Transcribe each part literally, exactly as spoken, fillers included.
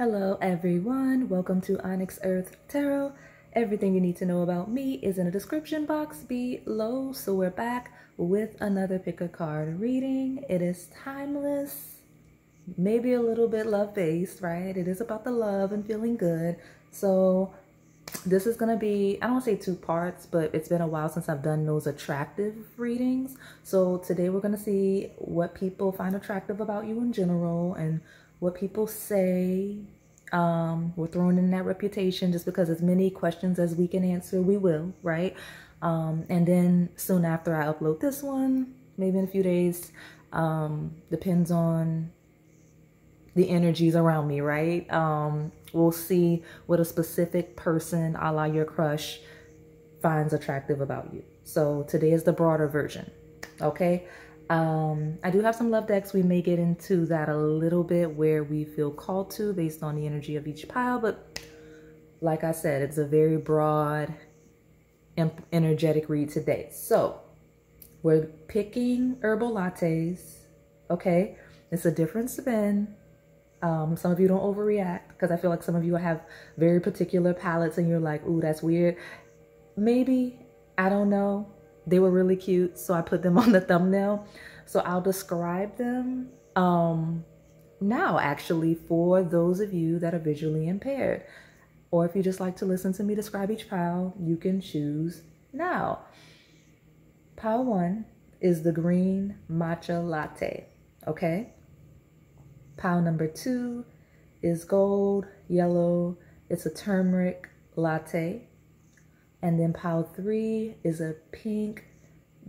Hello everyone, welcome to Onyx Earth Tarot. Everything you need to know about me is in the description box below. So we're back with another pick a card reading. It is timeless, maybe a little bit love-based, right? It is about the love and feeling good. So this is going to be, I don't want to say two parts, but it's been a while since I've done those attractive readings. So today we're going to see what people find attractive about you in general and what people say. Um, we're throwing in that reputation just because as many questions as we can answer, we will, right? Um, and then soon after I upload this one, maybe in a few days, um, depends on the energies around me, right? Um, we'll see what a specific person, a la your crush, finds attractive about you. So today is the broader version, okay? Um, I do have some love decks. We may get into that a little bit where we feel called to based on the energy of each pile. But like I said, it's a very broad, energetic read today. So we're picking herbal lattes. Okay. It's a different spin. Um, some of you don't overreact because I feel like some of you have very particular palettes and you're like, ooh, that's weird. Maybe, I don't know. They were really cute, so I put them on the thumbnail. So I'll describe them um, now, actually, for those of you that are visually impaired. Or if you just like to listen to me describe each pile, you can choose now. Pile one is the green matcha latte, okay? Pile number two is gold, yellow. It's a turmeric latte. And then pile three is a pink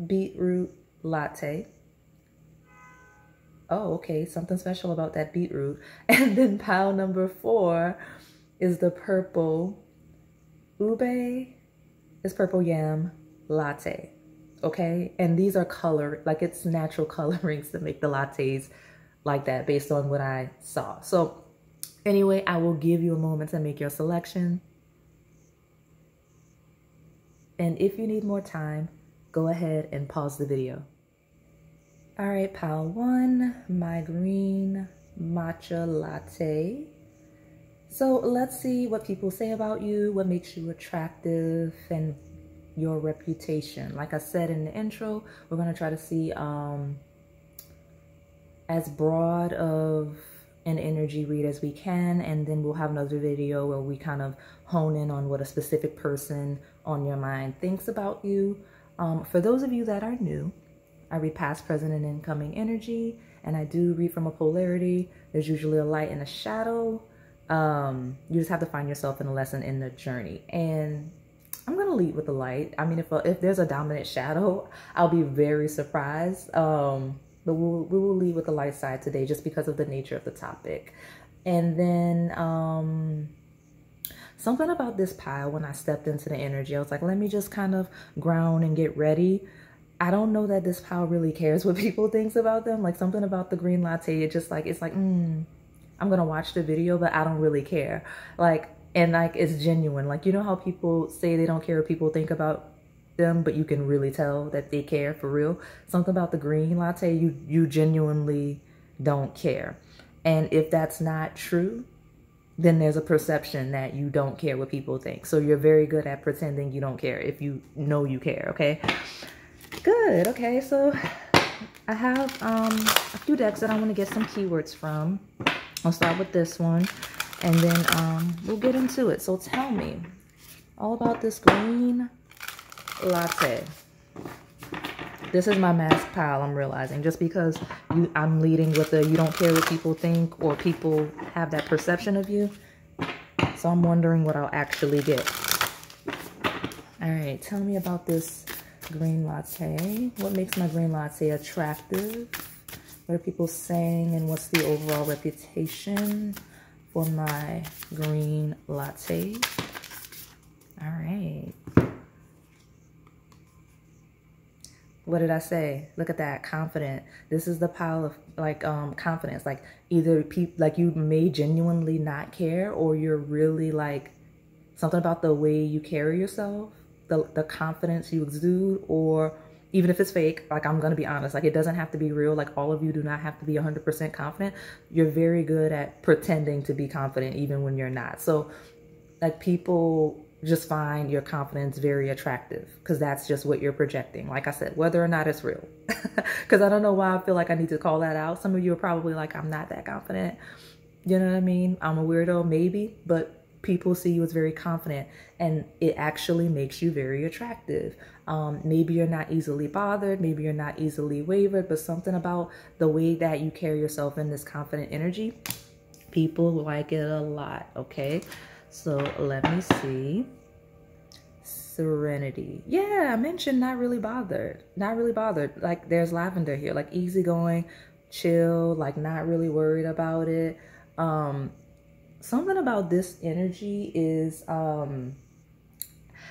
beetroot latte. Oh, okay, something special about that beetroot. And then pile number four is the purple ube, it's purple yam latte, okay? And these are color, like it's natural colorings that make the lattes like that based on what I saw. So anyway, I will give you a moment to make your selection. And if you need more time, go ahead and pause the video. All right, pile one, my green matcha latte. So let's see what people say about you, what makes you attractive, and your reputation. Like I said in the intro, we're gonna try to see um, as broad of an energy read as we can, and then we'll have another video where we kind of hone in on what a specific person on your mind thinks about you. Um, for those of you that are new, I read past, present, and incoming energy, and I do read from a polarity. There's usually a light and a shadow. Um, you just have to find yourself in a lesson in the journey, and I'm gonna lead with the light. I mean, if if there's a dominant shadow, I'll be very surprised. Um, But we will, we will leave with the light side today just because of the nature of the topic. And then um, something about this pile, when I stepped into the energy, I was like, let me just kind of ground and get ready. I don't know that this pile really cares what people thinks about them. Like something about the green latte, it just like, it's like, mm, I'm going to watch the video, but I don't really care. Like, and like, it's genuine. Like, you know how people say they don't care what people think about them, but you can really tell that they care for real. Something about the green latte, you you genuinely don't care. And if that's not true, then there's a perception that you don't care what people think. So you're very good at pretending you don't care if you know you care, okay? Good, okay, so I have um, a few decks that I want to get some keywords from. I'll start with this one, and then um, we'll get into it. So tell me all about this green latte. This is my mask pile, I'm realizing, just because you, I'm leading with the you don't care what people think or people have that perception of you. So I'm wondering what I'll actually get. All right, tell me about this green latte. What makes my green latte attractive? What are people saying, and what's the overall reputation for my green latte? All right. What did I say? Look at that, confident. This is the pile of like um, confidence. Like either people, like you may genuinely not care, or you're really like something about the way you carry yourself, the the confidence you exude, or even if it's fake, like I'm going to be honest, like it doesn't have to be real. Like all of you do not have to be one hundred percent confident. You're very good at pretending to be confident even when you're not. So like people just find your confidence very attractive because that's just what you're projecting. Like I said, whether or not it's real, because I don't know why I feel like I need to call that out. Some of you are probably like, I'm not that confident. You know what I mean? I'm a weirdo, maybe, but people see you as very confident and it actually makes you very attractive. Um, maybe you're not easily bothered. Maybe you're not easily wavered, but something about the way that you carry yourself in this confident energy, people like it a lot. Okay. So let me see. Serenity. Yeah. I mentioned not really bothered, not really bothered. Like there's lavender here, like easygoing, chill, like not really worried about it. Um, Something about this energy is, um,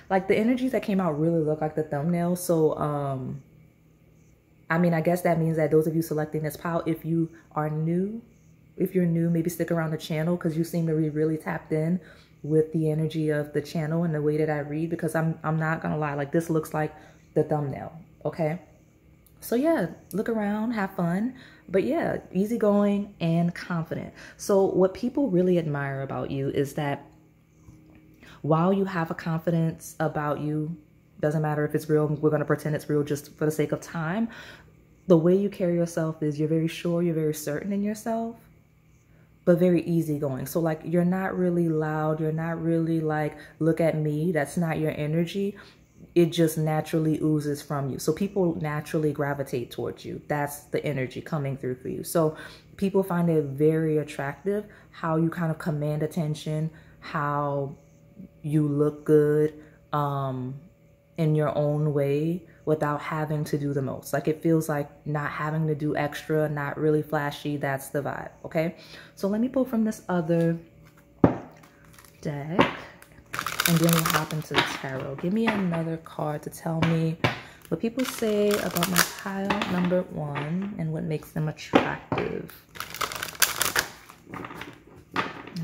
like the energies that came out really look like the thumbnail. So, um, I mean, I guess that means that those of you selecting this pile, if you are new, if you're new, maybe stick around the channel because you seem to be really tapped in with the energy of the channel and the way that I read, because I'm, I'm not going to lie, like this looks like the thumbnail. Okay. So yeah, look around, have fun, but yeah, easygoing and confident. So what people really admire about you is that while you have a confidence about you, doesn't matter if it's real, we're going to pretend it's real just for the sake of time. The way you carry yourself is you're very sure, you're very certain in yourself, but very easygoing. So like, you're not really loud. You're not really like, look at me. That's not your energy. It just naturally oozes from you. So people naturally gravitate towards you. That's the energy coming through for you. So people find it very attractive, how you kind of command attention, how you look good um, in your own way without having to do the most. Like it feels like not having to do extra, not really flashy. That's the vibe. Okay. So let me pull from this other deck. And then we'll hop into the tarot. Give me another card to tell me what people say about my pile number one and what makes them attractive.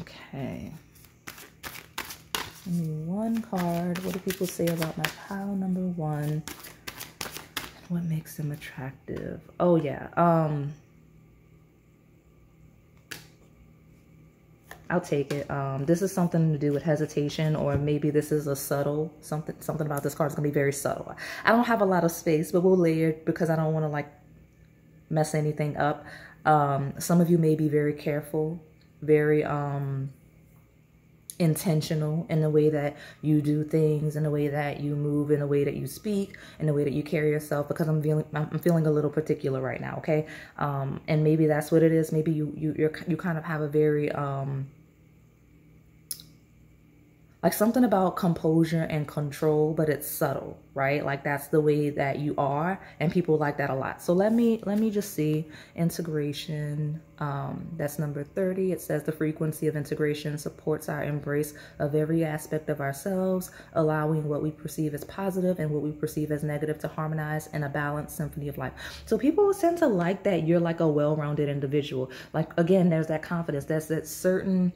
Okay. Give me one card. What do people say about my pile number one? What makes them attractive? Oh, yeah. Um, I'll take it. Um, this is something to do with hesitation, or maybe this is a subtle something. Something about this card is gonna be very subtle. I don't have a lot of space, but we'll layer it because I don't want to like mess anything up. Um, some of you may be very careful, very um, intentional in the way that you do things, in the way that you move, in the way that you speak, in the way that you carry yourself. Because I'm feeling, I'm feeling a little particular right now. Okay, um, and maybe that's what it is. Maybe you you you're, you kind of have a very um. Like something about composure and control, but it's subtle, right? Like that's the way that you are, and people like that a lot. So let me let me just see integration. Um, that's number thirty. It says the frequency of integration supports our embrace of every aspect of ourselves, allowing what we perceive as positive and what we perceive as negative to harmonize in a balanced symphony of life. So people tend to like that you're like a well-rounded individual. Like again, there's that confidence. That's that certain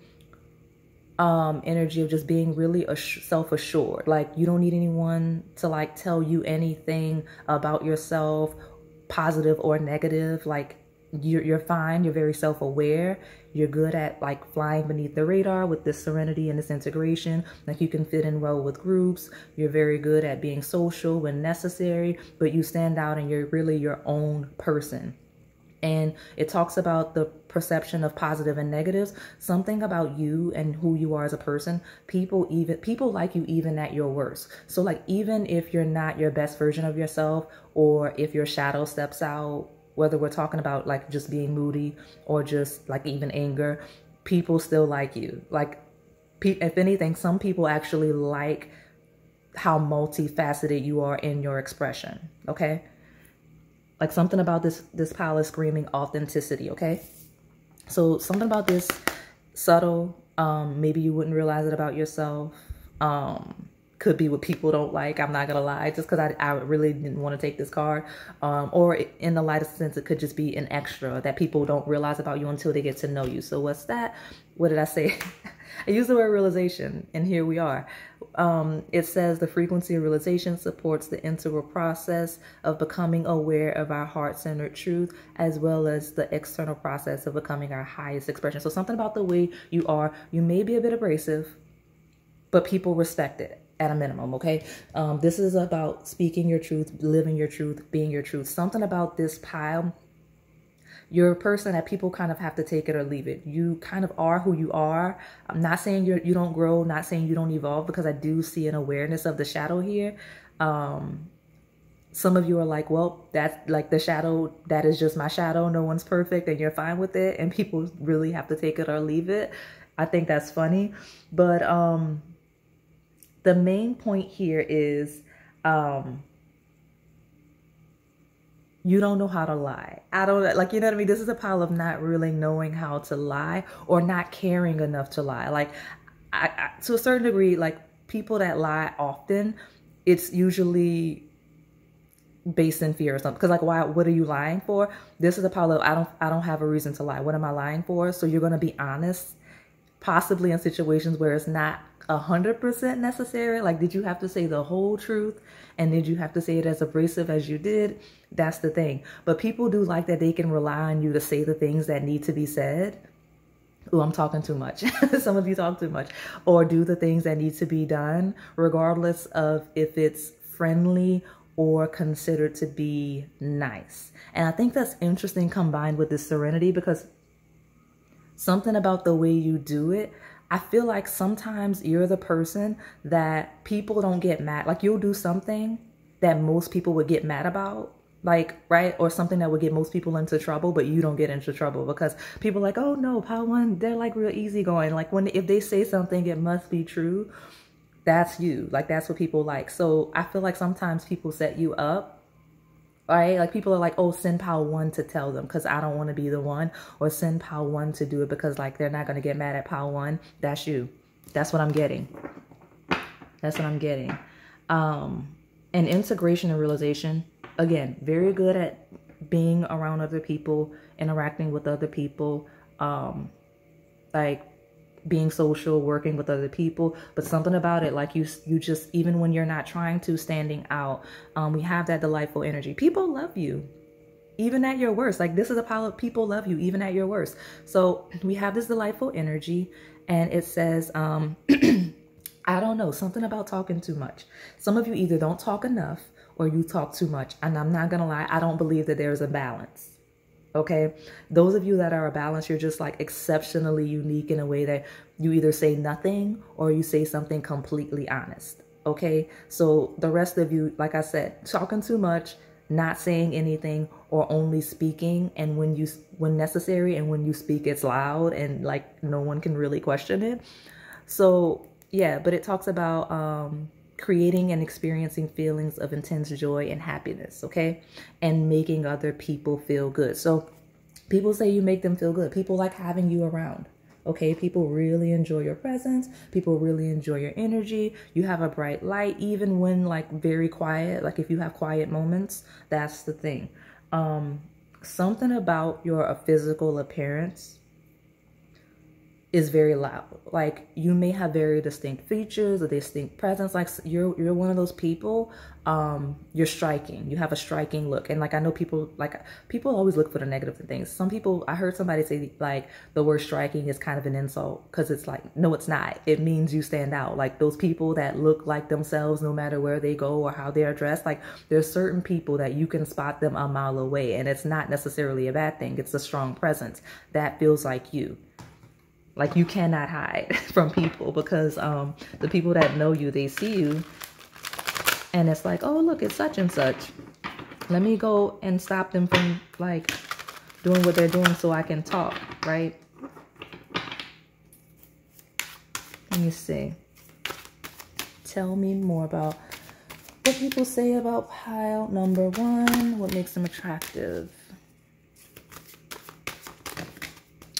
Um, energy of just being really self-assured. Like you don't need anyone to like tell you anything about yourself, positive or negative. Like you're, you're fine. You're very self-aware. You're good at like flying beneath the radar with this serenity and this integration. Like you can fit in well with groups. You're very good at being social when necessary, but you stand out and you're really your own person. And it talks about the perception of positive and negatives, something about you and who you are as a person. People even people like you even at your worst. So like even if you're not your best version of yourself, or if your shadow steps out, whether we're talking about like just being moody or just like even anger, people still like you. Like pe if anything, some people actually like how multifaceted you are in your expression. Okay. Like something about this, this pile is screaming authenticity, okay? So something about this subtle, um, maybe you wouldn't realize it about yourself. Um, could be what people don't like, I'm not gonna lie, just cause I, I really didn't wanna take this card. Um, or in the lightest sense, it could just be an extra that people don't realize about you until they get to know you. So what's that? What did I say? I use the word realization, and here we are. Um, it says the frequency of realization supports the integral process of becoming aware of our heart-centered truth, as well as the external process of becoming our highest expression. So something about the way you are, you may be a bit abrasive, but people respect it at a minimum, okay? Um, this is about speaking your truth, living your truth, being your truth. Something about this pile, you're a person that people kind of have to take it or leave it. You kind of are who you are. I'm not saying you're, you don't grow, not saying you don't evolve, because I do see an awareness of the shadow here. Um, some of you are like, well, that's like the shadow. That is just my shadow. No one's perfect and you're fine with it. And people really have to take it or leave it. I think that's funny. But um, the main point here is... Um, You don't know how to lie. I don't like, you know what I mean? This is a pile of not really knowing how to lie or not caring enough to lie. Like I, I, to a certain degree, like people that lie often, it's usually based in fear or something. Cause like, why, what are you lying for? This is a pile of, I don't, I don't have a reason to lie. What am I lying for? So you're going to be honest, possibly in situations where it's not a hundred percent necessary. Like, did you have to say the whole truth? And did you have to say it as abrasive as you did? That's the thing. But people do like that they can rely on you to say the things that need to be said. Oh, I'm talking too much. Some of you talk too much. Or do the things that need to be done, regardless of if it's friendly or considered to be nice. And I think that's interesting combined with this serenity, because something about the way you do it, I feel like sometimes you're the person that people don't get mad. Like you'll do something that most people would get mad about, like, right? Or something that would get most people into trouble, but you don't get into trouble because people are like, oh no, pile one, they're like real easygoing. Like when, if they say something, it must be true. That's you. Like that's what people like. So I feel like sometimes people set you up. Right? Like people are like, oh, send pile one to tell them because I don't want to be the one, or send pile one to do it because like they're not going to get mad at pile one. That's you. That's what I'm getting. That's what I'm getting. Um, and integration and realization, again, very good at being around other people, interacting with other people, um, like being social, working with other people, but something about it, like you, you just, even when you're not trying to, standing out, um, we have that delightful energy. People love you, even at your worst. Like this is a pile of people love you, even at your worst. So we have this delightful energy, and it says, um, I don't know, something about talking too much. Some of you either don't talk enough or you talk too much. And I'm not going to lie, I don't believe that there's a balance. Okay, those of you that are a balance, you're just like exceptionally unique in a way that you either say nothing or you say something completely honest. Okay, so the rest of you, like I said, talking too much, not saying anything, or only speaking. And when you, when necessary, and when you speak, it's loud and like no one can really question it. So yeah, but it talks about um, creating and experiencing feelings of intense joy and happiness, okay? And making other people feel good. So people say you make them feel good. People like having you around, okay? People really enjoy your presence. People really enjoy your energy. You have a bright light, even when like very quiet, like if you have quiet moments, that's the thing. Um, something about your physical appearance is very loud. Like you may have very distinct features, a distinct presence. Like you're, you're one of those people, um, you're striking, you have a striking look. And like, I know people, like people always look for the negative things. Some people, I heard somebody say like the word striking is kind of an insult. Cause it's like, no, it's not. It means you stand out. Like those people that look like themselves, no matter where they go or how they are dressed. Like there's certain people that you can spot them a mile away, and it's not necessarily a bad thing. It's a strong presence that feels like you. Like you cannot hide from people, because um, the people that know you, they see you and it's like, oh, look, it's such and such. Let me go and stop them from like doing what they're doing so I can talk, right? Let me see. Tell me more about what people say about pile number one. What makes them attractive?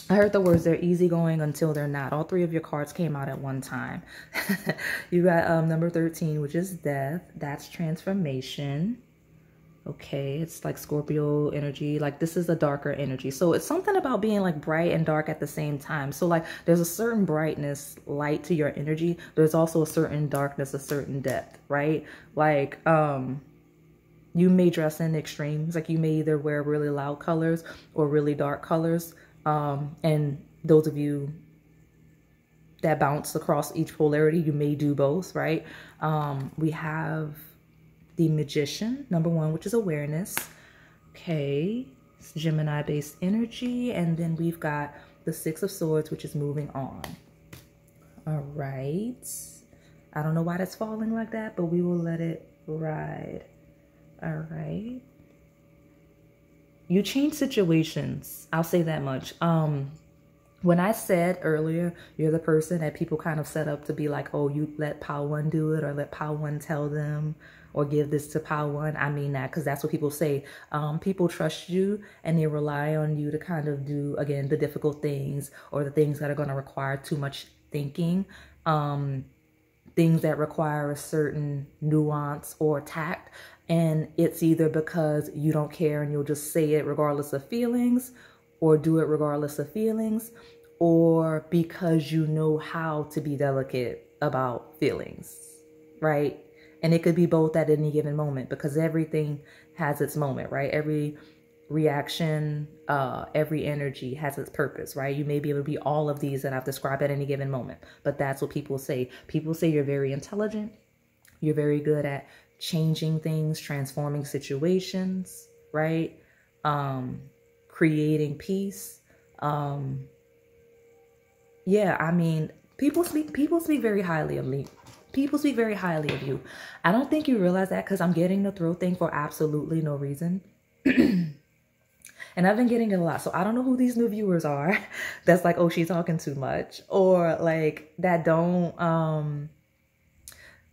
I heard the words, they're easygoing until they're not. All three of your cards came out at one time. You got um, number thirteen, which is death. That's transformation. Okay, it's like Scorpio energy. Like this is a darker energy. So it's something about being like bright and dark at the same time. So like there's a certain brightness, light to your energy. There's also a certain darkness, a certain depth, right? Like um, you may dress in extremes. Like you may either wear really loud colors or really dark colors. Um, and those of you that bounce across each polarity, you may do both, right? Um, we have the Magician, number one, which is awareness. Okay, it's Gemini based energy. And then we've got the Six of Swords, which is moving on. All right, I don't know why that's falling like that, but we will let it ride. All right, you change situations, I'll say that much. um When I said earlier, you're the person that people kind of set up to be like, oh, you let Pile One do it, or let Pile One tell them, or give this to Pile One. I mean that because that's what people say. Um, people trust you and they rely on you to kind of do, again, the difficult things or the things that are going to require too much thinking. Um, things that require a certain nuance or tact. And it's either because you don't care and you'll just say it regardless of feelings, or do it regardless of feelings, or because you know how to be delicate about feelings, right? And it could be both at any given moment, because everything has its moment, right? Every reaction, uh, every energy has its purpose, right? You may be able to be all of these that I've described at any given moment, but that's what people say. People say you're very intelligent. You're very good at changing things, transforming situations, right? Um, creating peace. Um, yeah, I mean, people speak, people speak very highly of me. People speak very highly of you. I don't think you realize that, because I'm getting the throat thing for absolutely no reason. And I've been getting it a lot. So I don't know who these new viewers are that's like, oh, she's talking too much, or like that don't, um,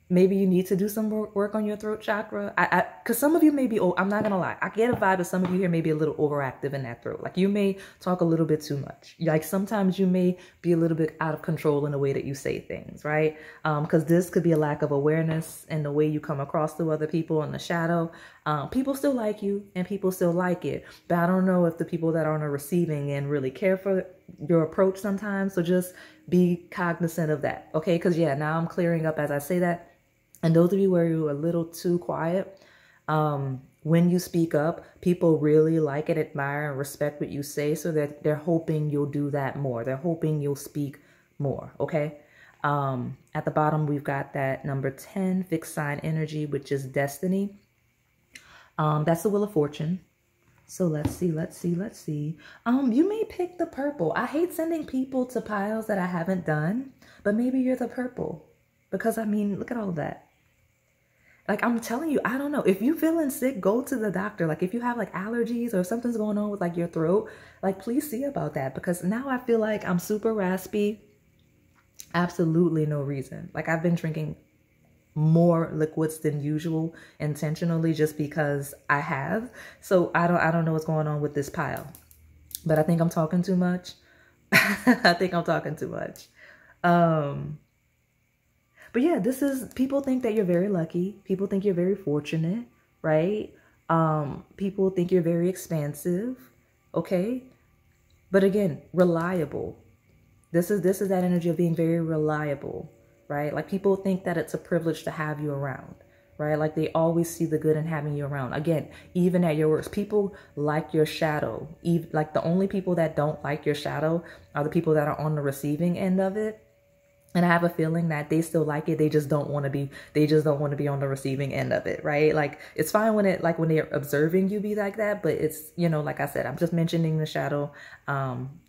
maybe you need to do some work on your throat chakra. I, I, cause some of you may be, oh, I'm not gonna lie, I get a vibe that some of you here may be a little overactive in that throat. Like you may talk a little bit too much. Like sometimes you may be a little bit out of control in the way that you say things, right? Um, cause this could be a lack of awareness in the way you come across to other people in the shadow. Um, people still like you and people still like it, but I don't know if the people that are on the receiving end really care for your approach sometimes. So just be cognizant of that. Okay. Cause yeah, now I'm clearing up as I say that. And those of you where you are a little too quiet, um, when you speak up, people really like and admire and respect what you say. So that they're hoping you'll do that more. They're hoping you'll speak more. Okay. Um, at the bottom, we've got that number ten, fixed sign energy, which is destiny. Um, that's the Wheel of Fortune. So let's see, let's see, let's see. Um, you may pick the purple. I hate sending people to piles that I haven't done, but maybe you're the purple. Because I mean, look at all of that. Like I'm telling you, I don't know. If you're feeling sick, go to the doctor. Like if you have like allergies or something's going on with like your throat, like please see about that. Because now I feel like I'm super raspy. Absolutely no reason. Like I've been drinking more liquids than usual intentionally just because I have. So I don't, I don't know what's going on with this pile. But I think I'm talking too much. I think I'm talking too much. Um... But yeah, this is, people think that you're very lucky. People think you're very fortunate, right? Um, people think you're very expansive, okay? But again, reliable. This is, this is that energy of being very reliable, right? Like people think that it's a privilege to have you around, right? Like they always see the good in having you around. Again, even at your worst, people like your shadow. Even, like the only people that don't like your shadow are the people that are on the receiving end of it. And I have a feeling that they still like it. They just don't want to be, they just don't want to be on the receiving end of it, right? Like it's fine when it, like when they're observing you be like that, but it's, you know, like I said, I'm just mentioning the shadow um,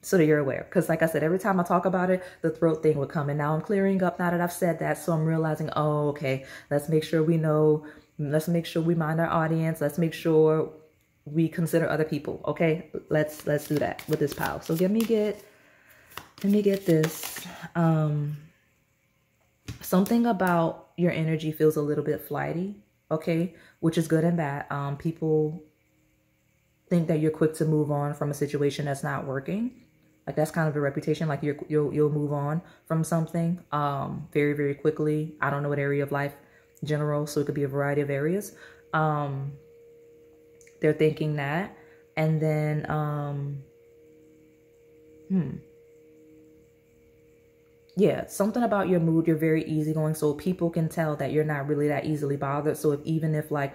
so that you're aware. Cause like I said, every time I talk about it, the throat thing would come, and now I'm clearing up now that I've said that. So I'm realizing, oh, okay, let's make sure we know, let's make sure we mind our audience. Let's make sure we consider other people. Okay. Let's, let's do that with this pile. So give me, get, Let me get this. Um, something about your energy feels a little bit flighty, okay? Which is good and bad. Um, people think that you're quick to move on from a situation that's not working. Like that's kind of a reputation. Like you're, you'll you'll move on from something um, very, very quickly. I don't know what area of life in general, so it could be a variety of areas. Um, they're thinking that. And then, um, hmm. yeah, something about your mood. You're very easygoing, so people can tell that you're not really that easily bothered. So if even if like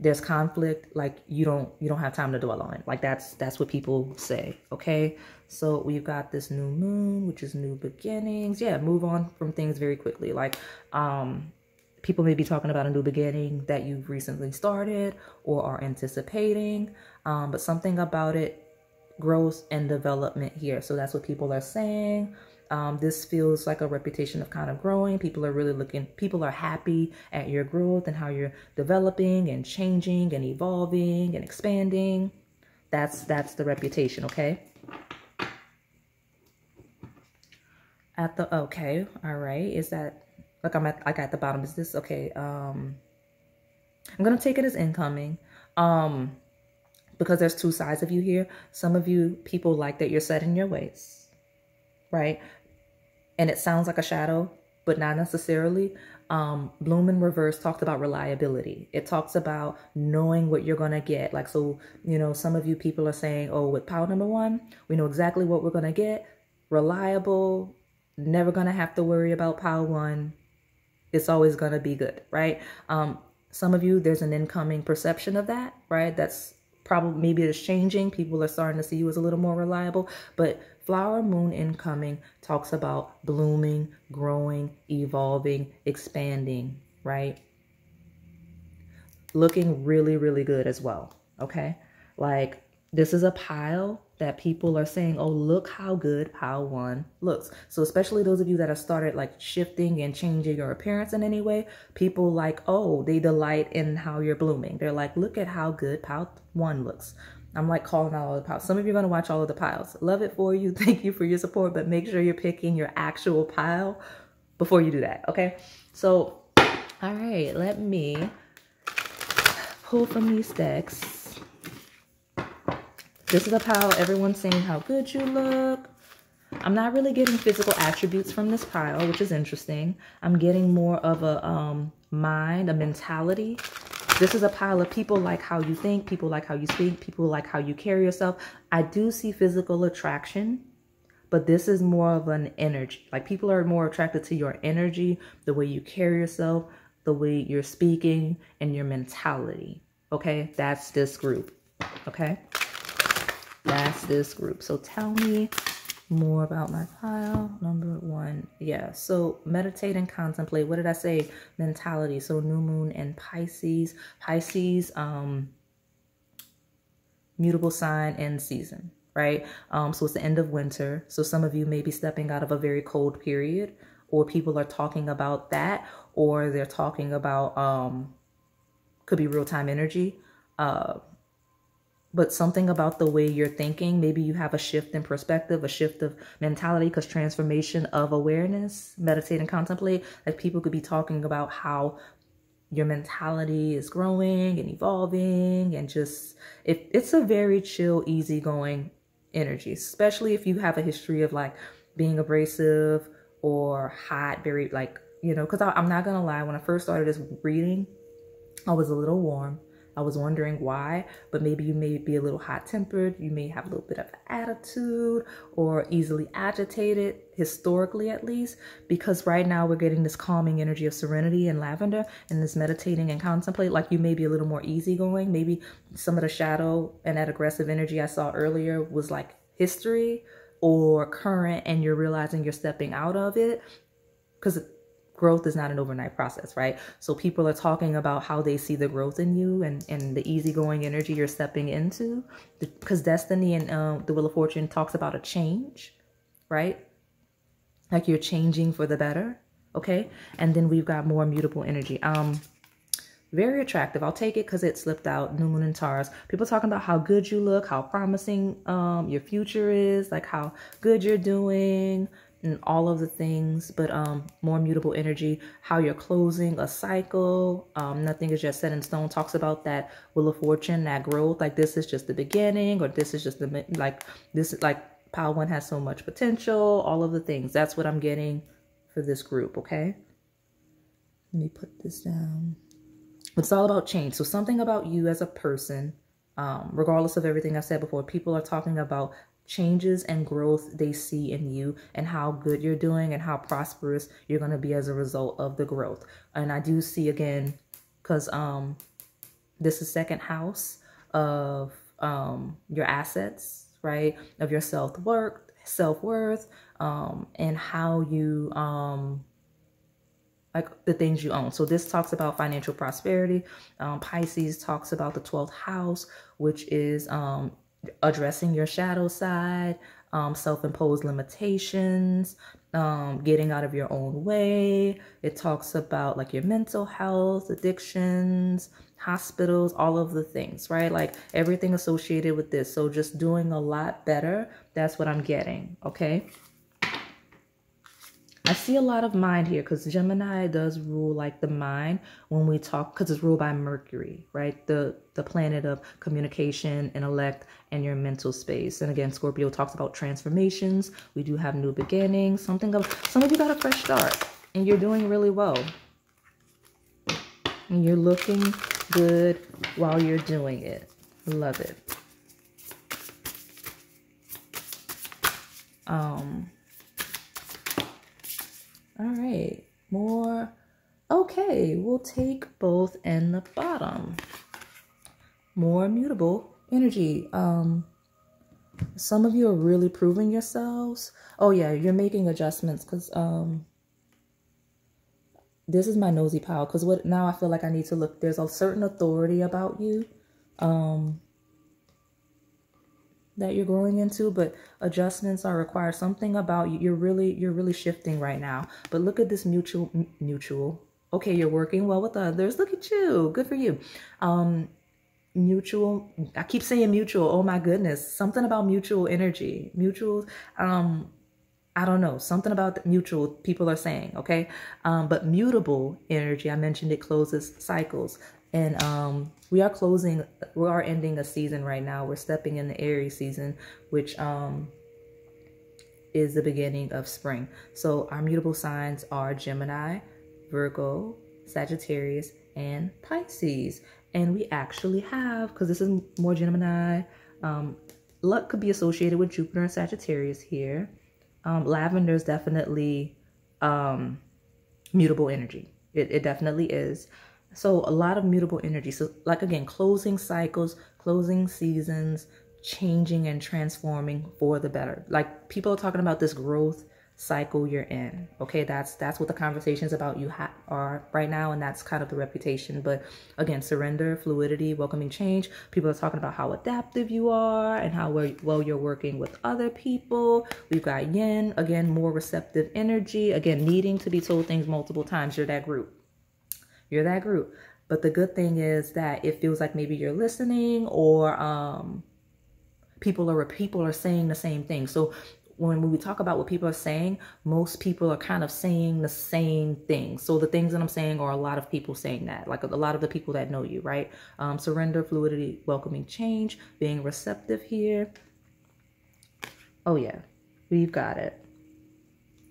there's conflict, like you don't you don't have time to dwell on it. Like that's that's what people say. Okay, so we've got this new moon, which is new beginnings. Yeah, move on from things very quickly. Like um, people may be talking about a new beginning that you've recently started or are anticipating, um, but something about it, growth and development here. So that's what people are saying. Um, this feels like a reputation of kind of growing. People are really looking, people are happy at your growth and how you're developing and changing and evolving and expanding. That's, that's the reputation. Okay. At the, okay. All right. Is that like, I'm at, like at the bottom, is this okay? Um, I'm going to take it as incoming. Um, because there's two sides of you here. Some of you people like that you're set in your ways. Right? And it sounds like a shadow, but not necessarily. Um, Bloom in Reverse talked about reliability. It talks about knowing what you're going to get. Like, so, you know, some of you people are saying, oh, with pile number one, we know exactly what we're going to get. Reliable, never going to have to worry about pile one. It's always going to be good, right? Um, some of you, there's an incoming perception of that, right? That's probably, maybe it's changing. People are starting to see you as a little more reliable, but Flower Moon incoming talks about blooming, growing, evolving, expanding, right? Looking really, really good as well, okay? Like, this is a pile that people are saying, oh, look how good pile one looks. So especially those of you that have started like shifting and changing your appearance in any way, people like, oh, they delight in how you're blooming. They're like, look at how good pile one looks. I'm like calling out all the piles. Some of you are going to watch all of the piles. Love it for you. Thank you for your support, but make sure you're picking your actual pile before you do that. Okay. So, all right, let me pull from these decks. This is a pile. Everyone's saying how good you look. I'm not really getting physical attributes from this pile, which is interesting. I'm getting more of a um, mind, a mentality. This is a pile of people like how you think, people like how you speak, people like how you carry yourself. I do see physical attraction, but this is more of an energy. Like people are more attracted to your energy, the way you carry yourself, the way you're speaking, and your mentality. Okay, that's this group. Okay, that's this group. So tell me more about my pile number one. Yeah, so meditate and contemplate. What did I say? Mentality. So new moon and Pisces. Pisces, um, mutable sign and season, right? Um, so it's the end of winter. So some of you may be stepping out of a very cold period, or people are talking about that, or they're talking about, um, could be real-time energy, uh, but something about the way you're thinking. Maybe you have a shift in perspective, a shift of mentality, because transformation of awareness, meditate and contemplate. Like people could be talking about how your mentality is growing and evolving, and just, it, it's a very chill, easygoing energy, especially if you have a history of like being abrasive or hot, very like, you know, because I'm not going to lie. When I first started this reading, I was a little warm. I was wondering why, but maybe you may be a little hot-tempered. You may have a little bit of attitude or easily agitated, historically at least, because right now we're getting this calming energy of serenity and lavender and this meditating and contemplate. Like you may be a little more easygoing. Maybe some of the shadow and that aggressive energy I saw earlier was like history or current, and you're realizing you're stepping out of it, because growth is not an overnight process, right? So people are talking about how they see the growth in you and, and the easygoing energy you're stepping into, because destiny and um, the Wheel of Fortune talks about a change, right? Like you're changing for the better, okay? And then we've got more mutable energy. Um, very attractive. I'll take it because it slipped out. New Moon and Taurus. People talking about how good you look, how promising um, your future is, like how good you're doing, and all of the things, but um, more mutable energy, how you're closing a cycle. Um, nothing is just set in stone. Talks about that Wheel of Fortune, that growth, like this is just the beginning, or this is just the, like this, like pile one has so much potential, all of the things. That's what I'm getting for this group. Okay. Let me put this down. It's all about change. So something about you as a person, um, regardless of everything I've said before, people are talking about changes and growth they see in you and how good you're doing and how prosperous you're going to be as a result of the growth. And I do see, again, because um, this is second house of um, your assets, right? Of your self-worth, self-worth, um, and how you... Um, like the things you own. So this talks about financial prosperity. Um, Pisces talks about the twelfth house, which is um, addressing your shadow side, um, self-imposed limitations, um, getting out of your own way. It talks about like your mental health, addictions, hospitals, all of the things, right? Like everything associated with this. So just doing a lot better. That's what I'm getting. Okay. I see a lot of mind here because Gemini does rule like the mind when we talk, because it's ruled by Mercury, right? The the planet of communication, intellect, and your mental space. And again, Scorpio talks about transformations. We do have new beginnings. Something of some of you got a fresh start and you're doing really well. And you're looking good while you're doing it. Love it. Um All right, more. Okay, we'll take both in the bottom. More mutable energy. Um, some of you are really proving yourselves. Oh yeah, you're making adjustments because um, this is my nosy pile. Because what now I feel like I need to look. There's a certain authority about you um, that you're growing into, but adjustments are required. Something about you, you're really, you're really shifting right now. But look at this mutual, mutual. Okay, you're working well with others. Look at you, good for you. Um, mutual, I keep saying mutual, oh my goodness. Something about mutual energy, mutual, um, I don't know, something about mutual people are saying, okay? Um, but mutable energy, I mentioned it closes cycles. And um, we are closing, we are ending a season right now. We're stepping in the Aries season, which um, is the beginning of spring. So our mutable signs are Gemini, Virgo, Sagittarius, and Pisces. And we actually have, because this is more Gemini, um, luck could be associated with Jupiter and Sagittarius here. Um, lavender is definitely um, mutable energy. It, it definitely is. So a lot of mutable energy. So like, again, closing cycles, closing seasons, changing and transforming for the better. Like people are talking about this growth cycle you're in. Okay, that's that's what the conversations about you ha are right now. And that's kind of the reputation. But again, surrender, fluidity, welcoming change. People are talking about how adaptive you are and how well you're working with other people. We've got yin, again, more receptive energy. Again, needing to be told things multiple times. You're that group. You're that group. But the good thing is that it feels like maybe you're listening or um, people are people are saying the same thing. So when we talk about what people are saying, most people are kind of saying the same thing. So the things that I'm saying are a lot of people saying that, like a lot of the people that know you, right? Um, surrender, fluidity, welcoming change, being receptive here. Oh yeah, we've got it.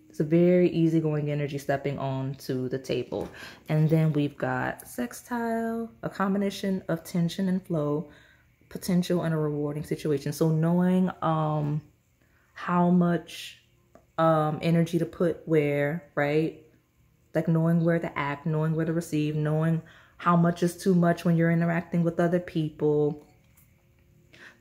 It's a very easygoing energy stepping on to the table. And then we've got sextile, a combination of tension and flow, potential and a rewarding situation. So knowing um, how much um, energy to put where, right? Like knowing where to act, knowing where to receive, knowing how much is too much when you're interacting with other people.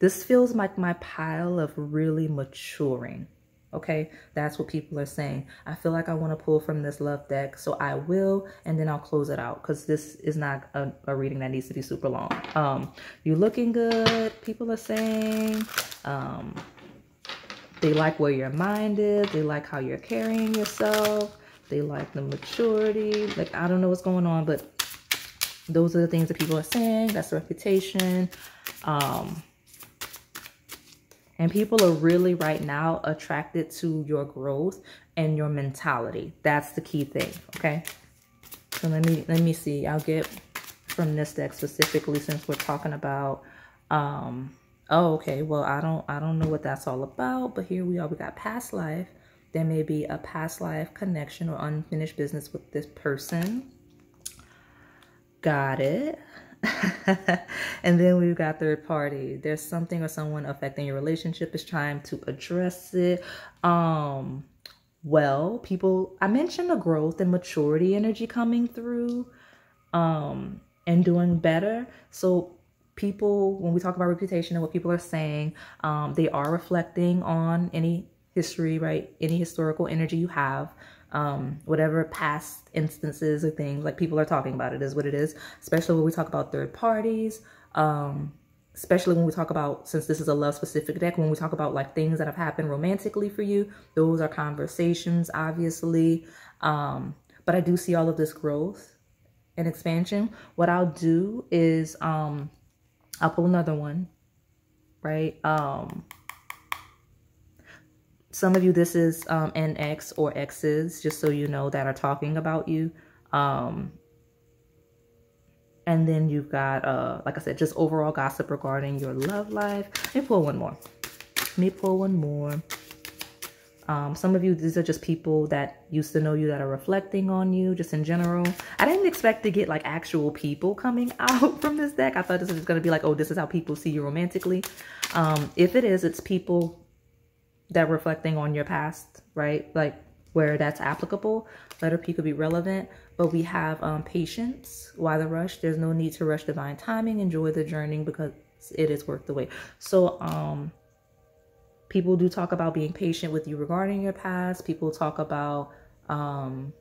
This feels like my pile of really maturing. Okay, that's what people are saying. I feel like I want to pull from this love deck, so I will, and then I'll close it out because this is not a, a reading that needs to be super long. Um, you're looking good, people are saying. Um, they like where your mind is. They like how you're carrying yourself. They like the maturity. Like, I don't know what's going on, but those are the things that people are saying. That's the reputation. Um... And people are really right now attracted to your growth and your mentality. That's the key thing, okay? So let me let me see. I'll get from this deck specifically since we're talking about um oh okay, well I don't I don't know what that's all about, but here we are. We got past life. There may be a past life connection or unfinished business with this person. Got it. And then we've got third party. There's something or someone affecting your relationship. Is trying to address it. Um, well, people, I mentioned the growth and maturity energy coming through, um, and doing better. So people, when we talk about reputation and what people are saying, um, they are reflecting on any history, right? Any historical energy you have. Um, whatever past instances or things, like people are talking about, it is what it is, especially when we talk about third parties, um, especially when we talk about, since this is a love specific deck, when we talk about like things that have happened romantically for you, those are conversations, obviously. Um, but I do see all of this growth and expansion. What I'll do is, um, I'll pull another one, right? Um, Some of you, this is um, an ex or exes, just so you know, that are talking about you. Um, and then you've got, uh, like I said, just overall gossip regarding your love life. Let me pull one more. Let me pull one more. Um, some of you, these are just people that used to know you that are reflecting on you, just in general. I didn't expect to get like actual people coming out from this deck. I thought this was just going to be like, oh, this is how people see you romantically. Um, if it is, it's people that reflecting on your past, right? Like where that's applicable. Letter P could be relevant, but we have um, patience. Why the rush? There's no need to rush divine timing. Enjoy the journey because it is worth the wait. So um, people do talk about being patient with you regarding your past. People talk about um,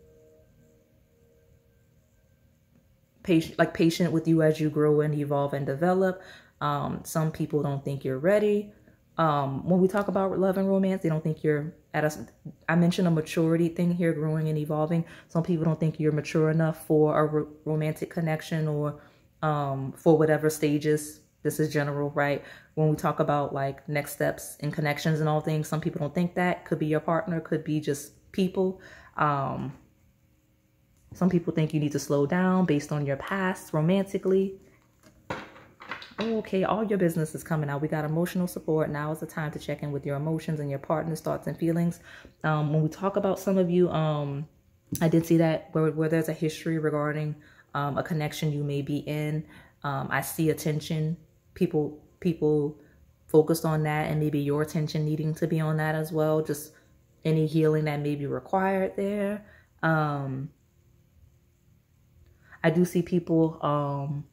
patient, like patient with you as you grow and evolve and develop. Um, some people don't think you're ready. Um, when we talk about love and romance, they don't think you're at a, I mentioned a maturity thing here, growing and evolving. Some people don't think you're mature enough for a ro romantic connection or, um, for whatever stages. This is general, right? When we talk about like next steps in connections and all things, some people don't think that. Could be your partner, could be just people. Um, some people think you need to slow down based on your past romantically. Okay, all your business is coming out. We got emotional support. Now is the time to check in with your emotions and your partner's thoughts and feelings. Um, when we talk about some of you, um, I did see that where, where there's a history regarding um, a connection you may be in. Um, I see attention. People, people focused on that, and maybe your attention needing to be on that as well. Just any healing that may be required there. Um, I do see people... Um,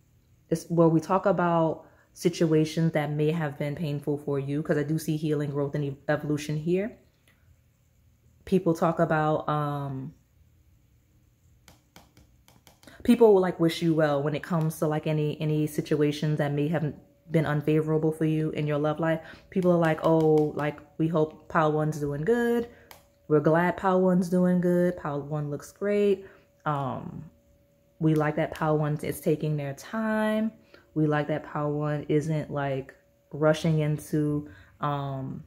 It's where we talk about situations that may have been painful for you, because I do see healing, growth, and evolution here. People talk about, um, people will like wish you well when it comes to like any, any situations that may have been unfavorable for you in your love life. People are like, oh, like we hope pile one's doing good. We're glad pile one's doing good. Pile one looks great. Um, We like that pile one is taking their time. We like that pile one isn't like rushing into um,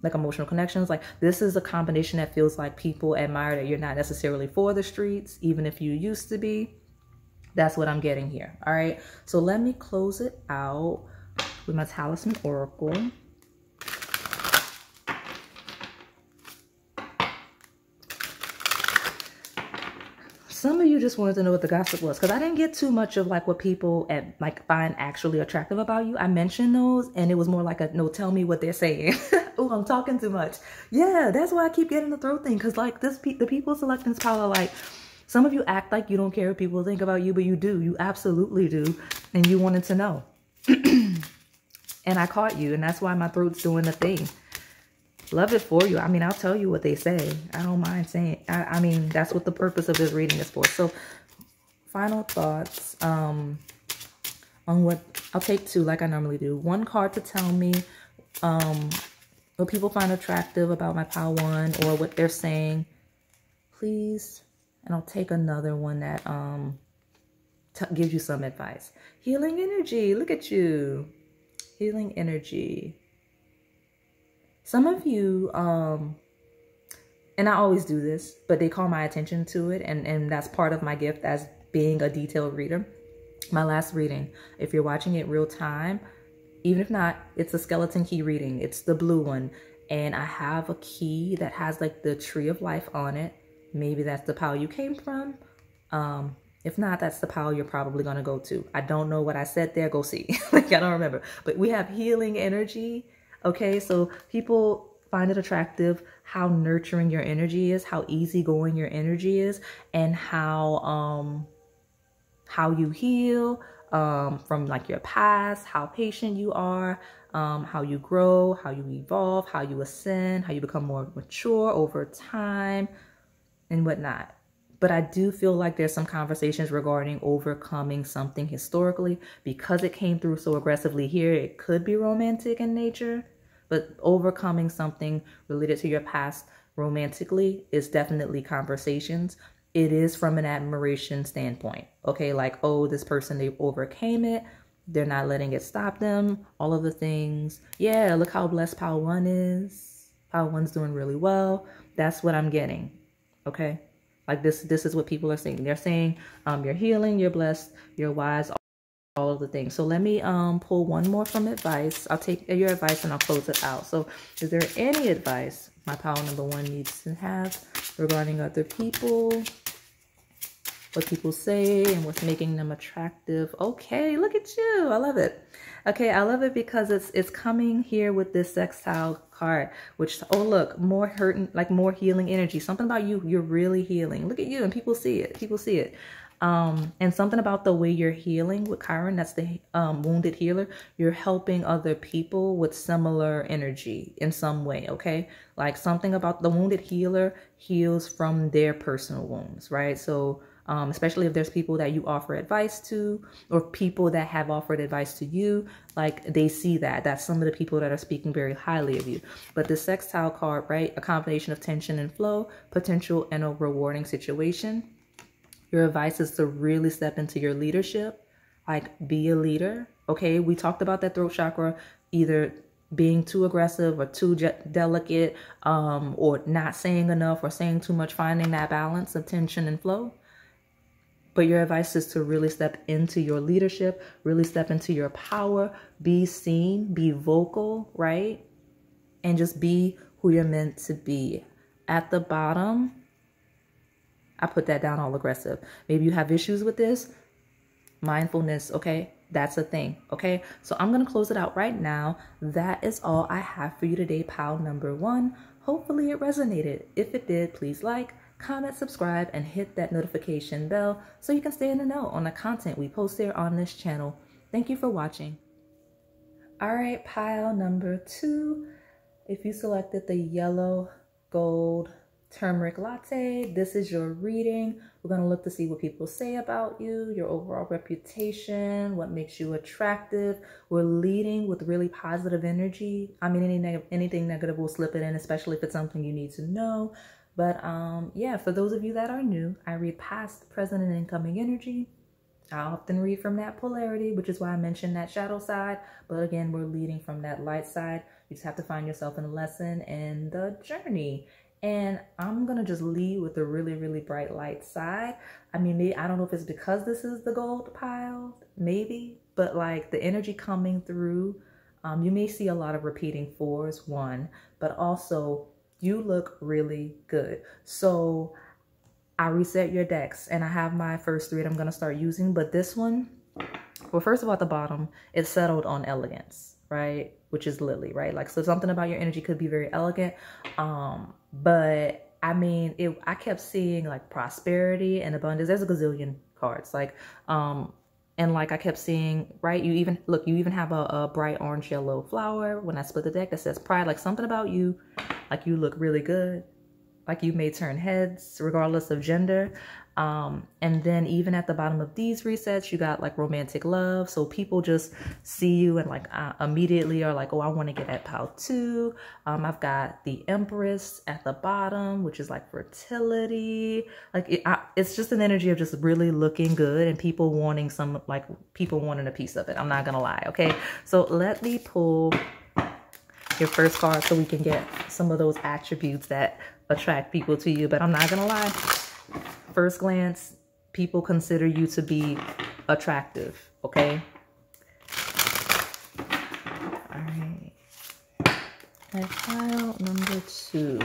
like emotional connections. Like this is a combination that feels like people admire that you're not necessarily for the streets, even if you used to be. That's what I'm getting here. All right. So let me close it out with my Talisman Oracle. Some of you just wanted to know what the gossip was, because I didn't get too much of like what people at, like find actually attractive about you. I mentioned those, and it was more like a no, tell me what they're saying. Oh, I'm talking too much. Yeah, that's why I keep getting the throat thing, because like this, pe the people selecting this pile are like, some of you act like you don't care what people think about you, but you do. You absolutely do, and you wanted to know. And I caught you, and that's why my throat's doing the thing. Love it for you. I mean, I'll tell you what they say. I don't mind saying. I, I mean, that's what the purpose of this reading is for. So, final thoughts um, on what... I'll take two like I normally do. One card to tell me um, what people find attractive about my pile one or what they're saying. Please. And I'll take another one that um, gives you some advice. Healing energy. Look at you. Healing energy. Some of you, um, and I always do this, but they call my attention to it. And, and that's part of my gift as being a detailed reader. My last reading, if you're watching it real time, even if not, it's a skeleton key reading. It's the blue one. And I have a key that has like the tree of life on it. Maybe that's the pile you came from. Um, If not, that's the pile you're probably going to go to. I don't know what I said there. Go see. Like, I don't remember. But we have healing energy. Okay, so people find it attractive how nurturing your energy is, how easygoing your energy is, and how um, how you heal um, from like your past, how patient you are, um, how you grow, how you evolve, how you ascend, how you become more mature over time, and whatnot. But I do feel like there's some conversations regarding overcoming something historically. Because it came through so aggressively here, it could be romantic in nature. But overcoming something related to your past romantically is definitely conversations. It is from an admiration standpoint. Okay, like, oh, this person, they overcame it. They're not letting it stop them. All of the things. Yeah, look how blessed Pile One is. Pile One's doing really well. That's what I'm getting. Okay. Like this, this is what people are saying. They're saying um, you're healing, you're blessed, you're wise, all, all of the things. So let me um, pull one more from advice. I'll take your advice and I'll close it out. So is there any advice my pile number one needs to have regarding other people? What people say and what's making them attractive? Okay, look at you. I love it. Okay, I love it because it's it's coming here with this sextile card, which, oh look, more hurting, like more healing energy. Something about you, you're really healing. Look at you, and people see it. People see it. Um, and something about the way you're healing with Chiron, that's the um, wounded healer. You're helping other people with similar energy in some way, okay? Like something about the wounded healer heals from their personal wounds, right? So Um, especially if there's people that you offer advice to, or people that have offered advice to you, like they see that. That's some of the people that are speaking very highly of you. But the sextile card, right? A combination of tension and flow, potential and a rewarding situation. Your advice is to really step into your leadership, like be a leader. Okay, we talked about that throat chakra, either being too aggressive or too delicate, um, or not saying enough or saying too much, finding that balance of tension and flow. But your advice is to really step into your leadership, really step into your power, be seen, be vocal, right? And just be who you're meant to be. At the bottom, I put that down all aggressive. Maybe you have issues with this. Mindfulness, okay? That's a thing, okay? So I'm going to close it out right now. That is all I have for you today, pile number one. Hopefully it resonated. If it did, please like, comment, subscribe, and hit that notification bell so you can stay in the know on the content we post here on this channel. Thank you for watching. All right, pile number two. If you selected the yellow, gold, turmeric latte, this is your reading. We're going to look to see what people say about you, your overall reputation, what makes you attractive. We're leading with really positive energy. I mean, any neg- anything negative will slip it in, especially if it's something you need to know. But um, yeah, for those of you that are new, I read past, present, and incoming energy. I often read from that polarity, which is why I mentioned that shadow side. But again, we're leading from that light side. You just have to find yourself in the lesson and the journey. And I'm going to just lead with the really, really bright light side. I mean, maybe, I don't know if it's because this is the gold pile, maybe. But like the energy coming through, um, you may see a lot of repeating fours, one, but also you look really good. So I reset your decks and I have my first three that I'm going to start using. But this one, well, first of all, at the bottom, it's settled on elegance, right? Which is Lily, right? Like, so something about your energy could be very elegant. Um, but I mean, it, I kept seeing like prosperity and abundance. There's a gazillion cards, like, um, and like I kept seeing, right, you even, look, you even have a, a bright orange yellow flower when I split the deck that says pride. Like something about you, like you look really good, like you may turn heads regardless of gender. Um, and then even at the bottom of these resets, you got like romantic love. So people just see you and like uh, immediately are like, oh, I want to get at pile two. Um, I've got the Empress at the bottom, which is like fertility. Like it, I, it's just an energy of just really looking good and people wanting some, like people wanting a piece of it. I'm not going to lie. Okay. So let me pull your first card so we can get some of those attributes that attract people to you. But I'm not going to lie. First glance, people consider you to be attractive, okay? All right. And pile number two.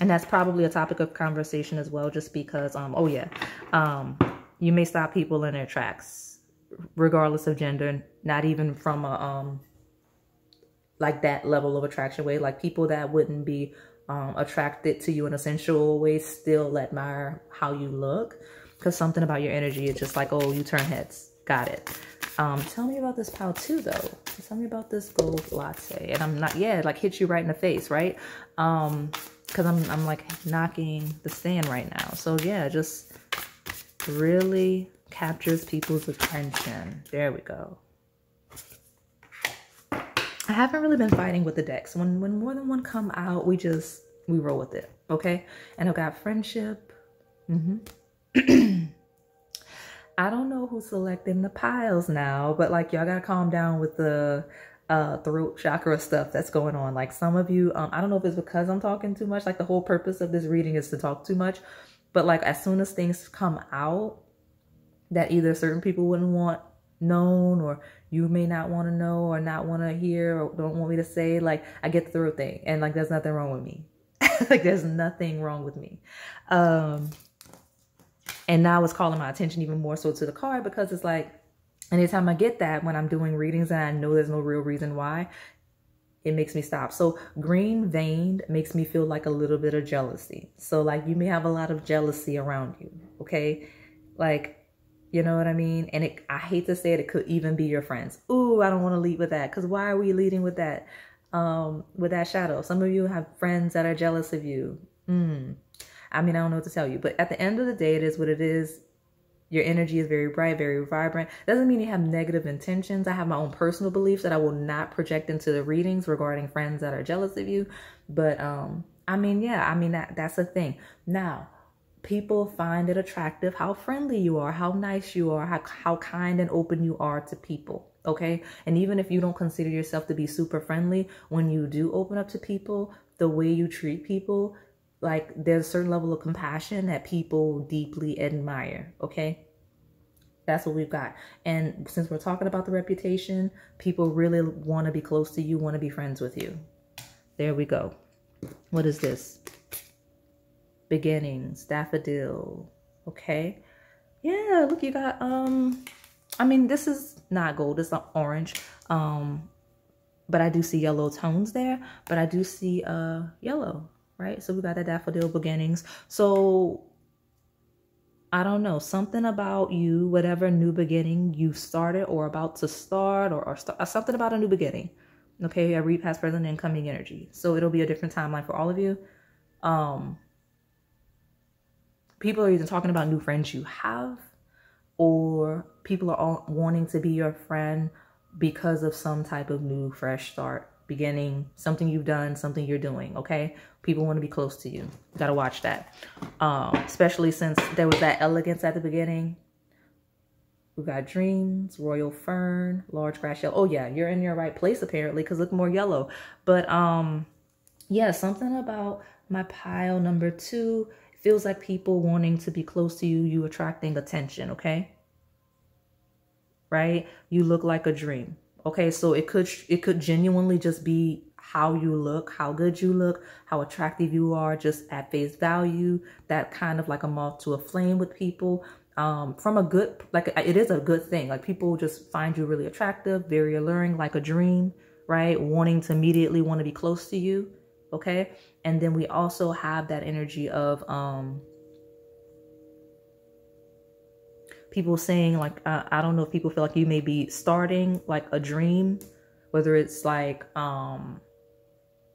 And that's probably a topic of conversation as well, just because, um, oh yeah, um, you may stop people in their tracks, regardless of gender, not even from a, um, like that level of attraction way. Like people that wouldn't be um, attracted to you in a sensual way still admire how you look, because something about your energy is just like, oh, you turn heads. Got it. Um, tell me about this pile too, though. Tell me about this gold latte. And I'm not, yeah, like hit you right in the face, right? Um, Because I'm, I'm like knocking the stand right now. So yeah, just really captures people's attention. There we go. I haven't really been fighting with the decks. When, when more than one come out, we just, we roll with it, okay? And I've got friendship. Mm-hmm. I don't know who's selecting the piles now, but like y'all gotta calm down with the uh, throat chakra stuff that's going on. Like some of you, um, I don't know if it's because I'm talking too much. Like the whole purpose of this reading is to talk too much. But like as soon as things come out that either certain people wouldn't want known, or you may not want to know or not want to hear or don't want me to say, like I get the throat thing, and like there's nothing wrong with me. Like there's nothing wrong with me. Um, And now it's calling my attention even more so to the card, because it's like, anytime I get that when I'm doing readings and I know there's no real reason why, it makes me stop. So green veined makes me feel like a little bit of jealousy. So like you may have a lot of jealousy around you, okay? Like, you know what I mean? And it, I hate to say it, it could even be your friends. Ooh, I don't want to lead with that, because why are we leading with that, um, with that shadow? Some of you have friends that are jealous of you. Mm. I mean, I don't know what to tell you, but at the end of the day, it is what it is. Your energy is very bright, very vibrant. Doesn't mean you have negative intentions. I have my own personal beliefs that I will not project into the readings regarding friends that are jealous of you. But, um, I mean, yeah, I mean, that that's a thing. Now, people find it attractive how friendly you are, how nice you are, how, how kind and open you are to people. Okay. And even if you don't consider yourself to be super friendly, when you do open up to people, the way you treat people, like there's a certain level of compassion that people deeply admire, okay? That's what we've got. And since we're talking about the reputation, people really want to be close to you, want to be friends with you. There we go. What is this? Beginnings, daffodil, okay? Yeah, look, you got, um, I mean, this is not gold, it's not orange, um, but I do see yellow tones there, but I do see uh, yellow. Right? So we got that daffodil, beginnings. So I don't know, something about you, whatever new beginning you started or about to start, or, or start, something about a new beginning. Okay. I read past, present, and coming energy. So it'll be a different timeline for all of you. Um, people are either talking about new friends you have, or people are all wanting to be your friend because of some type of new fresh start, beginning, something you've done, something you're doing, okay? People want to be close to you. You gotta watch that. Um, especially since there was that elegance at the beginning. We got dreams, royal fern, large grass shell. Oh yeah, you're in your right place apparently, because look, more yellow. But um, yeah, something about my pile number two, it feels like people wanting to be close to you, you attracting attention, okay? Right? You look like a dream. Okay, so it could it could genuinely just be how you look, how good you look, how attractive you are, just at face value, that kind of like a moth to a flame with people. Um, from a good, like it is a good thing. Like people just find you really attractive, very alluring, like a dream, right? Wanting to immediately want to be close to you, okay? And then we also have that energy of um, people saying like, uh, I don't know if people feel like you may be starting like a dream, whether it's like, um,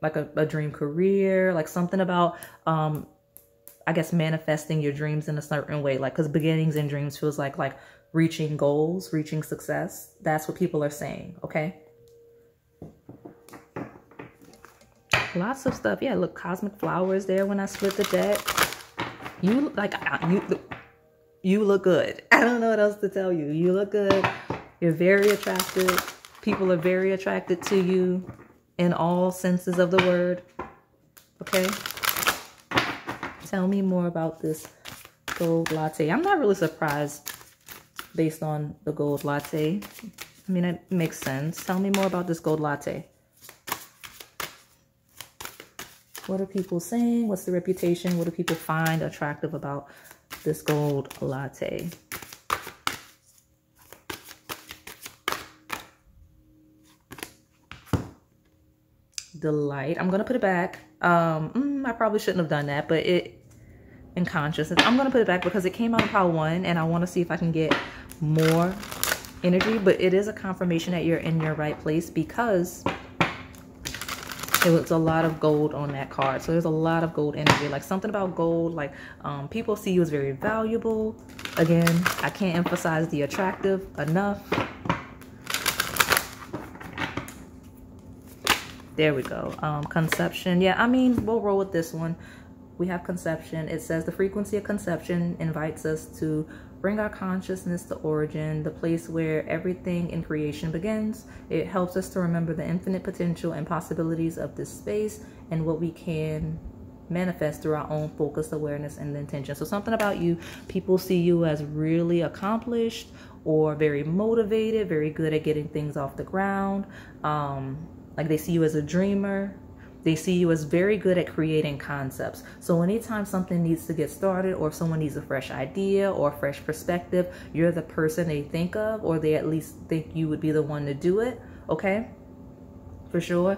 like a, a dream career, like something about, um, I guess manifesting your dreams in a certain way, like, cause beginnings and dreams feels like, like reaching goals, reaching success. That's what people are saying. Okay. Lots of stuff. Yeah. Look, cosmic flowers there. When I split the deck, you like, you, you look good. I don't know what else to tell you. You look good. You're very attractive. People are very attracted to you in all senses of the word. Okay. Tell me more about this gold latte. I'm not really surprised based on the gold latte. I mean, it makes sense. Tell me more about this gold latte. What are people saying? What's the reputation? What do people find attractive about this gold latte? the light. I'm gonna put it back. Um, mm, I probably shouldn't have done that, but it, in consciousness, I'm gonna put it back because it came out of pile one and I wanna see if I can get more energy, but it is a confirmation that you're in your right place because it was a lot of gold on that card. So there's a lot of gold energy, like something about gold, like um, people see you as very valuable. Again, I can't emphasize the attractive enough. There we go. Um, conception. Yeah, I mean, we'll roll with this one. We have conception. It says the frequency of conception invites us to bring our consciousness to origin, the place where everything in creation begins. It helps us to remember the infinite potential and possibilities of this space and what we can manifest through our own focused awareness and intention. So something about you, people see you as really accomplished or very motivated, very good at getting things off the ground. Um, like they see you as a dreamer. They see you as very good at creating concepts. So anytime something needs to get started or if someone needs a fresh idea or a fresh perspective, you're the person they think of, or they at least think you would be the one to do it, okay? For sure.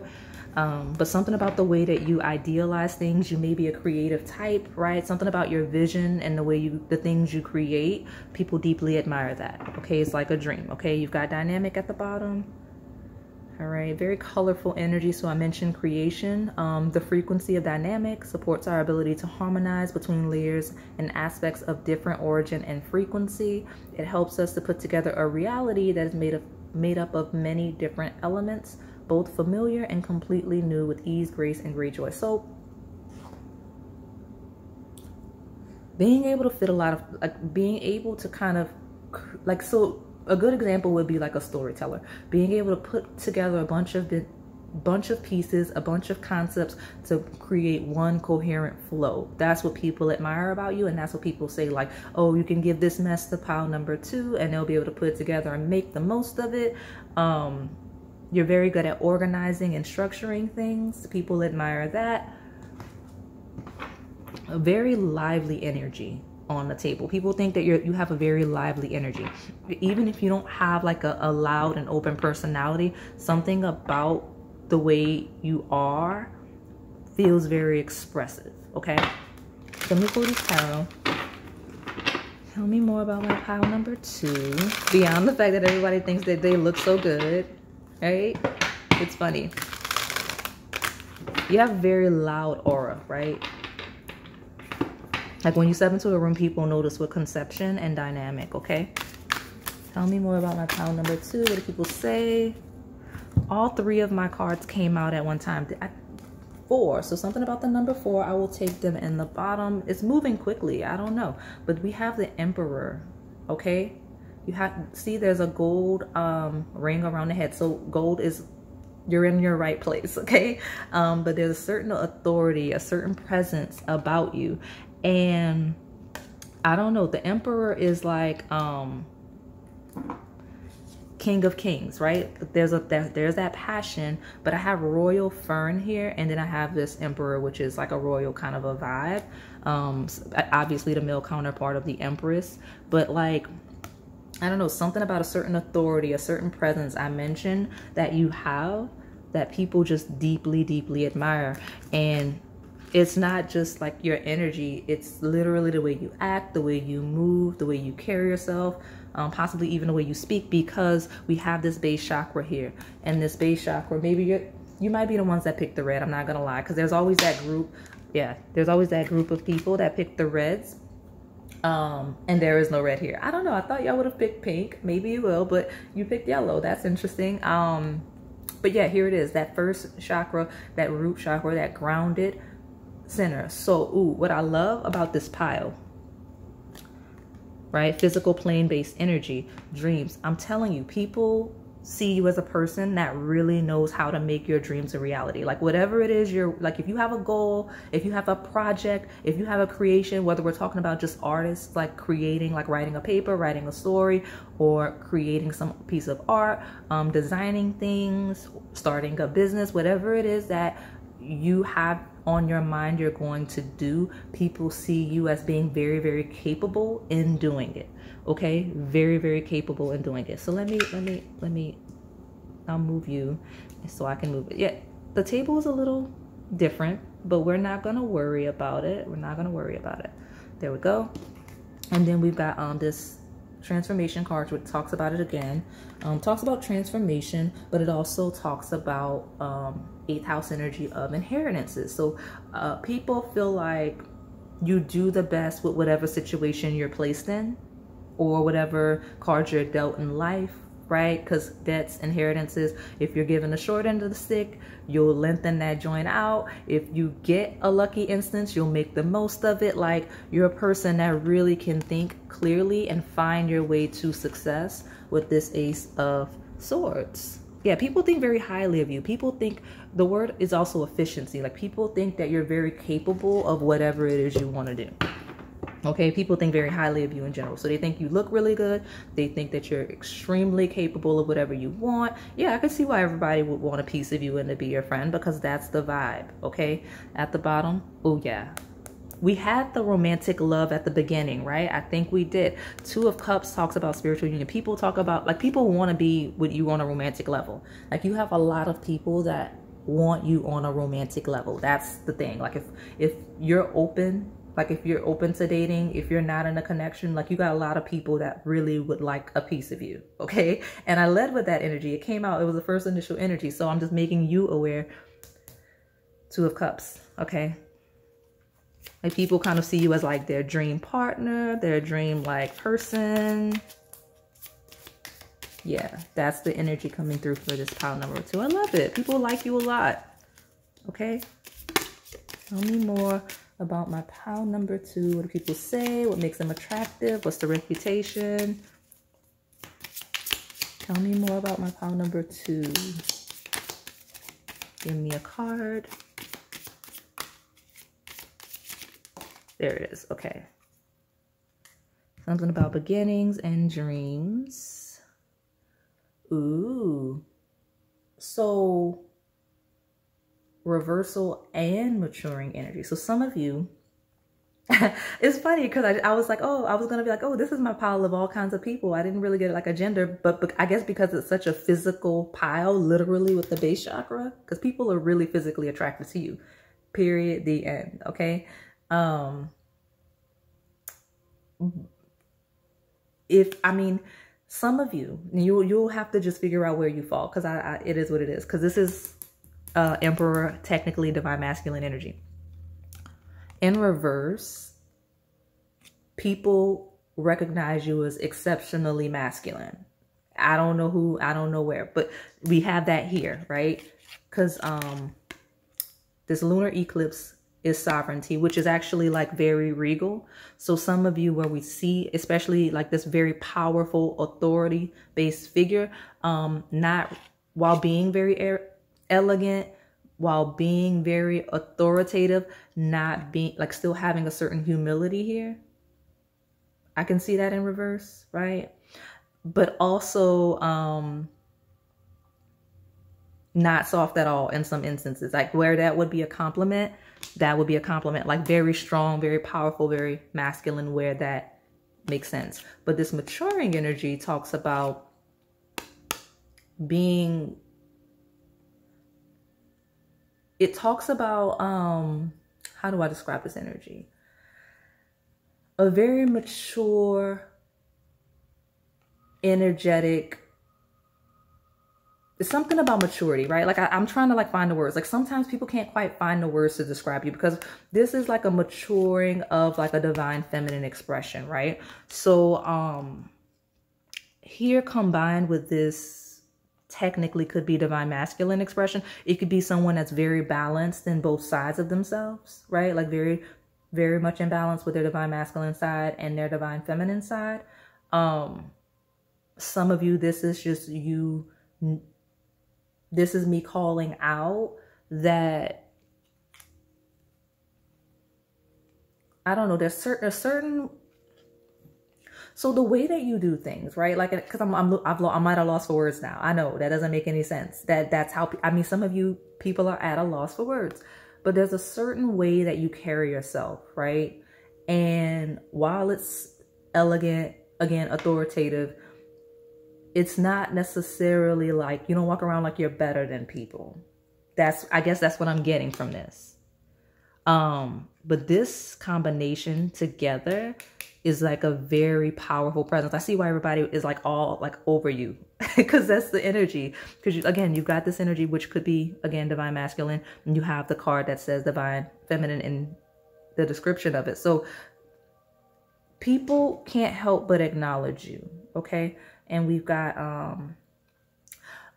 Um, but something about the way that you idealize things, you may be a creative type, right? Something about your vision and the way you, the things you create, people deeply admire that, okay? It's like a dream, okay? You've got dynamic at the bottom. All right, very colorful energy. So I mentioned creation. Um, the frequency of dynamic supports our ability to harmonize between layers and aspects of different origin and frequency. It helps us to put together a reality that is made of made up of many different elements, both familiar and completely new, with ease, grace, and great joy. So being able to fit a lot of, like being able to kind of like, so a good example would be like a storyteller, being able to put together a bunch of bunch of pieces, a bunch of concepts to create one coherent flow. That's what people admire about you, and that's what people say, like, oh, you can give this mess to pile number two and they'll be able to put it together and make the most of it. Um, you're very good at organizing and structuring things. People admire that. A very lively energy on the table. People think that you're, you have a very lively energy. Even if you don't have like a, a loud and open personality, something about the way you are feels very expressive, okay? Let me go to tarot. Tell me more about my pile number two. Beyond the fact that everybody thinks that they look so good, right? It's funny. You have a very loud aura, right? Like when you step into a room, people notice with conception and dynamic, okay? Tell me more about my pile number two. What do people say? All three of my cards came out at one time. I, four, so something about the number four. I will take them in the bottom. It's moving quickly, I don't know. But we have the Emperor, okay? You have, see there's a gold um, ring around the head. So gold is, you're in your right place, okay? Um, but there's a certain authority, a certain presence about you. And I don't know, the Emperor is like um, King of Kings, right? There's a that, there's that passion, but I have Royal Fern here, and then I have this Emperor, which is like a royal kind of a vibe. Um, obviously, the male counterpart of the Empress, but like, I don't know, something about a certain authority, a certain presence I mentioned that you have that people just deeply, deeply admire. And it's not just like your energy, it's literally the way you act, the way you move, the way you carry yourself, um, possibly even the way you speak, because we have this base chakra here. And this base chakra, maybe you're, you might be the ones that pick the red, I'm not gonna lie, because there's always that group, yeah, there's always that group of people that pick the reds, um, and there is no red here. I don't know, I thought y'all would have picked pink, maybe you will, but you picked yellow, that's interesting. Um, but yeah, here it is, that first chakra, that root chakra, that grounded center. So ooh, what I love about this pile, right? Physical plane based energy, dreams. I'm telling you, people see you as a person that really knows how to make your dreams a reality. Like whatever it is you're, like if you have a goal, if you have a project, if you have a creation, whether we're talking about just artists, like creating, like writing a paper, writing a story, or creating some piece of art, um, designing things, starting a business, whatever it is that you have on your mind you're going to do, people see you as being very, very capable in doing it, okay? Very, very capable in doing it. So let me, let me, let me, I'll move you so I can move it. Yeah, the table is a little different, but we're not going to worry about it. We're not going to worry about it. There we go. And then we've got um, this transformation card, which talks about it again. Um, talks about transformation, but it also talks about um, eighth house energy of inheritances. So uh, people feel like you do the best with whatever situation you're placed in or whatever card you're dealt in life, right? Because debts, inheritances, if you're given the short end of the stick, you'll lengthen that joint out. If you get a lucky instance, you'll make the most of it. Like, you're a person that really can think clearly and find your way to success with this Ace of Swords. Yeah, people think very highly of you. People think, the word is also efficiency. Like, people think that you're very capable of whatever it is you want to do. Okay, people think very highly of you in general. So they think you look really good. They think that you're extremely capable of whatever you want. Yeah, I can see why everybody would want a piece of you and to be your friend, because that's the vibe, okay? At the bottom, oh yeah. We had the romantic love at the beginning, right? I think we did. Two of Cups talks about spiritual union. People talk about, like, people want to be with you on a romantic level. Like, you have a lot of people that want you on a romantic level. That's the thing. Like, if, if you're open... Like if you're open to dating, if you're not in a connection, like you got a lot of people that really would like a piece of you, okay? And I led with that energy. It came out, it was the first initial energy. So I'm just making you aware. Two of Cups, okay? Like people kind of see you as like their dream partner, their dream like person. Yeah, that's the energy coming through for this pile number two. I love it. People like you a lot, okay? Tell me more about my pile number two. What do people say? What makes them attractive? What's the reputation? Tell me more about my pile number two. Give me a card. There it is. Okay. Something about beginnings and dreams. Ooh. So... reversal and maturing energy. So some of you, it's funny because I, I was like, oh, I was going to be like, oh, this is my pile of all kinds of people. I didn't really get like a gender, but, but I guess because it's such a physical pile, literally with the base chakra, because people are really physically attracted to you, period, the end. Okay. Um, if, I mean, some of you, you, you'll have to just figure out where you fall. Cause I, I it is what it is. Cause this is, Uh, Emperor, technically divine masculine energy. In reverse, people recognize you as exceptionally masculine. I don't know who, I don't know where, but we have that here, right? Because um, this lunar eclipse is sovereignty, which is actually like very regal. So some of you where we see, especially like this very powerful authority-based figure, um, not while being very er elegant, while being very authoritative, not being like, still having a certain humility here. I can see that in reverse, right? But also um not soft at all in some instances. Like where that would be a compliment, that would be a compliment. Like very strong, very powerful, very masculine, where that makes sense. But this maturing energy talks about being, it talks about, um, how do I describe this energy? A very mature, energetic, it's something about maturity, right? Like I, I'm trying to like find the words. Like sometimes people can't quite find the words to describe you, because this is like a maturing of like a divine feminine expression, right? So, um, here combined with this, technically could be divine masculine expression. It could be someone that's very balanced in both sides of themselves, right? Like very, very much in balance with their divine masculine side and their divine feminine side. Um, some of you, this is just you, this is me calling out that, I don't know, there's certain, a certain, so the way that you do things, right? Like, because I'm, I'm, I've, I'm at a loss for words now. I know that doesn't make any sense. That that's how, I mean, some of you people are at a loss for words, but there's a certain way that you carry yourself, right? And while it's elegant, again, authoritative, it's not necessarily like, you don't walk around like you're better than people, That's, I guess that's what I'm getting from this. Um, but this combination together is like a very powerful presence. I see why everybody is like all like over you, because that's the energy. Because you, again, you've got this energy, which could be, again, divine masculine, and you have the card that says divine feminine in the description of it. So people can't help but acknowledge you. Okay. And we've got, um,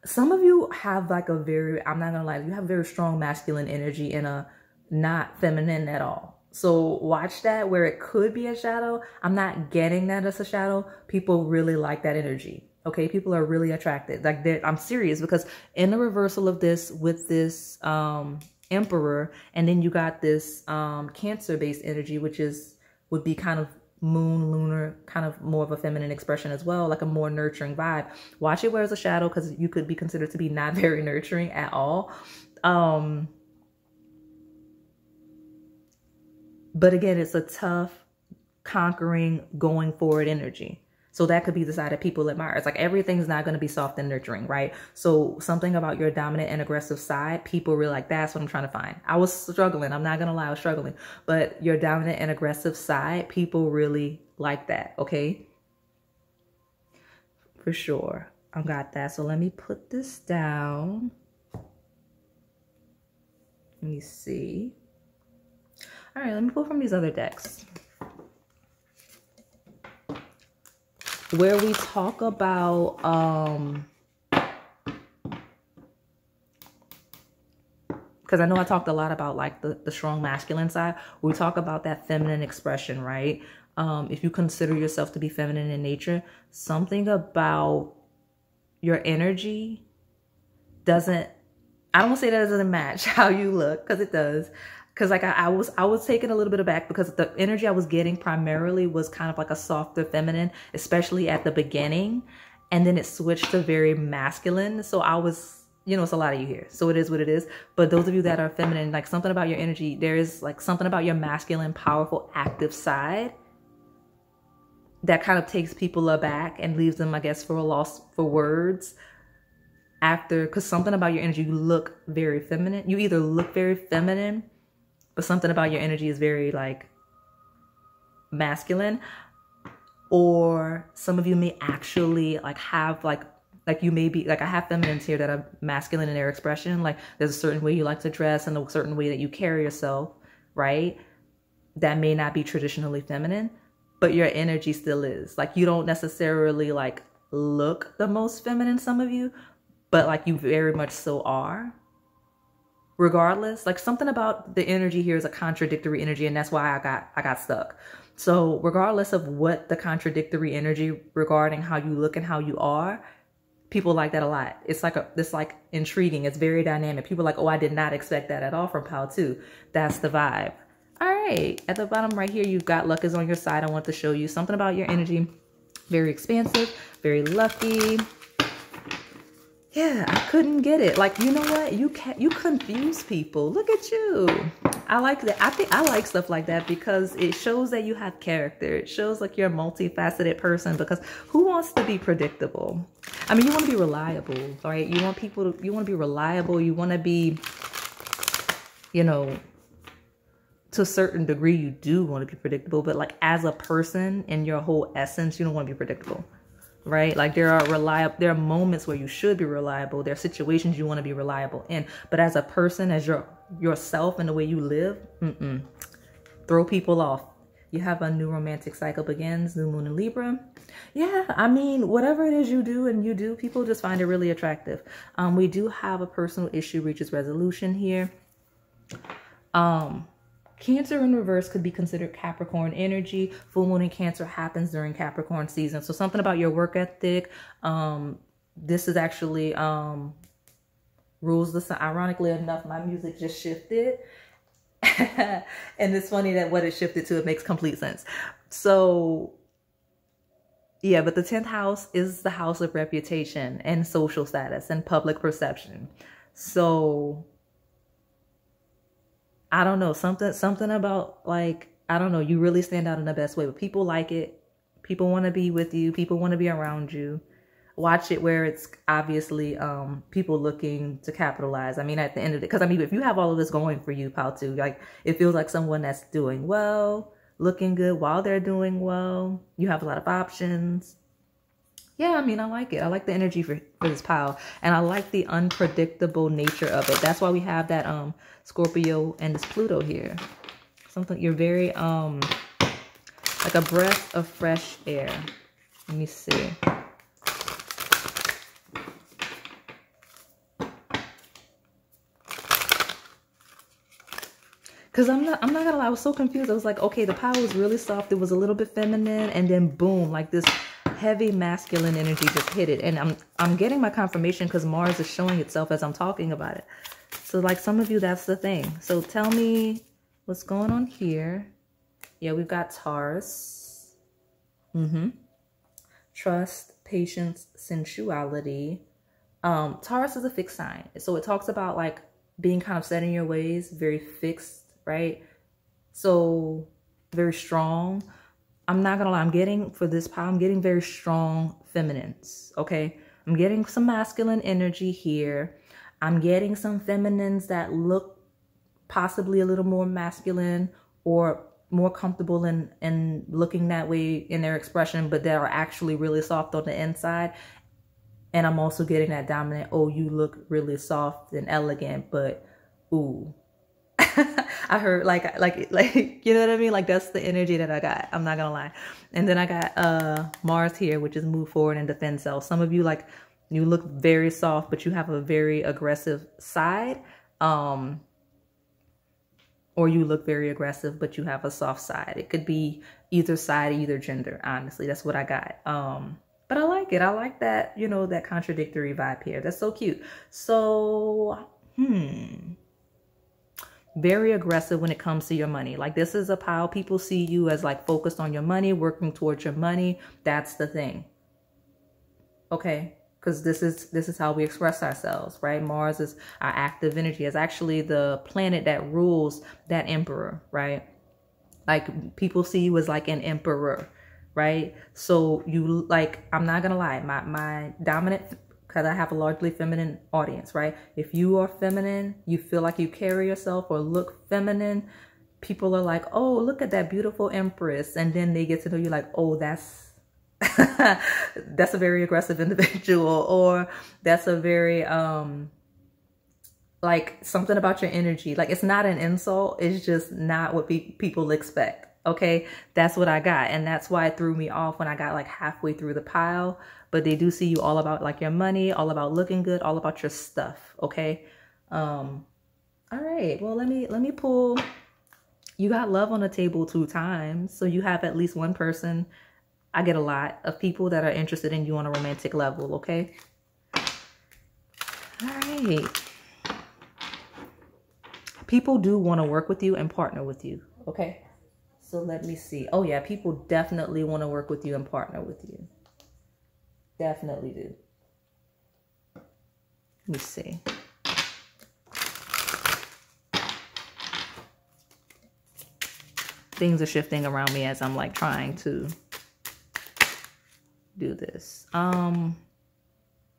some of you have like a very, I'm not gonna lie, you have very strong masculine energy in a not feminine at all. So watch that where it could be a shadow. I'm not getting that as a shadow. People really like that energy. Okay. People are really attracted. Like I'm serious, because in the reversal of this with this, um, Emperor, and then you got this, um, Cancer based energy, which is, would be kind of moon, lunar, kind of more of a feminine expression as well, like a more nurturing vibe. Watch it where it's a shadow, because you could be considered to be not very nurturing at all. Um, but again, it's a tough, conquering, going forward energy. So that could be the side that people admire. It's like everything's not going to be soft and nurturing, right? So something about your dominant and aggressive side, people really like, that's what I'm trying to find. I was struggling. I'm not going to lie. I was struggling. But your dominant and aggressive side, people really like that, okay? For sure. I got that. So let me put this down. Let me see. All right, let me pull from these other decks, where we talk about um because I know I talked a lot about like the, the strong masculine side. We talk about that feminine expression, right? Um if you consider yourself to be feminine in nature, something about your energy doesn't, I don't want to say that it doesn't match how you look, because it does. Because like I, I was I was taken a little bit aback, because the energy I was getting primarily was kind of like a softer feminine, especially at the beginning. And then it switched to very masculine. So I was, you know, it's a lot of you here. So it is what it is. But those of you that are feminine, like something about your energy, there is like something about your masculine, powerful, active side that kind of takes people aback and leaves them, I guess, for a loss for words. After, because something about your energy, you look very feminine. You either look very feminine, but something about your energy is very like masculine, or some of you may actually like have like, like you may be like, I have feminines here that are masculine in their expression. Like there's a certain way you like to dress and a certain way that you carry yourself, right? That may not be traditionally feminine, but your energy still is. Like you don't necessarily like look the most feminine, some of you, but like you very much so are. Regardless, like something about the energy here is a contradictory energy, and that's why I got I got stuck. So regardless of what the contradictory energy regarding how you look and how you are, people like that a lot. It's like a, it's like intriguing. It's very dynamic. People are like, oh, I did not expect that at all from Pile two. That's the vibe. All right, at the bottom right here, you've got luck is on your side. I want to show you something about your energy. Very expansive, very lucky. Yeah, I couldn't get it. Like, you know what? You can't, you confuse people. Look at you. I like that. I think I like stuff like that, because it shows that you have character. It shows like you're a multifaceted person, because who wants to be predictable? I mean, you want to be reliable, right? You want people to, you want to be reliable. You want to be, you know, to a certain degree, you do want to be predictable, but like as a person in your whole essence, you don't want to be predictable. Right? Like there are reliable, there are moments where you should be reliable. There are situations you want to be reliable in, but as a person, as your, yourself and the way you live, mm-mm, throw people off. You have a new romantic cycle begins, new moon in Libra. Yeah. I mean, whatever it is you do and you do, people just find it really attractive. Um, we do have a personal issue reaches resolution here. Um, Cancer in reverse could be considered Capricorn energy. Full moon in Cancer happens during Capricorn season. So something about your work ethic. Um, this is actually um, rules the sun. Ironically enough, my music just shifted. And it's funny that what it shifted to, it makes complete sense. So yeah, but the tenth house is the house of reputation and social status and public perception. So I don't know, something, something about like, I don't know, you really stand out in the best way, but people like it. People want to be with you. People want to be around you. watch it where it's obviously um, people looking to capitalize. I mean, at the end of it, because I mean, if you have all of this going for you, pal, too, like it feels like someone that's doing well, looking good while they're doing well. You have a lot of options. Yeah, I mean, I like it. I like the energy for, for this pile. And I like the unpredictable nature of it. That's why we have that um Scorpio and this Pluto here. Something you're very um like a breath of fresh air. Let me see. Cause I'm not, I'm not gonna lie, I was so confused. I was like, okay, the pile was really soft. It was a little bit feminine, and then boom, like this heavy masculine energy just hit it. And I'm I'm getting my confirmation because Mars is showing itself as I'm talking about it. So like some of you, that's the thing. So tell me what's going on here. Yeah, we've got Taurus. Mm-hmm. Trust, patience, sensuality. Um, Taurus is a fixed sign. So it talks about like being kind of set in your ways, very fixed, right? So very strong. I'm not gonna lie, I'm getting, for this pile, I'm getting very strong feminines, okay? I'm getting some masculine energy here. I'm getting some feminines that look possibly a little more masculine or more comfortable in, in looking that way in their expression, but that are actually really soft on the inside. And I'm also getting that dominant, oh, you look really soft and elegant, but ooh. I heard like, like, like, you know what I mean? Like that's the energy that I got. I'm not gonna lie. And then I got uh, Mars here, which is move forward and defend self. Some of you, like, you look very soft, but you have a very aggressive side. Um, or you look very aggressive, but you have a soft side. It could be either side, either gender, honestly. That's what I got. Um, but I like it. I like that, you know, that contradictory vibe here. That's so cute. So, hmm. Very aggressive when it comes to your money. Like this is a pile. People see you as like focused on your money, working towards your money. That's the thing. Okay. Because this is, this is how we express ourselves, right? Mars is our active energy. It's actually the planet that rules that emperor, right? Like people see you as like an emperor, right? So you like, I'm not going to lie. My, my dominant, because I have a largely feminine audience, right? If you are feminine, you feel like you carry yourself or look feminine, people are like, oh, look at that beautiful empress. And then they get to know you like, oh, that's, that's a very aggressive individual, or that's a very, um, like something about your energy. Like it's not an insult. It's just not what pe- people expect. Okay, that's what I got. And that's why it threw me off when I got like halfway through the pile. But they do see you all about like your money, all about looking good, all about your stuff. Okay. Um, all right. Well, let me, let me pull. You got love on the table two times. So you have at least one person. I get a lot of people that are interested in you on a romantic level. Okay. All right. People do want to work with you and partner with you. Okay. So let me see. Oh yeah, people definitely want to work with you and partner with you. Definitely do. Let me see. Things are shifting around me as I'm like trying to do this. Um,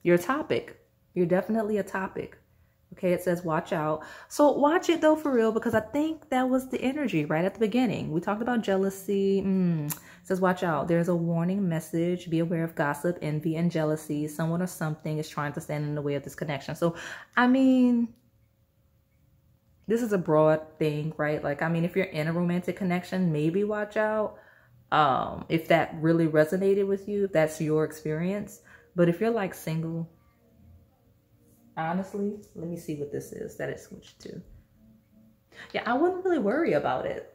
your topic. You're definitely a topic. Okay, it says watch out. So watch it though for real, because I think that was the energy right at the beginning. We talked about jealousy. Mm. It says watch out. There's a warning message. Be aware of gossip, envy, and jealousy. Someone or something is trying to stand in the way of this connection. So, I mean, this is a broad thing, right? Like, I mean, if you're in a romantic connection, maybe watch out. Um, if that really resonated with you, if that's your experience. But if you're like single... Honestly, let me see what this is that it switched to. Yeah, I wouldn't really worry about it.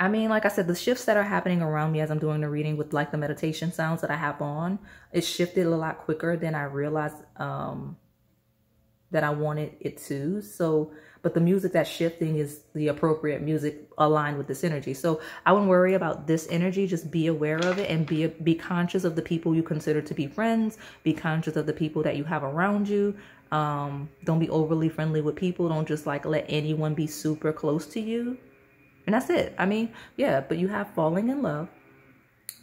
I mean, like I said, the shifts that are happening around me as I'm doing the reading with like the meditation sounds that I have on, it shifted a lot quicker than I realized um, that I wanted it to. So, but the music that's shifting is the appropriate music aligned with this energy. So I wouldn't worry about this energy. Just be aware of it and be, be conscious of the people you consider to be friends. Be conscious of the people that you have around you. Um, don't be overly friendly with people. Don't just like let anyone be super close to you. And that's it. I mean, yeah, but you have falling in love.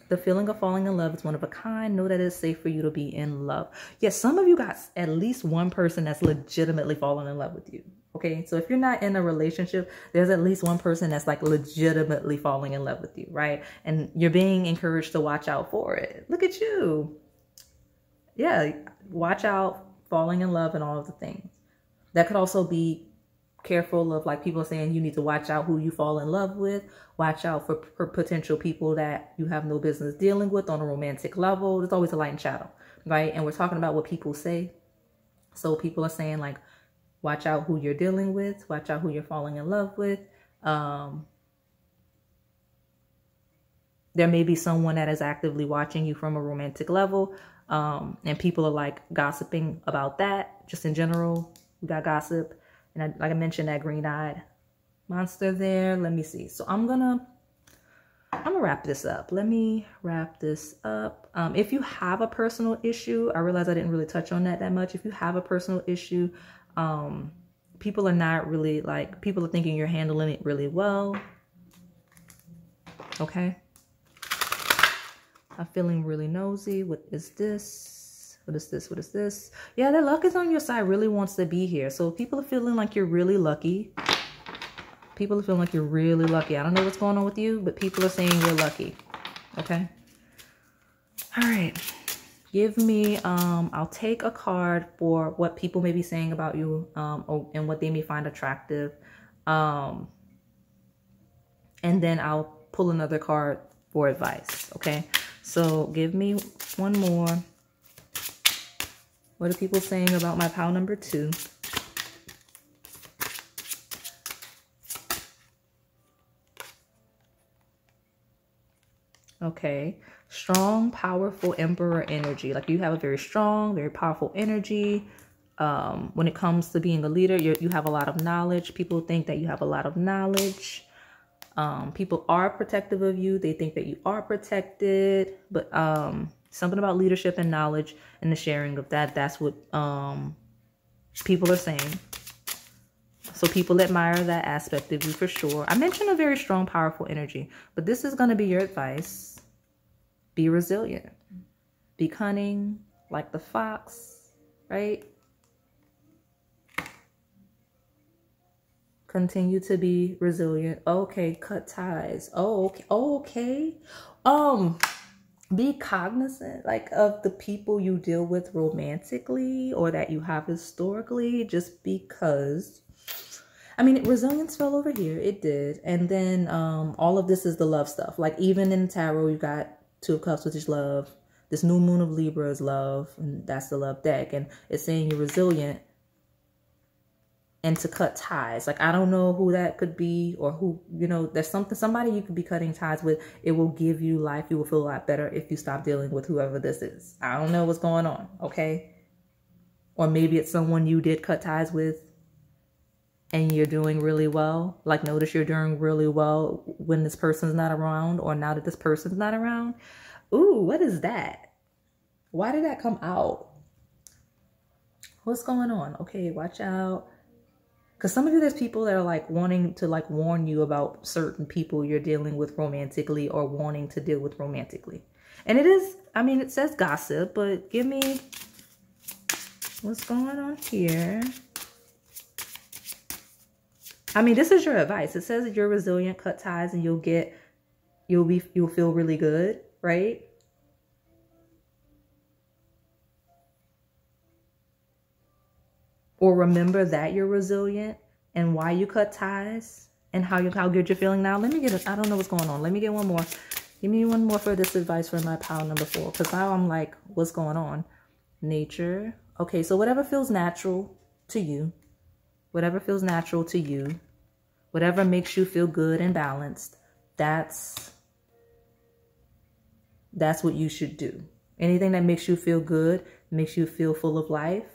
The feeling of falling in love is one of a kind. Know that it's safe for you to be in love. Yes, some of you got at least one person that's legitimately falling in love with you. Okay, so if you're not in a relationship, there's at least one person that's like legitimately falling in love with you, right? And you're being encouraged to watch out for it. Look at you. Yeah, watch out, falling in love and all of the things. That could also be careful of like people saying you need to watch out who you fall in love with. Watch out for, for potential people that you have no business dealing with on a romantic level. There's always a light and shadow, right? And we're talking about what people say. So people are saying like, watch out who you're dealing with. Watch out who you're falling in love with. Um, there may be someone that is actively watching you from a romantic level. Um, and people are like gossiping about that. Just in general, we got gossip. And I, like I mentioned, that green-eyed monster there. Let me see. So I'm going to I'm gonna wrap this up. Let me wrap this up. Um, if you have a personal issue, I realize I didn't really touch on that that much. If you have a personal issue, um people are not really like people are thinking you're handling it really well. Okay, I'm feeling really nosy. What is this? What is this? What is this? Yeah, that luck is on your side. Really wants to be here. So people are feeling like you're really lucky. People are feeling like you're really lucky. I don't know what's going on with you, but people are saying you're lucky. Okay, all right. Give me, um, I'll take a card for what people may be saying about you, um, or, and what they may find attractive. Um, and then I'll pull another card for advice. Okay. So give me one more. What are people saying about my pile number two? Okay. Strong, powerful emperor energy. Like you have a very strong, very powerful energy. Um, when it comes to being a leader, you're, you have a lot of knowledge. People think that you have a lot of knowledge. Um, people are protective of you. They think that you are protected. But um, something about leadership and knowledge and the sharing of that, that's what um, people are saying. So people admire that aspect of you for sure. I mentioned a very strong, powerful energy, but this is going to be your advice. Be resilient, be cunning like the fox, right? Continue to be resilient. Okay, cut ties. Oh, okay. Okay. Um, be cognizant like of the people you deal with romantically or that you have historically, just because I mean, resilience fell over here. It did. And then um, all of this is the love stuff. Like even in tarot, you got Two of Cups, which is love. This new moon of Libra is love, and that's the love deck. And it's saying you're resilient and to cut ties. Like, I don't know who that could be or who, you know, there's something, somebody you could be cutting ties with. It will give you life. You will feel a lot better if you stop dealing with whoever this is. I don't know what's going on, okay? Or maybe it's someone you did cut ties with and you're doing really well. Like notice you're doing really well when this person's not around or now that this person's not around. Ooh, what is that? Why did that come out? What's going on? Okay, watch out. Because some of you, there's people that are like wanting to like warn you about certain people you're dealing with romantically or wanting to deal with romantically. And it is, I mean, it says gossip, but give me what's going on here. I mean, this is your advice. It says that you're resilient, cut ties, and you'll get, you'll be, you'll feel really good, right? Or remember that you're resilient and why you cut ties and how you, how good you're feeling now. Let me get, a, I don't know what's going on. Let me get one more. Give me one more for this advice for my pile number four. Because now I'm like, what's going on? Nature. Okay, so whatever feels natural to you. Whatever feels natural to you, whatever makes you feel good and balanced, that's, that's what you should do. Anything that makes you feel good, makes you feel full of life,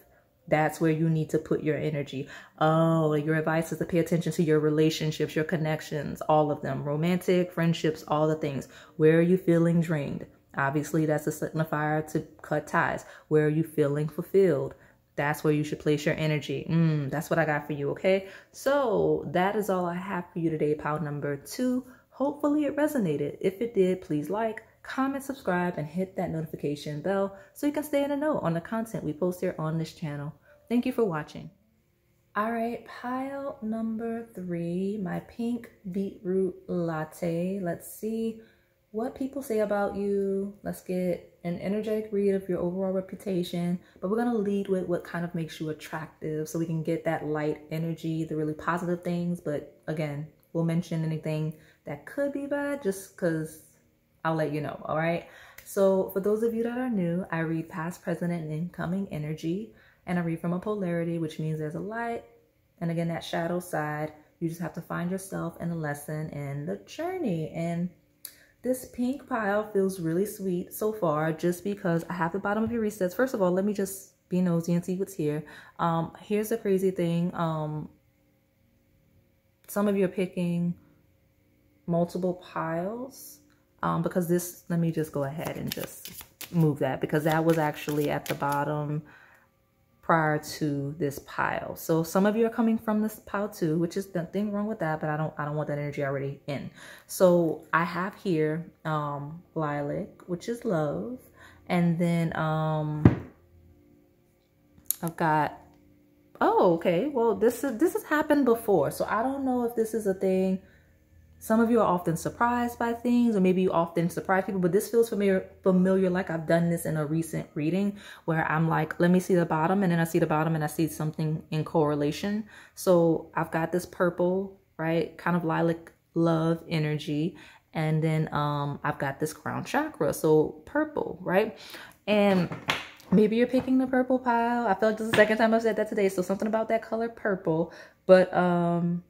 that's where you need to put your energy. Oh, your advice is to pay attention to your relationships, your connections, all of them, romantic, friendships, all the things. Where are you feeling drained? Obviously, that's a signifier to cut ties. Where are you feeling fulfilled? That's where you should place your energy. Mm, that's what I got for you, okay? So that is all I have for you today, pile number two. Hopefully it resonated. If it did, please like, comment, subscribe, and hit that notification bell so you can stay in the know on the content we post here on this channel. Thank you for watching. All right, pile number three, my pink beetroot latte. Let's see what people say about you. Let's get an energetic read of your overall reputation, but we're gonna lead with what kind of makes you attractive so we can get that light energy, the really positive things. But again, we'll mention anything that could be bad just because I'll let you know, all right? So for those of you that are new, I read past, present, and incoming energy, and I read from a polarity, which means there's a light, and again, that shadow side. You just have to find yourself in the lesson and the journey. And this pink pile feels really sweet so far just because I have the bottom of your resets. First of all, let me just be nosy and see what's here. Um, here's the crazy thing. Um, some of you are picking multiple piles um, because this, let me just go ahead and just move that because that was actually at the bottom prior to this pile. So some of you are coming from this pile too, which is nothing wrong with that, but I don't I don't want that energy already in. So I have here um lilac, which is love, and then um I've got, oh okay, well this is this has happened before, so I don't know if this is a thing. Some of you are often surprised by things, or maybe you often surprise people, but this feels familiar, familiar, like I've done this in a recent reading where I'm like, let me see the bottom, and then I see the bottom and I see something in correlation. So I've got this purple, right, kind of lilac love energy, and then um, I've got this crown chakra, so purple, right? And maybe you're picking the purple pile. I feel like this is the second time I've said that today, so something about that color purple, but... um.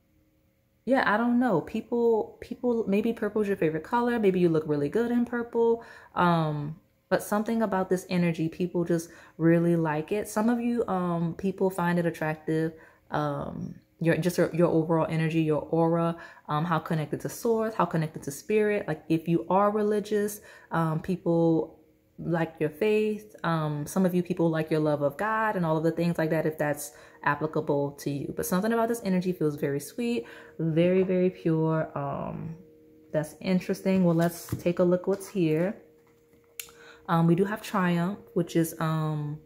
Yeah, I don't know. People, people, maybe purple is your favorite color. Maybe you look really good in purple. Um, but something about this energy, people just really like it. Some of you, um, people find it attractive. Um, your just your, your overall energy, your aura, um, how connected to source, how connected to spirit. Like if you are religious, um, people like your faith. Um, some of you people like your love of God and all of the things like that, if that's applicable to you. But something about this energy feels very sweet, very, very pure. Um, that's interesting. Well, let's take a look what's here. Um, we do have triumph, which is um,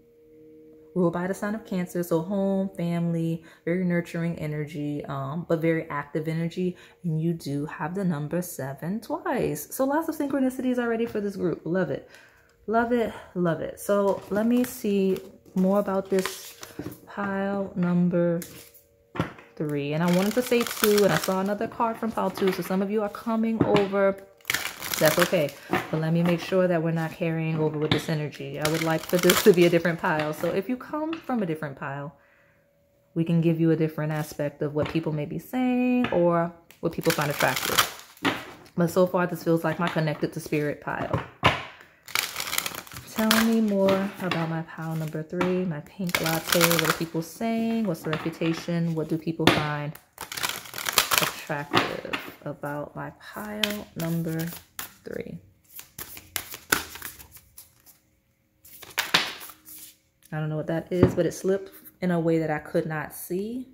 ruled by the sign of Cancer. So home, family, very nurturing energy, um, but very active energy. And you do have the number seven twice. So lots of synchronicities already for this group. Love it. Love it, love it. So let me see more about this pile number three. And I wanted to say two, and I saw another card from pile two. So some of you are coming over. That's okay. But let me make sure that we're not carrying over with this energy. I would like for this to be a different pile. So if you come from a different pile, we can give you a different aspect of what people may be saying or what people find attractive. But so far, this feels like my connected to spirit pile. Tell me more about my pile number three, my pink latte. What are people saying? What's the reputation? What do people find attractive about my pile number three? I don't know what that is, but it slipped in a way that I could not see.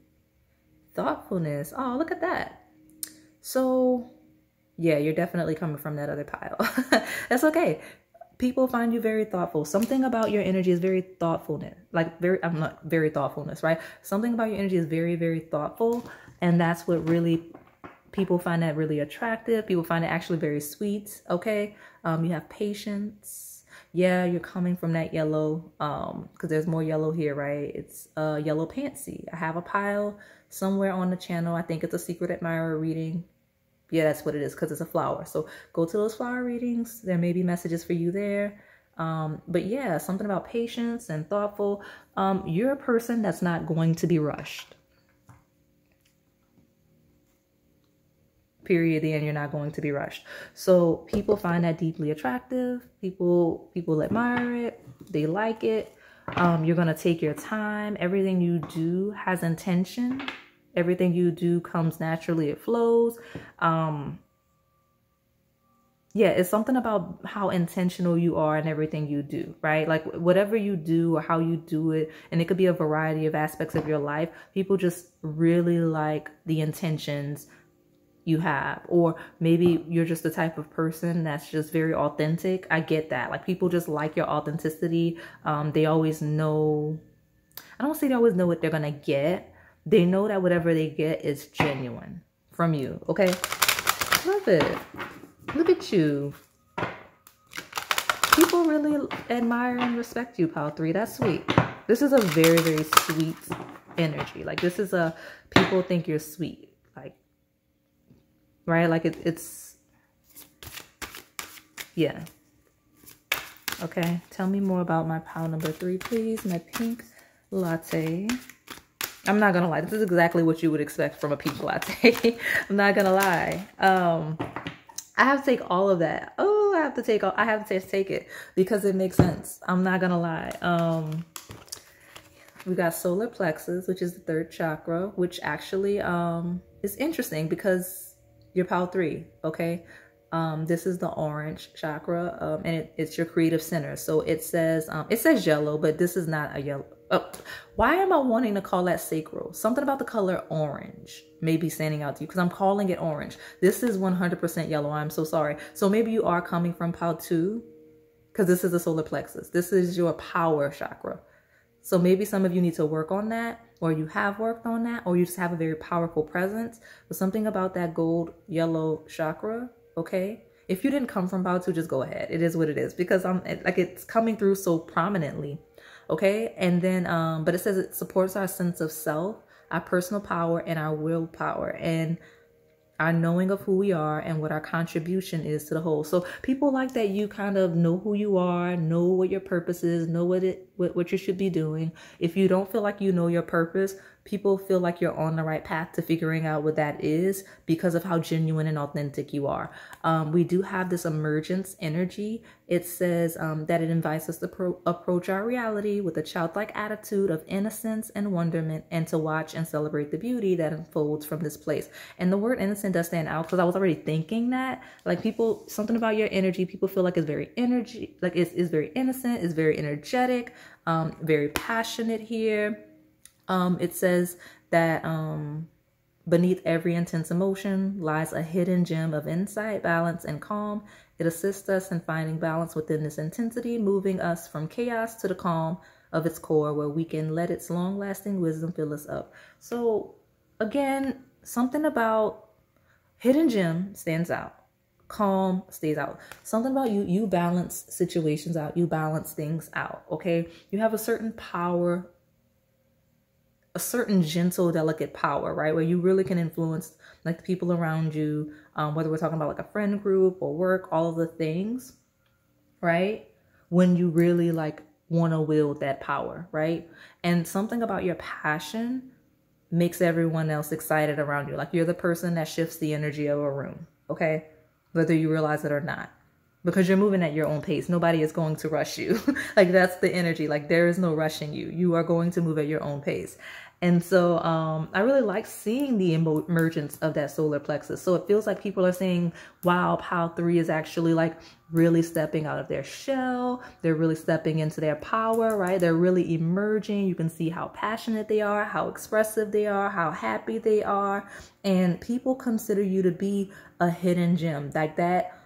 Thoughtfulness. Oh, look at that. So, yeah, you're definitely coming from that other pile. That's okay. People find you very thoughtful. Something about your energy is very thoughtfulness. Like very, I'm not very thoughtfulness, right? Something about your energy is very, very thoughtful. And that's what really, people find that really attractive. People find it actually very sweet. Okay. Um, you have patience. Yeah. You're coming from that yellow. Um, cause there's more yellow here, right? It's uh yellow pantsy. I have a pile somewhere on the channel. I think it's a secret admirer reading. Yeah, that's what it is because it's a flower. So go to those flower readings. There may be messages for you there. Um, but yeah, something about patience and thoughtful. Um, you're a person that's not going to be rushed. Period. The end. You're not going to be rushed. So people find that deeply attractive. People, people admire it. They like it. Um, you're going to take your time. Everything you do has intention. Everything you do comes naturally. It flows. Um, yeah, it's something about how intentional you are in everything you do, right? Like whatever you do or how you do it, and it could be a variety of aspects of your life. People just really like the intentions you have, or maybe you're just the type of person that's just very authentic. I get that. Like, people just like your authenticity. Um, they always know, I don't say they always know what they're gonna get. They know that whatever they get is genuine from you, okay? Love it. Look at you. People really admire and respect you, pile three. That's sweet. This is a very, very sweet energy. Like, this is a, people think you're sweet. Like, right? Like, it, it's, yeah. Okay. Tell me more about my pile number three, please. My pink latte. I'm not gonna lie, this is exactly what you would expect from a peach latte. I'm not gonna lie. Um, I have to take all of that. Oh, I have to take all, I have to take it because it makes sense. I'm not gonna lie. Um, we got solar plexus, which is the third chakra, which actually um, is interesting because you're pile three, okay? Um, this is the orange chakra, um, and it, it's your creative center. So it says, um, it says yellow, but this is not a yellow. Oh, why am I wanting to call that sacral? Something about the color orange may be standing out to you because I'm calling it orange. This is one hundred percent yellow. I'm so sorry. So maybe you are coming from pile two because this is the solar plexus. This is your power chakra. So maybe some of you need to work on that, or you have worked on that, or you just have a very powerful presence. But something about that gold yellow chakra, okay? If you didn't come from pile two, just go ahead. It is what it is because I'm like, it's coming through so prominently. Okay, and then, um, but it says it supports our sense of self, our personal power, and our willpower, and our knowing of who we are and what our contribution is to the whole. So people like that you kind of know who you are, know what your purpose is, know what it what, what you should be doing. If you don't feel like you know your purpose, people feel like you're on the right path to figuring out what that is because of how genuine and authentic you are. Um, we do have this emergence energy. It says um, that it invites us to pro approach our reality with a childlike attitude of innocence and wonderment, and to watch and celebrate the beauty that unfolds from this place. And the word innocent does stand out because I was already thinking that. Like, people, something about your energy, people feel like it's very energy, like it's, it's very innocent, it's very energetic, um, very passionate here. Um, it says that um, beneath every intense emotion lies a hidden gem of insight, balance, and calm. It assists us in finding balance within this intensity, moving us from chaos to the calm of its core, where we can let its long-lasting wisdom fill us up. So again, something about hidden gem stands out. Calm stays out. Something about you, you balance situations out. You balance things out, okay? You have a certain power, a certain gentle, delicate power, right? Where you really can influence like the people around you, um, whether we're talking about like a friend group or work, all of the things, right? When you really like want to wield that power, right? And something about your passion makes everyone else excited around you. Like, you're the person that shifts the energy of a room, okay? Whether you realize it or not, because you're moving at your own pace. Nobody is going to rush you. Like, that's the energy. Like, there is no rushing you. You are going to move at your own pace. And so um, I really like seeing the emergence of that solar plexus. So it feels like people are saying, wow, pile three is actually like really stepping out of their shell. They're really stepping into their power, right? They're really emerging. You can see how passionate they are, how expressive they are, how happy they are. And people consider you to be a hidden gem. Like, that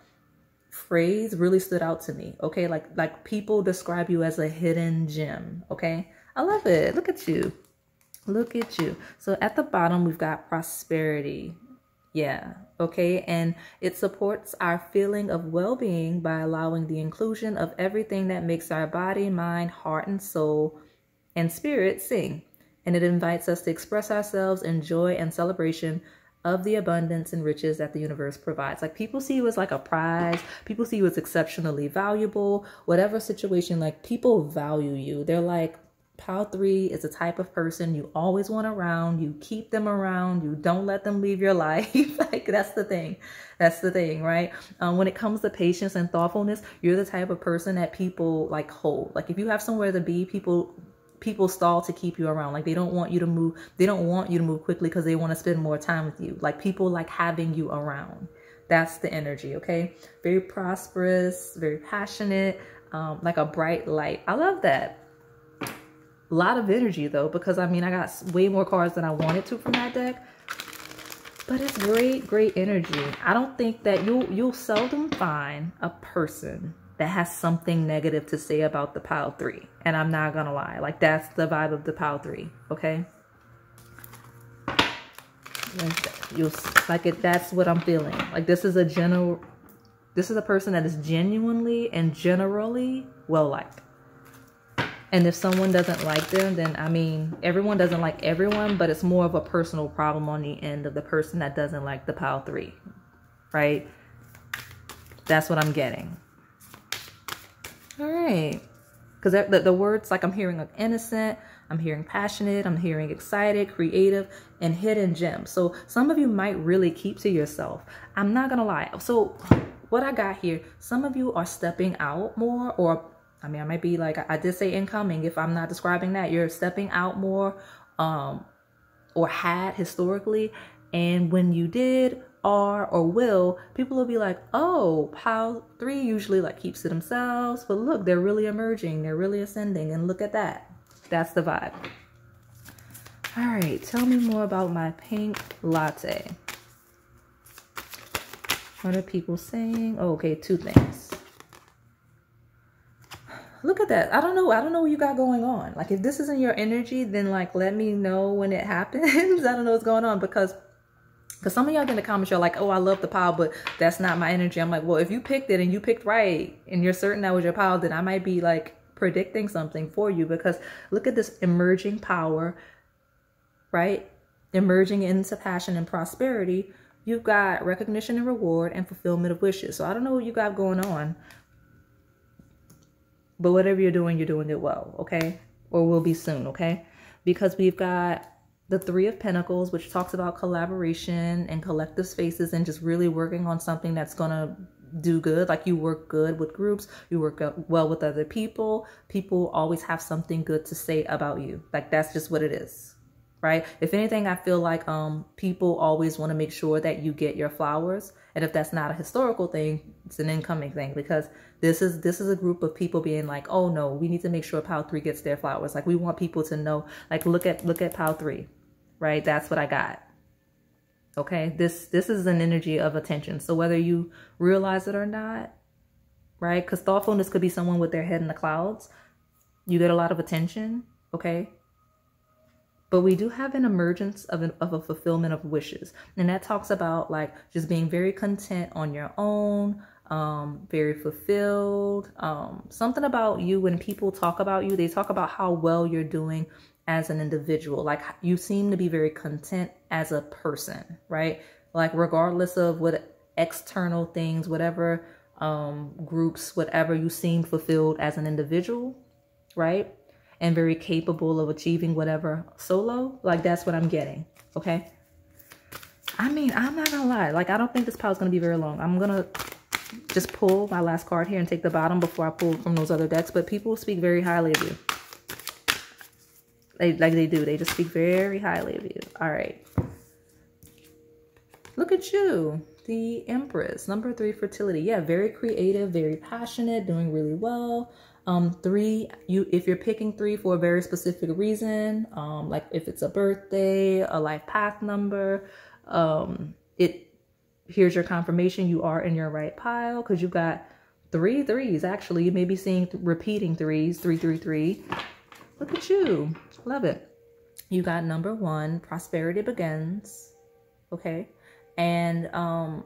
phrase really stood out to me, okay? Like, like people describe you as a hidden gem, okay? I love it. Look at you. Look at you. So at the bottom, we've got prosperity. Yeah. Okay. And it supports our feeling of well-being by allowing the inclusion of everything that makes our body, mind, heart, and soul and spirit sing. And it invites us to express ourselves in joy and celebration of the abundance and riches that the universe provides. Like, people see you as like a prize. People see you as exceptionally valuable. Whatever situation, like, people value you. They're like, pile three is the type of person you always want around. You keep them around. You don't let them leave your life. Like, that's the thing. That's the thing, right? Um, when it comes to patience and thoughtfulness, you're the type of person that people like hold. Like, if you have somewhere to be, people people stall to keep you around. Like, they don't want you to move. They don't want you to move quickly because they want to spend more time with you. Like, people like having you around. That's the energy, okay? Very prosperous, very passionate, um, like a bright light. I love that. A lot of energy though, because I mean, I got way more cards than I wanted to from that deck. But it's great, great energy. I don't think that you'll, you'll seldom find a person that has something negative to say about the pile three. And I'm not going to lie. Like, that's the vibe of the pile three. Okay. You'll, like it, that's what I'm feeling. Like, this is a general, this is a person that is genuinely and generally well-liked. And if someone doesn't like them, then, I mean, everyone doesn't like everyone, but it's more of a personal problem on the end of the person that doesn't like the pile three, right? That's what I'm getting. All right. Because the, the words, like, I'm hearing like innocent, I'm hearing passionate, I'm hearing excited, creative, and hidden gems. So some of you might really keep to yourself. I'm not going to lie. So what I got here, some of you are stepping out more, or I mean, I might be like, I did say incoming. If I'm not describing that, you're stepping out more, um, or had historically. And when you did, are, or will, people will be like, oh, pile three usually like keeps to themselves, but look, they're really emerging. They're really ascending. And look at that. That's the vibe. All right. Tell me more about my pink latte. What are people saying? Oh, okay. Two things. Look at that. I don't know. I don't know what you got going on. Like, if this isn't your energy, then like, let me know when it happens. I don't know what's going on, because, because some of y'all in the comments, you're like, oh, I love the pile, but that's not my energy. I'm like, well, if you picked it and you picked right and you're certain that was your pile, then I might be like predicting something for you, because look at this emerging power, right? Emerging into passion and prosperity. You've got recognition and reward and fulfillment of wishes. So I don't know what you got going on, but whatever you're doing, you're doing it well, okay? Or will be soon, okay? Because we've got the Three of Pentacles, which talks about collaboration and collective spaces and just really working on something that's going to do good. Like, you work good with groups. You work well with other people. People always have something good to say about you. Like, that's just what it is, right? If anything, I feel like um, people always want to make sure that you get your flowers. And if that's not a historical thing, it's an incoming thing, because this is this is a group of people being like, oh no, we need to make sure pile three gets their flowers. Like, we want people to know, like, look at look at pile three, right? That's what I got. Okay, this this is an energy of attention. So whether you realize it or not, right? Because thoughtfulness could be someone with their head in the clouds. You get a lot of attention, okay? But we do have an emergence of, an, of a fulfillment of wishes. And that talks about like just being very content on your own, um, very fulfilled. Um, something about you, when people talk about you, they talk about how well you're doing as an individual. Like, you seem to be very content as a person, right? Like, regardless of what external things, whatever um, groups, whatever, you seem fulfilled as an individual, right? And very capable of achieving whatever solo. Like, that's what I'm getting, okay? I mean, I'm not gonna lie. Like, I don't think this pile is gonna be very long. I'm gonna just pull my last card here and take the bottom before I pull from those other decks. But people speak very highly of you. They, like they do. They just speak very highly of you. All right. Look at you. The Empress. Number three, fertility. Yeah, very creative, very passionate, doing really well. Um, three, you, if you're picking three for a very specific reason, um, like if it's a birthday, a life path number, um, it, here's your confirmation. You are in your right pile. 'Cause you've got three threes. Actually, you may be seeing th- repeating threes, three, three, three. Look at you. Love it. You got number one, prosperity begins. Okay. And, um,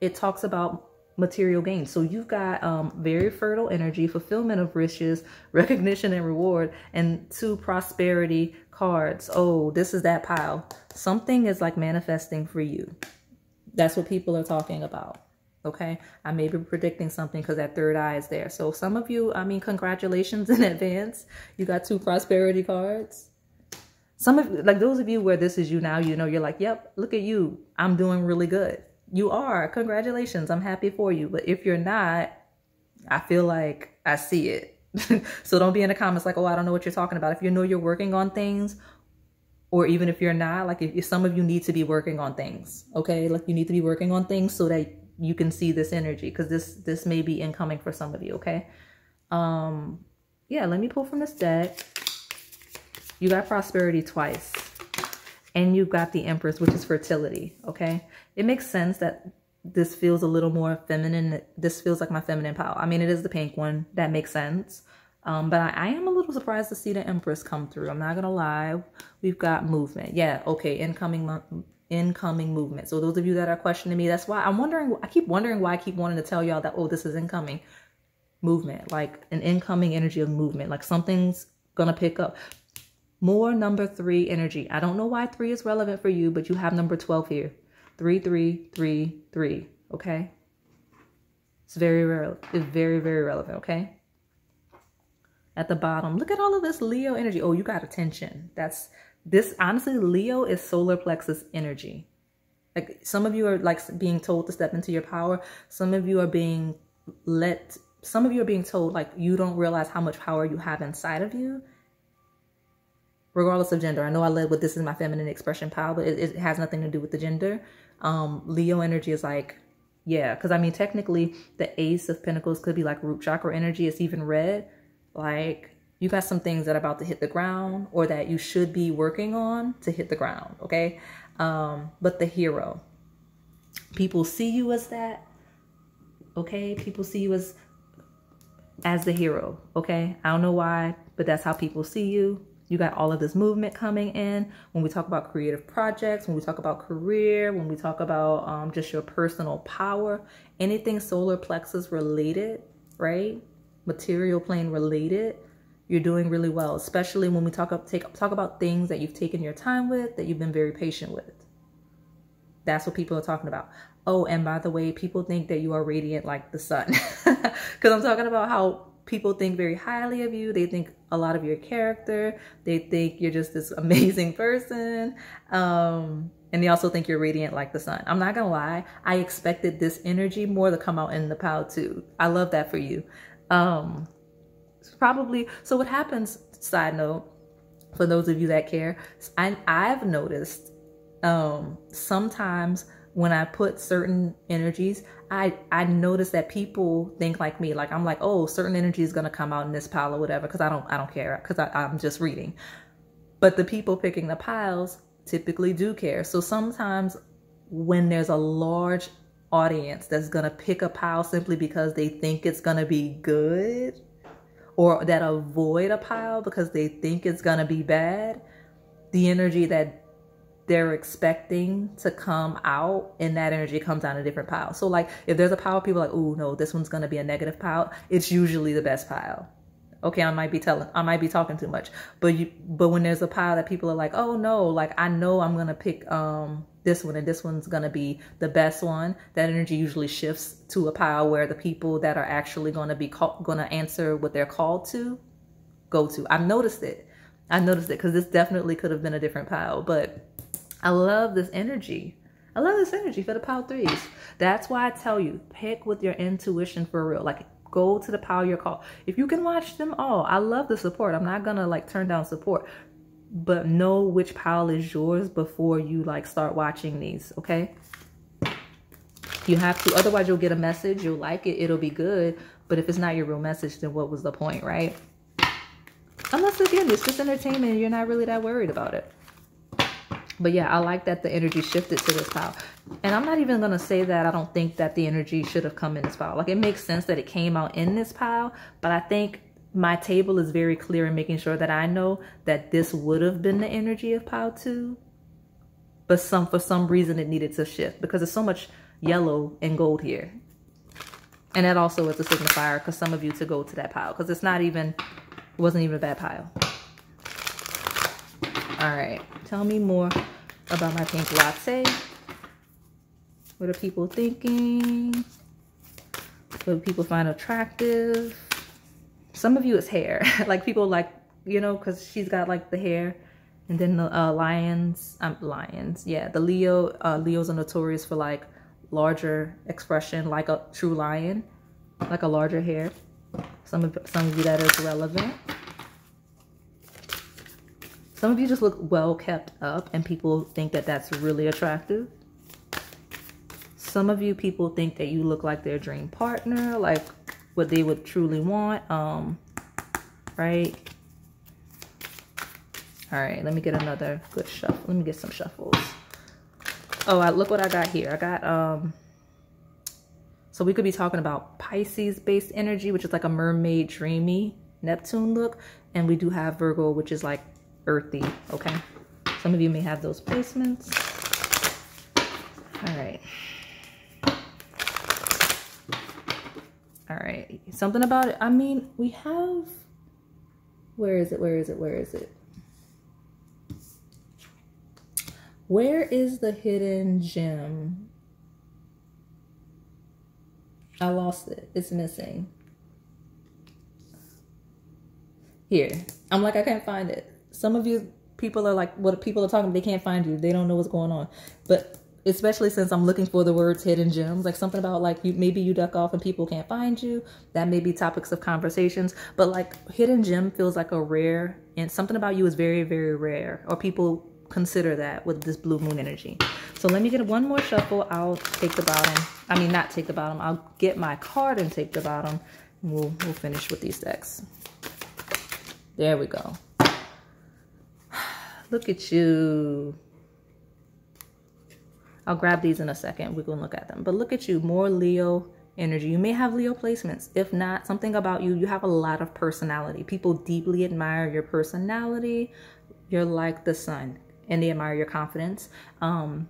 it talks about material gain. So you've got um, very fertile energy, fulfillment of wishes, recognition and reward, and two prosperity cards. Oh, this is that pile. Something is like manifesting for you. That's what people are talking about. Okay. I may be predicting something because that third eye is there. So some of you, I mean, congratulations in advance. You got two prosperity cards. Some of, like those of you where this is you now, you know, you're like, yep, look at you. I'm doing really good. You are. Congratulations. I'm happy for you. But if you're not, I feel like I see it. So don't be in the comments like, oh, I don't know what you're talking about. If you know you're working on things, or even if you're not, like if, if some of you need to be working on things, okay? Like you need to be working on things so that you can see this energy, because this, this may be incoming for some of you, okay? Um, yeah, let me pull from this deck. You got prosperity twice. and you've got the Empress, which is fertility, okay? It makes sense that this feels a little more feminine. This feels like my feminine power. I mean, it is the pink one. That makes sense. Um, but I, I am a little surprised to see the Empress come through. I'm not going to lie. We've got movement. Yeah, okay, incoming incoming movement. So those of you that are questioning me, that's why I'm wondering. I keep wondering why I keep wanting to tell y'all that, oh, this is incoming movement, like an incoming energy of movement, like something's going to pick up. More number three energy. I don't know why three is relevant for you, but you have number twelve here. Three, three, three, three. Okay. It's very rare. It's very, very relevant. Okay. At the bottom, look at all of this Leo energy. Oh, you got attention. That's this. Honestly, Leo is solar plexus energy. Like some of you are like being told to step into your power. Some of you are being let, some of you are being told like you don't realize how much power you have inside of you. Regardless of gender. I know I led with this is my feminine expression power, but it, it has nothing to do with the gender. Um, Leo energy is like, yeah. Because I mean, technically the Ace of Pentacles could be like root chakra energy. It's even red. Like you got some things that are about to hit the ground or that you should be working on to hit the ground. Okay. Um, but the hero, people see you as that. Okay. People see you as, as the hero. Okay. I don't know why, but that's how people see you. You got all of this movement coming in. When we talk about creative projects, when we talk about career, when we talk about um, just your personal power, anything solar plexus related, right? Material plane related, you're doing really well. Especially when we talk up, take talk about things that you've taken your time with, that you've been very patient with. That's what people are talking about. Oh, and by the way, people think that you are radiant like the sun, because I'm talking about how people think very highly of you. They think a lot of your character. They think you're just this amazing person. Um, and they also think you're radiant like the sun. I'm not going to lie. I expected this energy more to come out in the pile too. I love that for you. Um, probably. So what happens, side note, for those of you that care, I, I've noticed um, sometimes when I put certain energies, I, I notice that people think like me, like I'm like, oh, certain energy is going to come out in this pile or whatever. Cause I don't, I don't care. Cause I, I'm just reading, but the people picking the piles typically do care. So sometimes when there's a large audience that's going to pick a pile simply because they think it's going to be good, or that avoid a pile because they think it's going to be bad, the energy that they're expecting to come out, and that energy comes out in a different pile. So like if there's a pile, people are like, oh no, this one's going to be a negative pile. It's usually the best pile. Okay. I might be telling, I might be talking too much, but you, but when there's a pile that people are like, oh no, like I know I'm going to pick, um, this one and this one's going to be the best one. That energy usually shifts to a pile where the people that are actually going to be called, going to answer what they're called to go to. I've noticed it. I noticed it because this definitely could have been a different pile, but I love this energy. I love this energy for the pile threes. That's why I tell you, pick with your intuition for real. Like go to the pile you're called. If you can watch them all, I love the support. I'm not going to like turn down support, but know which pile is yours before you like start watching these. Okay. You have to, otherwise you'll get a message. You'll like it. It'll be good. But if it's not your real message, then what was the point? Right? Unless again, it's just entertainment. You're not really that worried about it. But yeah, I like that the energy shifted to this pile. And I'm not even going to say that I don't think that the energy should have come in this pile. Like it makes sense that it came out in this pile. But I think my table is very clear in making sure that I know that this would have been the energy of pile two. But some for some reason it needed to shift because there's so much yellow and gold here. And that also is a signifier because some of you to go to that pile because it's not even, it wasn't even a bad pile. All right, tell me more about my pink latte. What are people thinking? What do people find attractive? Some of you, it's hair. Like people like, you know, because she's got like the hair. And then the uh, lions, um, lions, yeah. The Leo, uh, Leos are notorious for like larger expression, like a true lion, like a larger hair. Some of, some of you that is relevant. Some of you just look well kept up and people think that that's really attractive. Some of you people think that you look like their dream partner, like what they would truly want, um, right? All right, let me get another good shuffle. Let me get some shuffles. Oh, I, look what I got here. I got, um, so we could be talking about Pisces-based energy, which is like a mermaid, dreamy, Neptune look. And we do have Virgo, which is like earthy, okay? Some of you may have those placements. All right. All right, something about it. I mean, we have, where is it, where is it, where is it? Where is the hidden gem? I lost it. It's missing. Here. I'm like, I can't find it. Some of you people are like, what people are talking, they can't find you. They don't know what's going on. But especially since I'm looking for the words hidden gems, like something about like you, maybe you duck off and people can't find you. That may be topics of conversations, but like hidden gem feels like a rare, and something about you is very, very rare, or people consider that with this blue moon energy. So let me get one more shuffle. I'll take the bottom. I mean, not take the bottom. I'll get my card and take the bottom. And we'll, we'll finish with these decks. There we go. Look at you. I'll grab these in a second. We're going to look at them. But look at you. More Leo energy. You may have Leo placements. If not, something about you. You have a lot of personality. People deeply admire your personality. You're like the sun. And they admire your confidence. Um,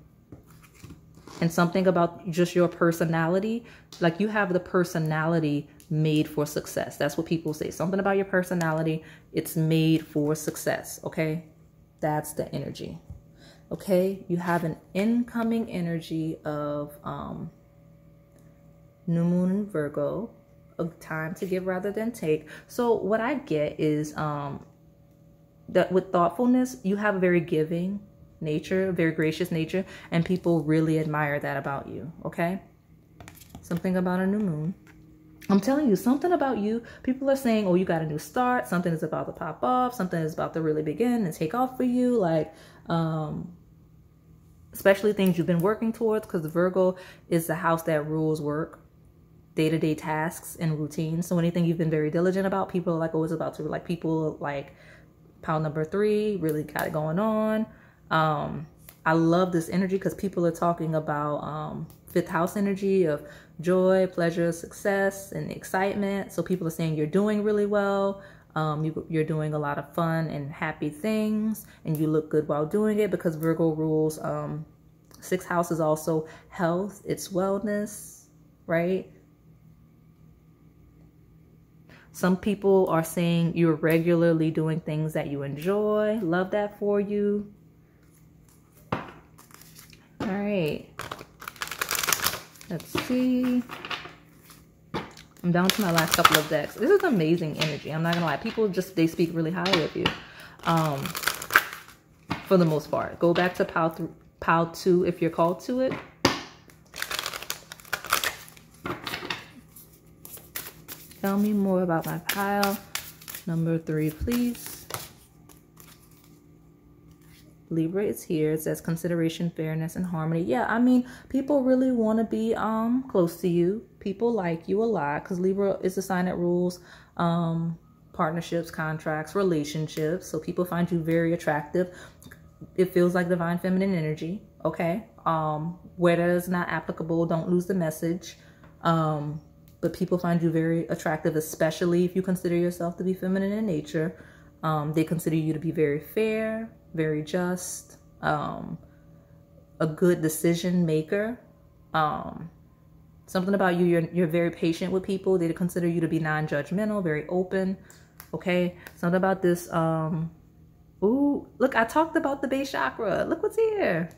and something about just your personality. Like you have the personality made for success. That's what people say. Something about your personality. It's made for success. Okay. That's the energy. Okay. You have an incoming energy of um, new moon in Virgo. A time to give rather than take. So what I get is... Um, that with thoughtfulness, you have a very giving nature, very gracious nature, and people really admire that about you, okay? Something about a new moon. I'm telling you, something about you, people are saying, oh, you got a new start, something is about to pop off, something is about to really begin and take off for you, like, um, especially things you've been working towards, because Virgo is the house that rules work, day-to-day tasks and routines. So anything you've been very diligent about, people are like, oh, it's about to, like, people, like, pile number three really got it going on. Um, I love this energy because people are talking about um, fifth house energy of joy, pleasure, success, and excitement. So people are saying you're doing really well. Um, you, you're doing a lot of fun and happy things, and you look good while doing it because Virgo rules. Um, sixth house is also health. It's wellness, right? Some people are saying you're regularly doing things that you enjoy. Love that for you. All right. Let's see. I'm down to my last couple of decks. This is amazing energy. I'm not going to lie. People just, they speak really highly of you. Um, for the most part. Go back to pile, th pile two if you're called to it. Tell me more about my pile number three, please. Libra is here. It says consideration, fairness, and harmony. Yeah, I mean, people really want to be um close to you. People like you a lot because Libra is a sign that rules um partnerships, contracts, relationships. So people find you very attractive. It feels like divine feminine energy. Okay. Um, where that is not applicable, don't lose the message. Um But people find you very attractive, especially if you consider yourself to be feminine in nature. Um, they consider you to be very fair, very just, um, a good decision maker. Um, something about you, you're, you're very patient with people. They consider you to be non-judgmental, very open. Okay, something about this. Um, ooh, look, I talked about the base chakra. Look what's here.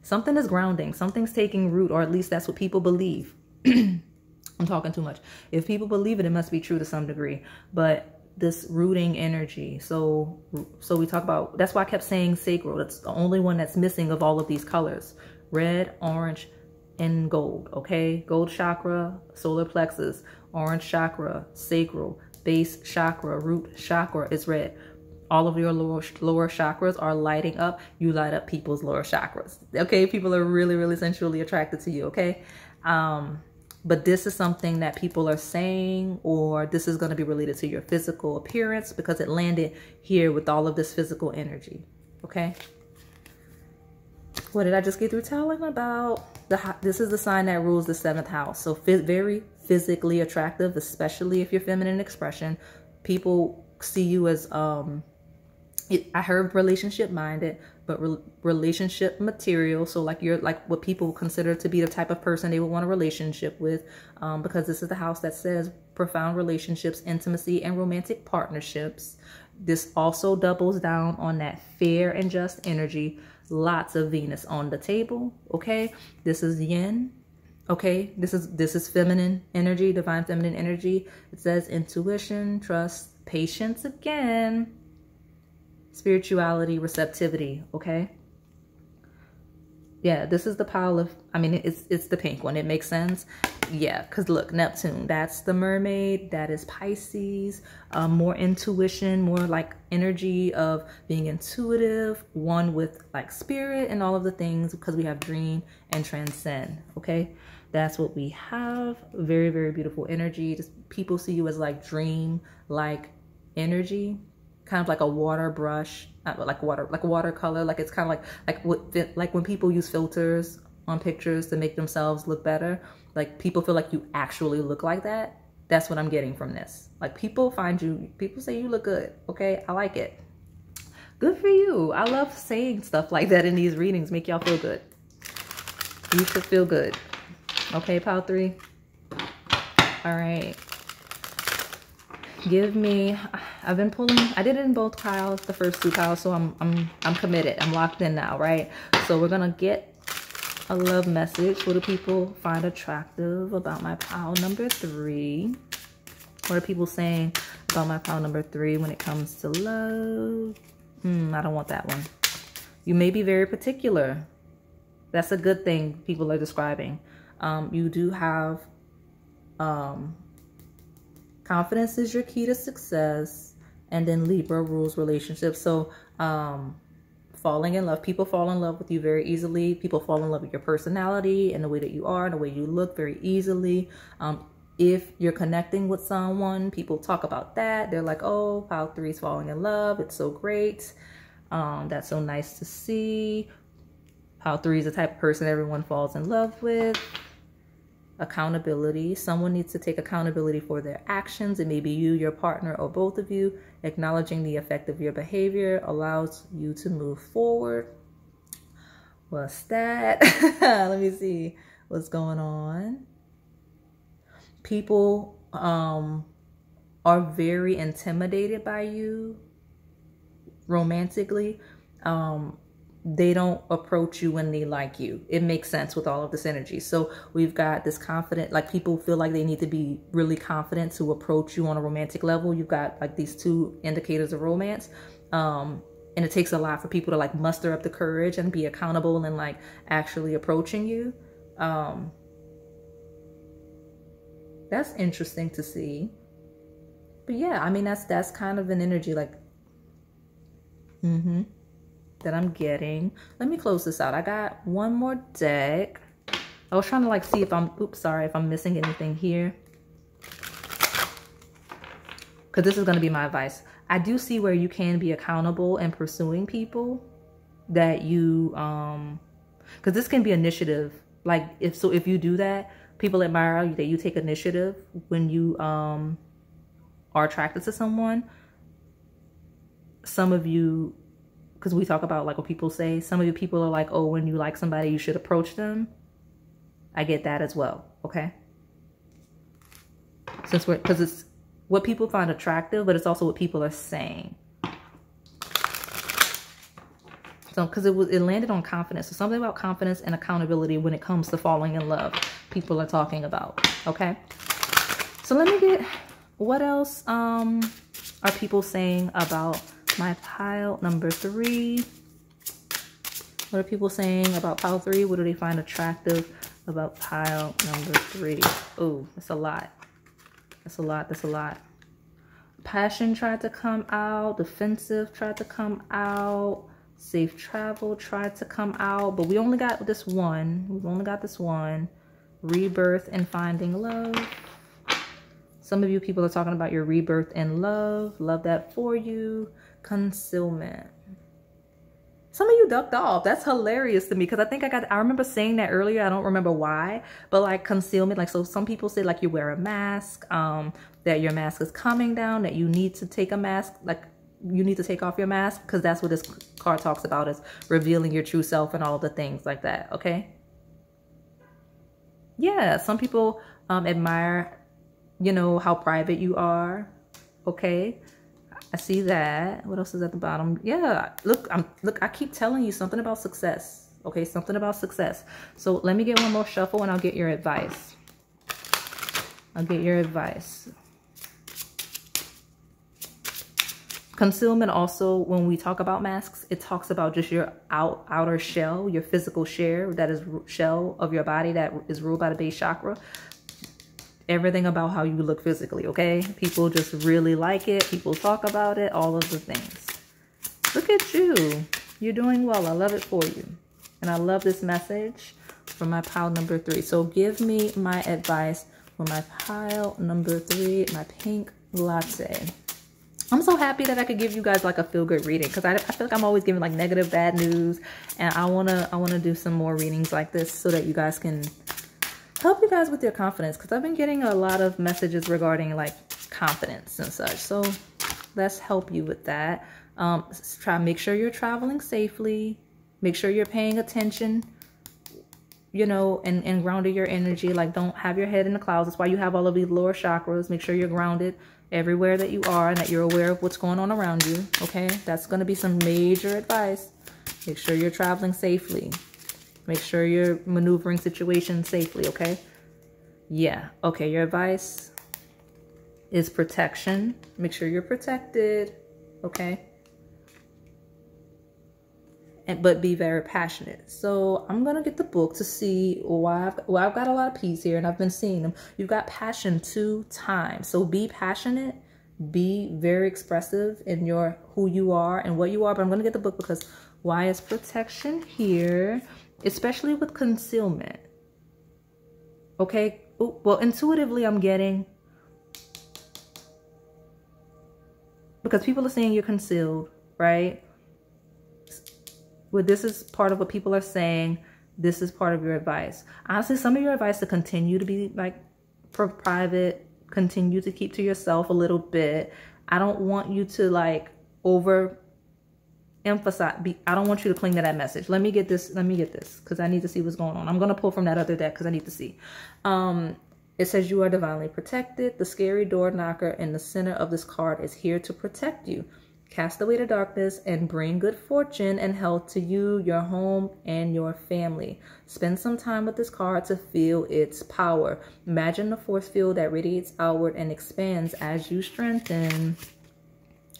Something is grounding. Something's taking root, or at least that's what people believe. I'm talking too much. If people believe it, it must be true to some degree. But this rooting energy, so so we talk about, that's why I kept saying sacral. That's the only one that's missing of all of these colors: red, orange, and gold. Okay, gold chakra, solar plexus; orange chakra, sacral; base chakra, root chakra is red. All of your lower, lower chakras are lighting up. You light up people's lower chakras. Okay, people are really, really sensually attracted to you. Okay, um But this is something that people are saying, or this is going to be related to your physical appearance because it landed here with all of this physical energy. Okay. What did I just get through telling about? The, this is the sign that rules the seventh house. So very physically attractive, especially if you're feminine expression. People see you as, um, it, I heard relationship minded, but re relationship material. So like you're like what people consider to be the type of person they would want a relationship with, um, because this is the house that says profound relationships, intimacy, and romantic partnerships. This also doubles down on that fair and just energy. Lots of Venus on the table. Okay. This is yin. Okay. This is, this is feminine energy, divine feminine energy. It says intuition, trust, patience again, spirituality, receptivity. Okay. Yeah. This is the pile of, I mean, it's, it's the pink one. It makes sense. Yeah. Cause look, Neptune, that's the mermaid. That is Pisces. Um, more intuition, more like energy of being intuitive, one with like spirit and all of the things, because we have dream and transcend. Okay. That's what we have. Very, very beautiful energy. Just people see you as like dream, like energy. Kind of like a water brush, like water, like watercolor. Like it's kind of like, like what, like when people use filters on pictures to make themselves look better. Like people feel like you actually look like that. That's what I'm getting from this. Like people find you, people say you look good. Okay. I like it. Good for you. I love saying stuff like that in these readings. Make y'all feel good. You should feel good. Okay. Pile three. All right. Give me, I've been pulling, I did it in both piles, the first two piles, so I'm, I'm, I'm committed. I'm locked in now, right? So we're going to get a love message. What do people find attractive about my pile number three? What are people saying about my pile number three when it comes to love? Hmm, I don't want that one. You may be very particular. That's a good thing people are describing. Um, you do have, um... confidence is your key to success. And then Libra rules relationships. So um, falling in love. People fall in love with you very easily. People fall in love with your personality and the way that you are and the way you look very easily. Um, if you're connecting with someone, people talk about that. They're like, oh, pile three is falling in love. It's so great. Um, that's so nice to see. Pile three is the type of person everyone falls in love with. Accountability. Someone needs to take accountability for their actions. It may be you, your partner, or both of you. Acknowledging the effect of your behavior allows you to move forward. What's that? Let me see what's going on. People um, are very intimidated by you romantically. Um, They don't approach you when they like you. It makes sense with all of this energy. So we've got this confident, like people feel like they need to be really confident to approach you on a romantic level. You've got like these two indicators of romance. Um, and it takes a lot for people to like muster up the courage and be accountable and like actually approaching you. Um, that's interesting to see. But yeah, I mean, that's, that's kind of an energy like, mm-hmm. that I'm getting. Let me close this out. I got one more deck. I was trying to like see if I'm, oops, sorry, if I'm missing anything here. Because this is going to be my advice. I do see where you can be accountable and pursuing people that you, um, because this can be initiative. Like if, so if you do that, people admire you, that you take initiative when you um, are attracted to someone. Some of you, because we talk about like what people say. Some of you people are like, oh, when you like somebody, you should approach them. I get that as well. Okay. Since we're, because it's what people find attractive, but it's also what people are saying. So, because it was, it landed on confidence. So something about confidence and accountability when it comes to falling in love, people are talking about. Okay. So let me get, what else um, are people saying about my pile number three? What are people saying about pile three? What do they find attractive about pile number three? Oh, that's a lot. That's a lot. That's a lot. Passion tried to come out. Defensive tried to come out. Safe travel tried to come out. But we only got this one. We've only got this one. rebirth and finding love. Some of you people are talking about your rebirth and love. Love that for you. Concealment. Some of you ducked off. That's hilarious to me, because I think I got, I remember saying that earlier. I don't remember why, but like concealment, like, so some people say like you wear a mask, um, that your mask is coming down, that you need to take a mask, like you need to take off your mask, because that's what this card talks about, is revealing your true self and all the things like that, okay? Yeah, some people um, admire, you know, how private you are, okay? I see that. What else is at the bottom? Yeah, look, I'm look, I keep telling you something about success. Okay, something about success. So let me get one more shuffle and I'll get your advice. I'll get your advice. Concealment also, when we talk about masks, it talks about just your out, outer shell, your physical shell, that is shell of your body that is ruled by the base chakra. Everything about how you look physically, okay? People just really like it. People talk about it, all of the things. Look at you. You're doing well. I love it for you. And I love this message for my pile number three. So give me my advice for my pile number three, my pink latte. I'm so happy that I could give you guys like a feel-good reading, because I, I feel like I'm always giving like negative, bad news. And I want to I wanna do some more readings like this so that you guys can help you guys with your confidence, because I've been getting a lot of messages regarding like confidence and such. So let's help you with that. Um, try make sure you're traveling safely. Make sure you're paying attention, you know, and, and grounding your energy. Like, don't have your head in the clouds. That's why you have all of these lower chakras. Make sure you're grounded everywhere that you are and that you're aware of what's going on around you. Okay, that's going to be some major advice. Make sure you're traveling safely. Make sure you're maneuvering situations safely, okay? Yeah. Okay, your advice is protection. Make sure you're protected, okay? And, but be very passionate. So I'm going to get the book to see why I've, well, I've got a lot of P's here, and I've been seeing them. You've got passion two times. So be passionate. Be very expressive in your who you are and what you are. But I'm going to get the book, because why is protection here? Especially with concealment, okay? Ooh, well, intuitively I'm getting, because people are saying you're concealed, right? Well, this is part of what people are saying. This is part of your advice. Honestly, some of your advice to continue to be like private, continue to keep to yourself a little bit. I don't want you to like over emphasize, be, I don't want you to cling to that message. Let me get this, let me get this, because I need to see what's going on. I'm going to pull from that other deck because I need to see. Um, it says you are divinely protected. The scary door knocker in the center of this card is here to protect you. Cast away the darkness and bring good fortune and health to you, your home, and your family. Spend some time with this card to feel its power. Imagine the force field that radiates outward and expands as you strengthen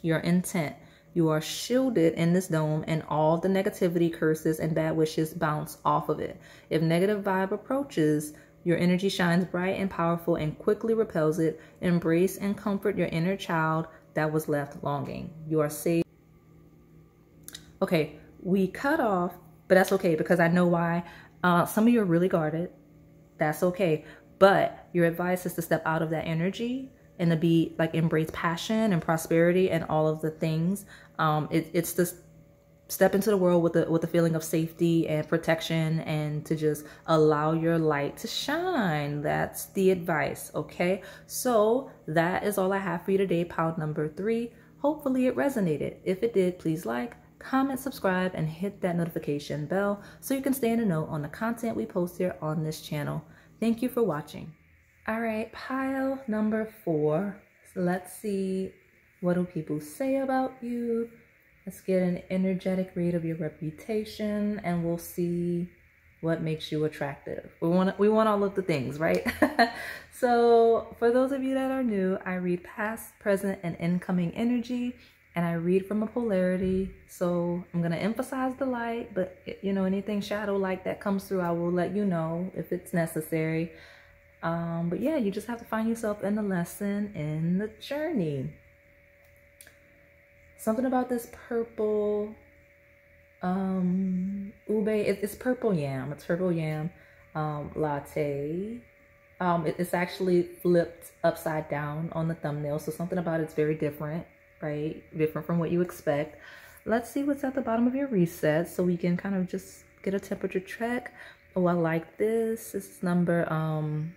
your intent. You are shielded in this dome, and all the negativity, curses, and bad wishes bounce off of it. If negative vibe approaches, your energy shines bright and powerful and quickly repels it. Embrace and comfort your inner child that was left longing. You are safe. Okay, we cut off, but that's okay, because I know why. Uh, some of you are really guarded. That's okay. But your advice is to step out of that energy and to be like, embrace passion and prosperity and all of the things. Um, it, it's to step into the world with the with a feeling of safety and protection, and to just allow your light to shine. That's the advice, okay? So that is all I have for you today, pile number three. Hopefully it resonated. If it did, please like, comment, subscribe, and hit that notification bell so you can stay in the know on the content we post here on this channel. Thank you for watching. All right, pile number four. So let's see, what do people say about you? Let's get an energetic read of your reputation, and we'll see what makes you attractive. We want we want all of the things, right? So for those of you that are new, I read past, present, and incoming energy, and I read from a polarity. So I'm gonna emphasize the light, but you know, anything shadow like that comes through, I will let you know if it's necessary. Um, but yeah, you just have to find yourself in the lesson, in the journey. Something about this purple, um, ube, it, it's purple yam, it's purple yam. um, latte. Um, it, it's actually flipped upside down on the thumbnail, so something about it's very different, right? Different from what you expect. Let's see what's at the bottom of your reset so we can kind of just get a temperature check. Oh, I like this. This is number, um,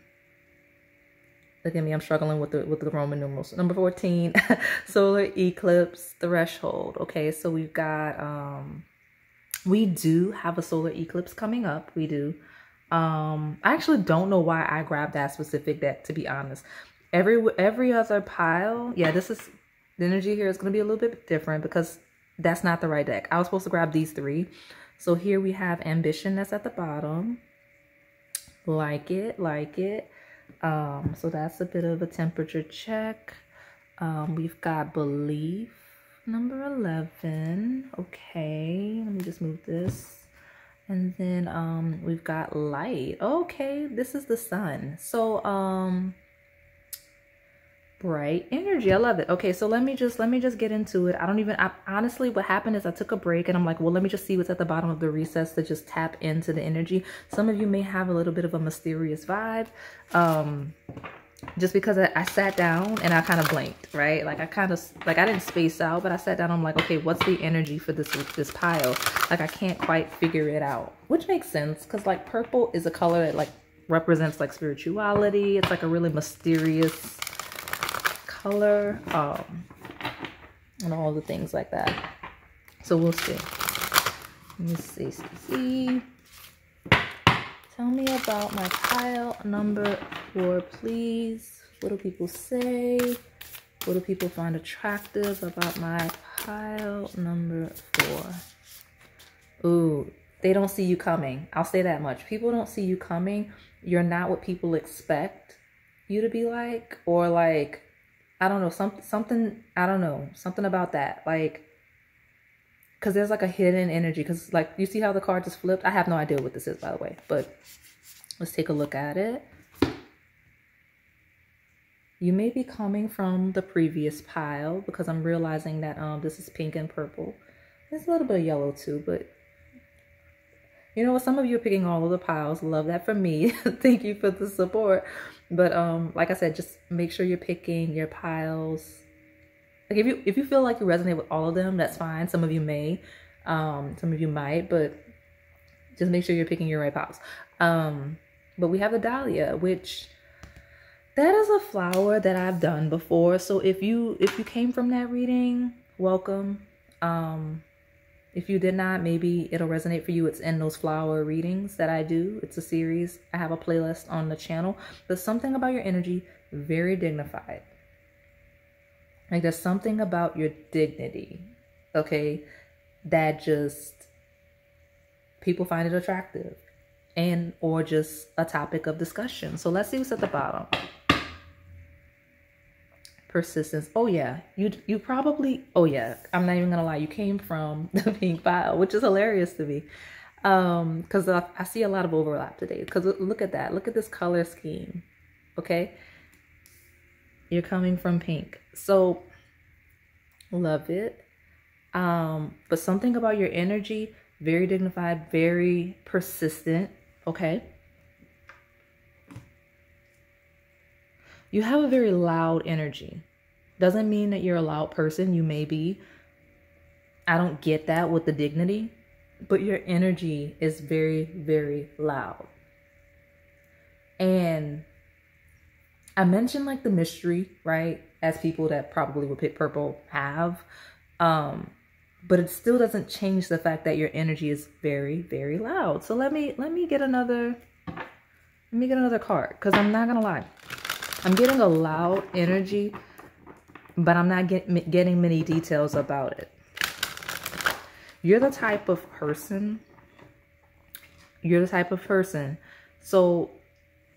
look at me, I'm struggling with the, with the Roman numerals. Number fourteen, solar eclipse threshold. Okay, so we've got, um, we do have a solar eclipse coming up. We do. Um, I actually don't know why I grabbed that specific deck, to be honest. Every, every other pile, yeah, this is, the energy here is going to be a little bit different because that's not the right deck. I was supposed to grab these three. So here we have ambition, that's at the bottom. Like it, like it. Um, so that's a bit of a temperature check. Um, we've got belief, number eleven. Okay, let me just move this. And then um, we've got light. Okay, this is the sun. So um, bright energy, I love it. Okay, so let me just let me just get into it. I don't even, I, honestly, what happened is I took a break and I'm like, well, let me just see what's at the bottom of the recess to just tap into the energy. Some of you may have a little bit of a mysterious vibe. Um, just because I, I sat down and I kind of blinked, right? Like I kind of, like I didn't space out, but I sat down. I'm like, okay, what's the energy for this, this pile? Like I can't quite figure it out, which makes sense. Cause like purple is a color that like represents like spirituality. It's like a really mysterious color, um, and all the things like that. So we'll see. Let me see, see, see. Tell me about my pile number four, please. What do people say? What do people find attractive about my pile number four? Ooh, they don't see you coming. I'll say that much. People don't see you coming. You're not what people expect you to be like, or like, I don't know, some, something, I don't know, something about that. Like, because there's like a hidden energy, because like you see how the card just flipped. I have no idea what this is, by the way, but let's take a look at it. You may be coming from the previous pile, because I'm realizing that um this is pink and purple. There's a little bit of yellow too, but you know what, some of you are picking all of the piles. Love that for me. Thank you for the support. But um like I said, just make sure you're picking your piles. Like if you if you feel like you resonate with all of them, that's fine. Some of you may, um, some of you might, but just make sure you're picking your right piles. Um, but we have the dahlia, which that is a flower that I've done before. So if you if you came from that reading, welcome. Um, if you did not, maybe it'll resonate for you. It's in those flower readings that I do. It's a series. I have a playlist on the channel. But something about your energy, very dignified. Like there's something about your dignity, okay, that just people find it attractive and or just a topic of discussion. So let's see what's at the bottom. Persistence. Oh, yeah, you you probably, oh, yeah, I'm not even going to lie. You came from the pink pile, which is hilarious to me um, because I, I see a lot of overlap today, because look at that. Look at this color scheme. Okay. You're coming from pink. So love it. Um, but something about your energy, very dignified, very persistent. Okay. You have a very loud energy. Doesn't mean that you're a loud person. You may be. I don't get that with the dignity, but your energy is very, very loud. And I mentioned like the mystery, right? As people that probably would pick purple have, um, but it still doesn't change the fact that your energy is very, very loud. So let me, let me get another, let me get another card. Cause I'm not gonna lie. I'm getting a loud energy, but I'm not get, getting many details about it. You're the type of person, you're the type of person. So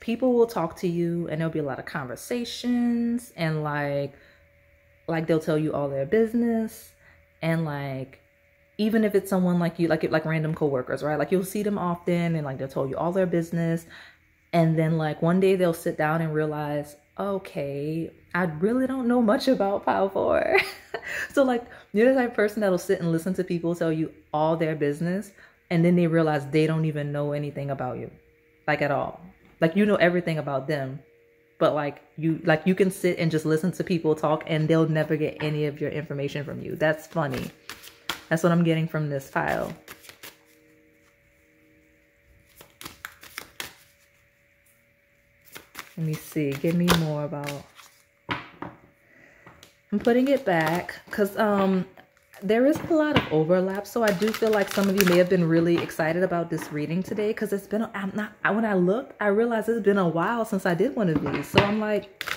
people will talk to you and there'll be a lot of conversations and like, like they'll tell you all their business. And like, even if it's someone like you, like, like random coworkers, right? Like you'll see them often and like, they'll tell you all their business. And then like one day they'll sit down and realize, okay, I really don't know much about pile four. So like you're the type of person that'll sit and listen to people tell you all their business. And then they realize they don't even know anything about you. like at all. Like, you know everything about them, but like you, like you can sit and just listen to people talk and they'll never get any of your information from you. That's funny. That's what I'm getting from this pile. Let me see. Give me more about... I'm putting it back because um, there is a lot of overlap. So I do feel like some of you may have been really excited about this reading today because it's been... I'm not. When I looked, I realized it's been a while since I did one of these. So I'm like,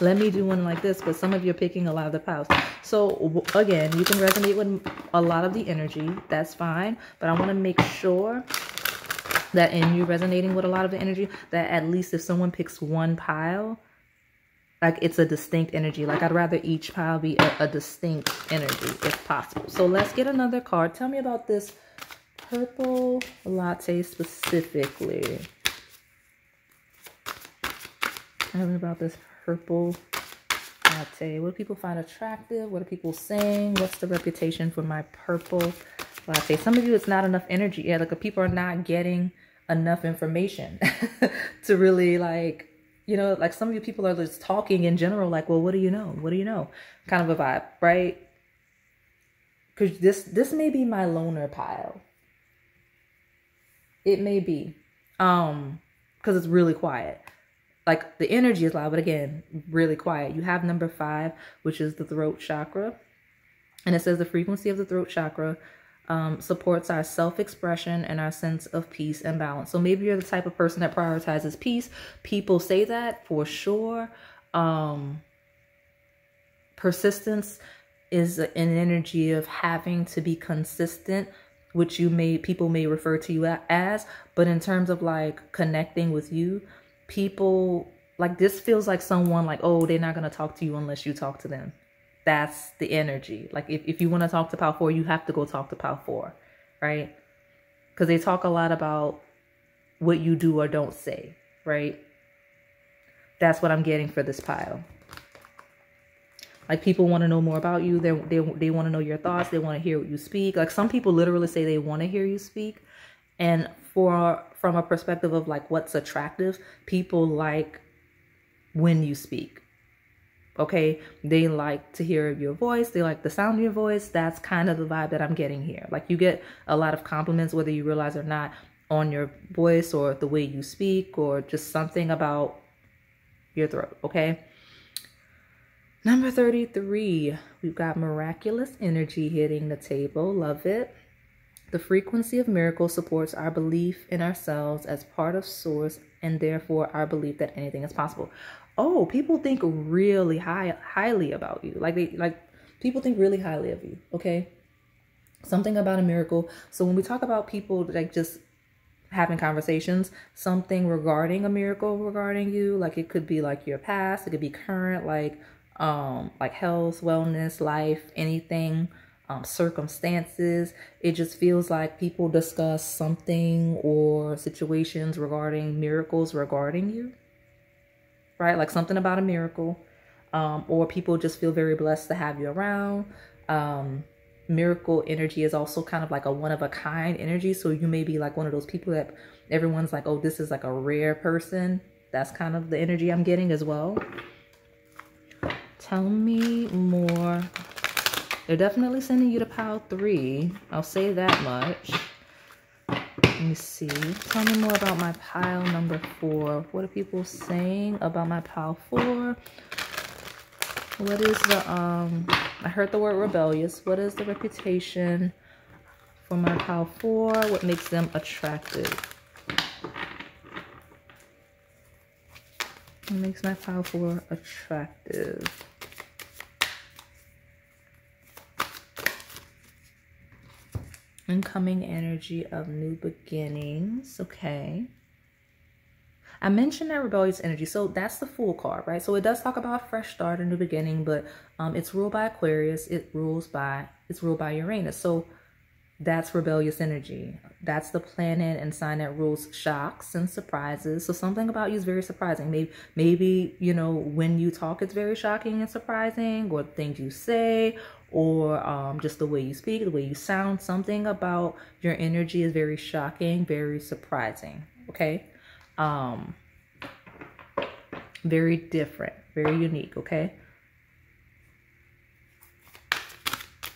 let me do one like this. But some of you are picking a lot of the piles. So again, you can resonate with a lot of the energy. That's fine. But I want to make sure that in you resonating with a lot of the energy, that at least if someone picks one pile, like it's a distinct energy. Like I'd rather each pile be a, a distinct energy if possible. So let's get another card. Tell me about this purple latte specifically. Tell me about this purple latte. What do people find attractive? What are people saying? What's the reputation for my purple latte? Some of you, it's not enough energy. Yeah, like people are not getting enough information to really like, you know, like some of you people are just talking in general, like, well, what do you know? What do you know? Kind of a vibe, right? Because this, this may be my loner pile. It may be, um, because it's really quiet. Like the energy is loud, but again, really quiet. You have number five, which is the throat chakra. And it says the frequency of the throat chakra Um, supports our self-expression and our sense of peace and balance. So maybe you're the type of person that prioritizes peace. People say that for sure. Um, persistence is an energy of having to be consistent, which you may, people may refer to you as, but in terms of like connecting with you, people like this feels like someone like, oh, they're not going to talk to you unless you talk to them. That's the energy. Like if, if you want to talk to Pile four, you have to go talk to Pile four, right? Because they talk a lot about what you do or don't say, right? That's what I'm getting for this pile. Like people want to know more about you. They, they, they want to know your thoughts. They want to hear what you speak. Like some people literally say they want to hear you speak. And for from a perspective of like what's attractive, people like when you speak. Okay, they like to hear your voice. They like the sound of your voice. That's kind of the vibe that I'm getting here. Like you get a lot of compliments, whether you realize or not, on your voice or the way you speak or just something about your throat. Okay. Number thirty-three, we've got miraculous energy hitting the table. Love it. The frequency of miracles supports our belief in ourselves as part of source and therefore our belief that anything is possible. Oh, people think really high, highly about you. Like they, like people think really highly of you. Okay. Something about a miracle. So when we talk about people like just having conversations, something regarding a miracle regarding you, like it could be like your past, it could be current, like, um, like health, wellness, life, anything, um, circumstances. It just feels like people discuss something or situations regarding miracles regarding you. Right? Like something about a miracle, um, or people just feel very blessed to have you around. Um, miracle energy is also kind of like a one of a kind energy. So you may be like one of those people that everyone's like, oh, this is like a rare person. That's kind of the energy I'm getting as well. Tell me more. They're definitely sending you to pile three. I'll say that much. Let me see. Tell me more about my pile number four. What are people saying about my pile four? What is the, um, I heard the word rebellious. What is the reputation for my pile four? What makes them attractive? What makes my pile four attractive? Incoming energy of new beginnings. Okay. I mentioned that rebellious energy. So that's the Fool card, right? So it does talk about a fresh start, a new beginning, but um, it's ruled by Aquarius. It rules by, it's ruled by Uranus. So that's rebellious energy. That's the planet and sign that rules shocks and surprises. So something about you is very surprising. Maybe, maybe, you know, when you talk, it's very shocking and surprising, or things you say, or um, just the way you speak, the way you sound. Something about your energy is very shocking, very surprising, okay? um, very different, very unique, okay?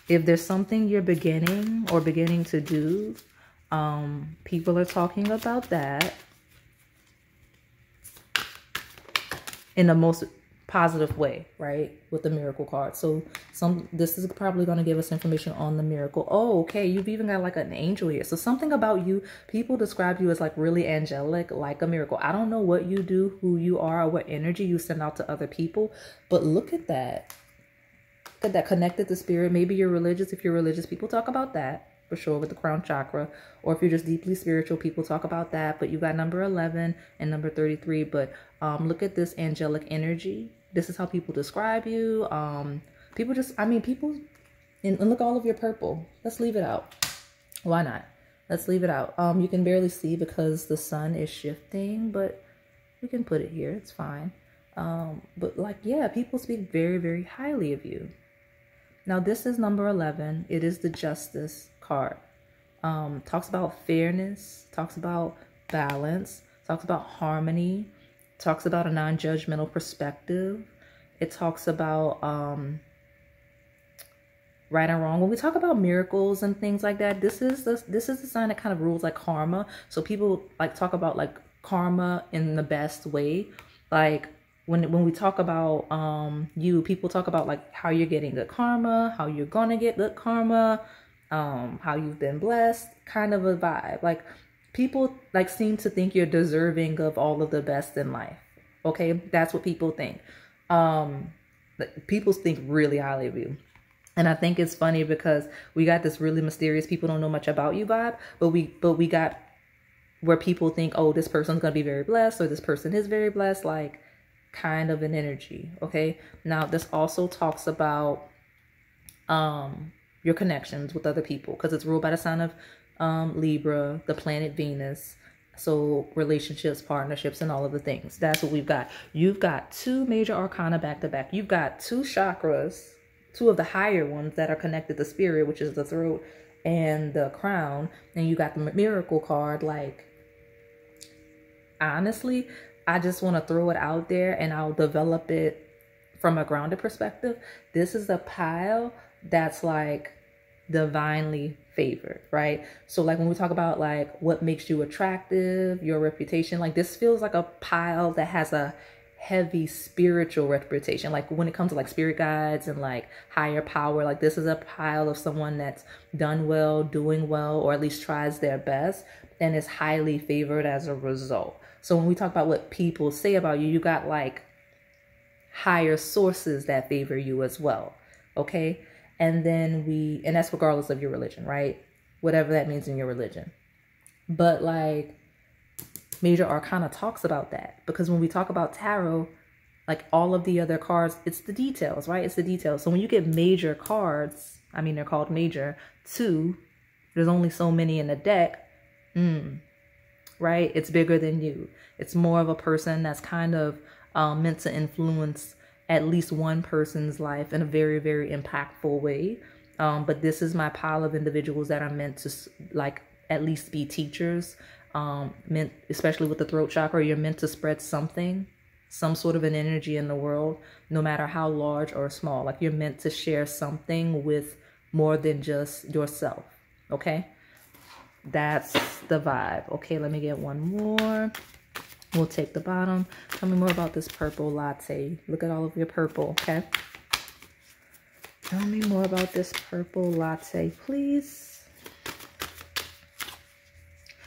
If there's something you're beginning or beginning to do, um, people are talking about that in the most positive way, right? With the miracle card. So some, this is probably going to give us information on the miracle. Oh, okay. You've even got like an angel here. So something about you, people describe you as like really angelic, like a miracle. I don't know what you do, who you are, or what energy you send out to other people, but look at that. Look at that, connected to spirit. Maybe you're religious. If you're religious, people talk about that for sure with the crown chakra, or if you're just deeply spiritual, people talk about that. But you got number eleven and number thirty-three, but um, look at this angelic energy. This is how people describe you. Um, people just, I mean, people, and, and look at all of your purple. Let's leave it out. Why not? Let's leave it out. Um, you can barely see because the sun is shifting, but we can put it here. It's fine. Um, but like, yeah, people speak very, very highly of you. Now, this is number eleven. It is the Justice card. Um, talks about fairness, talks about balance, talks about harmony. Talks about a non-judgmental perspective. It talks about um, right and wrong. When we talk about miracles and things like that, this is the, this is the sign that kind of rules like karma. So people like talk about like karma in the best way. Like when when we talk about um, you, people talk about like how you're getting good karma, how you're gonna get good karma, um, how you've been blessed, kind of a vibe. Like, people like seem to think you're deserving of all of the best in life. Okay, that's what people think. Um, people think really highly of you. And I think it's funny because we got this really mysterious people don't know much about you vibe, but we but we got where people think, oh, this person's gonna be very blessed, or this person is very blessed, like kind of an energy. Okay. Now this also talks about um your connections with other people, because it's ruled by the sign of um Libra, the planet Venus. So relationships, partnerships, and all of the things. That's what we've got. You've got two major arcana back to back. You've got two chakras, two of the higher ones that are connected to spirit, which is the throat and the crown. And you got the miracle card. Like, honestly, I just want to throw it out there, and I'll develop it from a grounded perspective. This is a pile that's like divinely favored, right? So like when we talk about like what makes you attractive, your reputation, like this feels like a pile that has a heavy spiritual reputation. Like when it comes to like spirit guides and like higher power, like this is a pile of someone that's done well, doing well, or at least tries their best, and is highly favored as a result. So when we talk about what people say about you, you got like higher sources that favor you as well, okay? And then we, and that's regardless of your religion, right? Whatever that means in your religion. But like Major Arcana talks about that, because when we talk about tarot, like all of the other cards, it's the details, right? It's the details. So when you get major cards, I mean, they're called major two, there's only so many in the deck, mm, right? It's bigger than you. It's more of a person that's kind of um, meant to influence at least one person's life in a very, very impactful way. Um, but this is my pile of individuals that are meant to like at least be teachers, um, meant, especially with the throat chakra, you're meant to spread something, some sort of an energy in the world, no matter how large or small. Like you're meant to share something with more than just yourself. Okay. That's the vibe. Okay. Let me get one more. We'll take the bottom. Tell me more about this purple latte. Look at all of your purple, okay? Tell me more about this purple latte, please.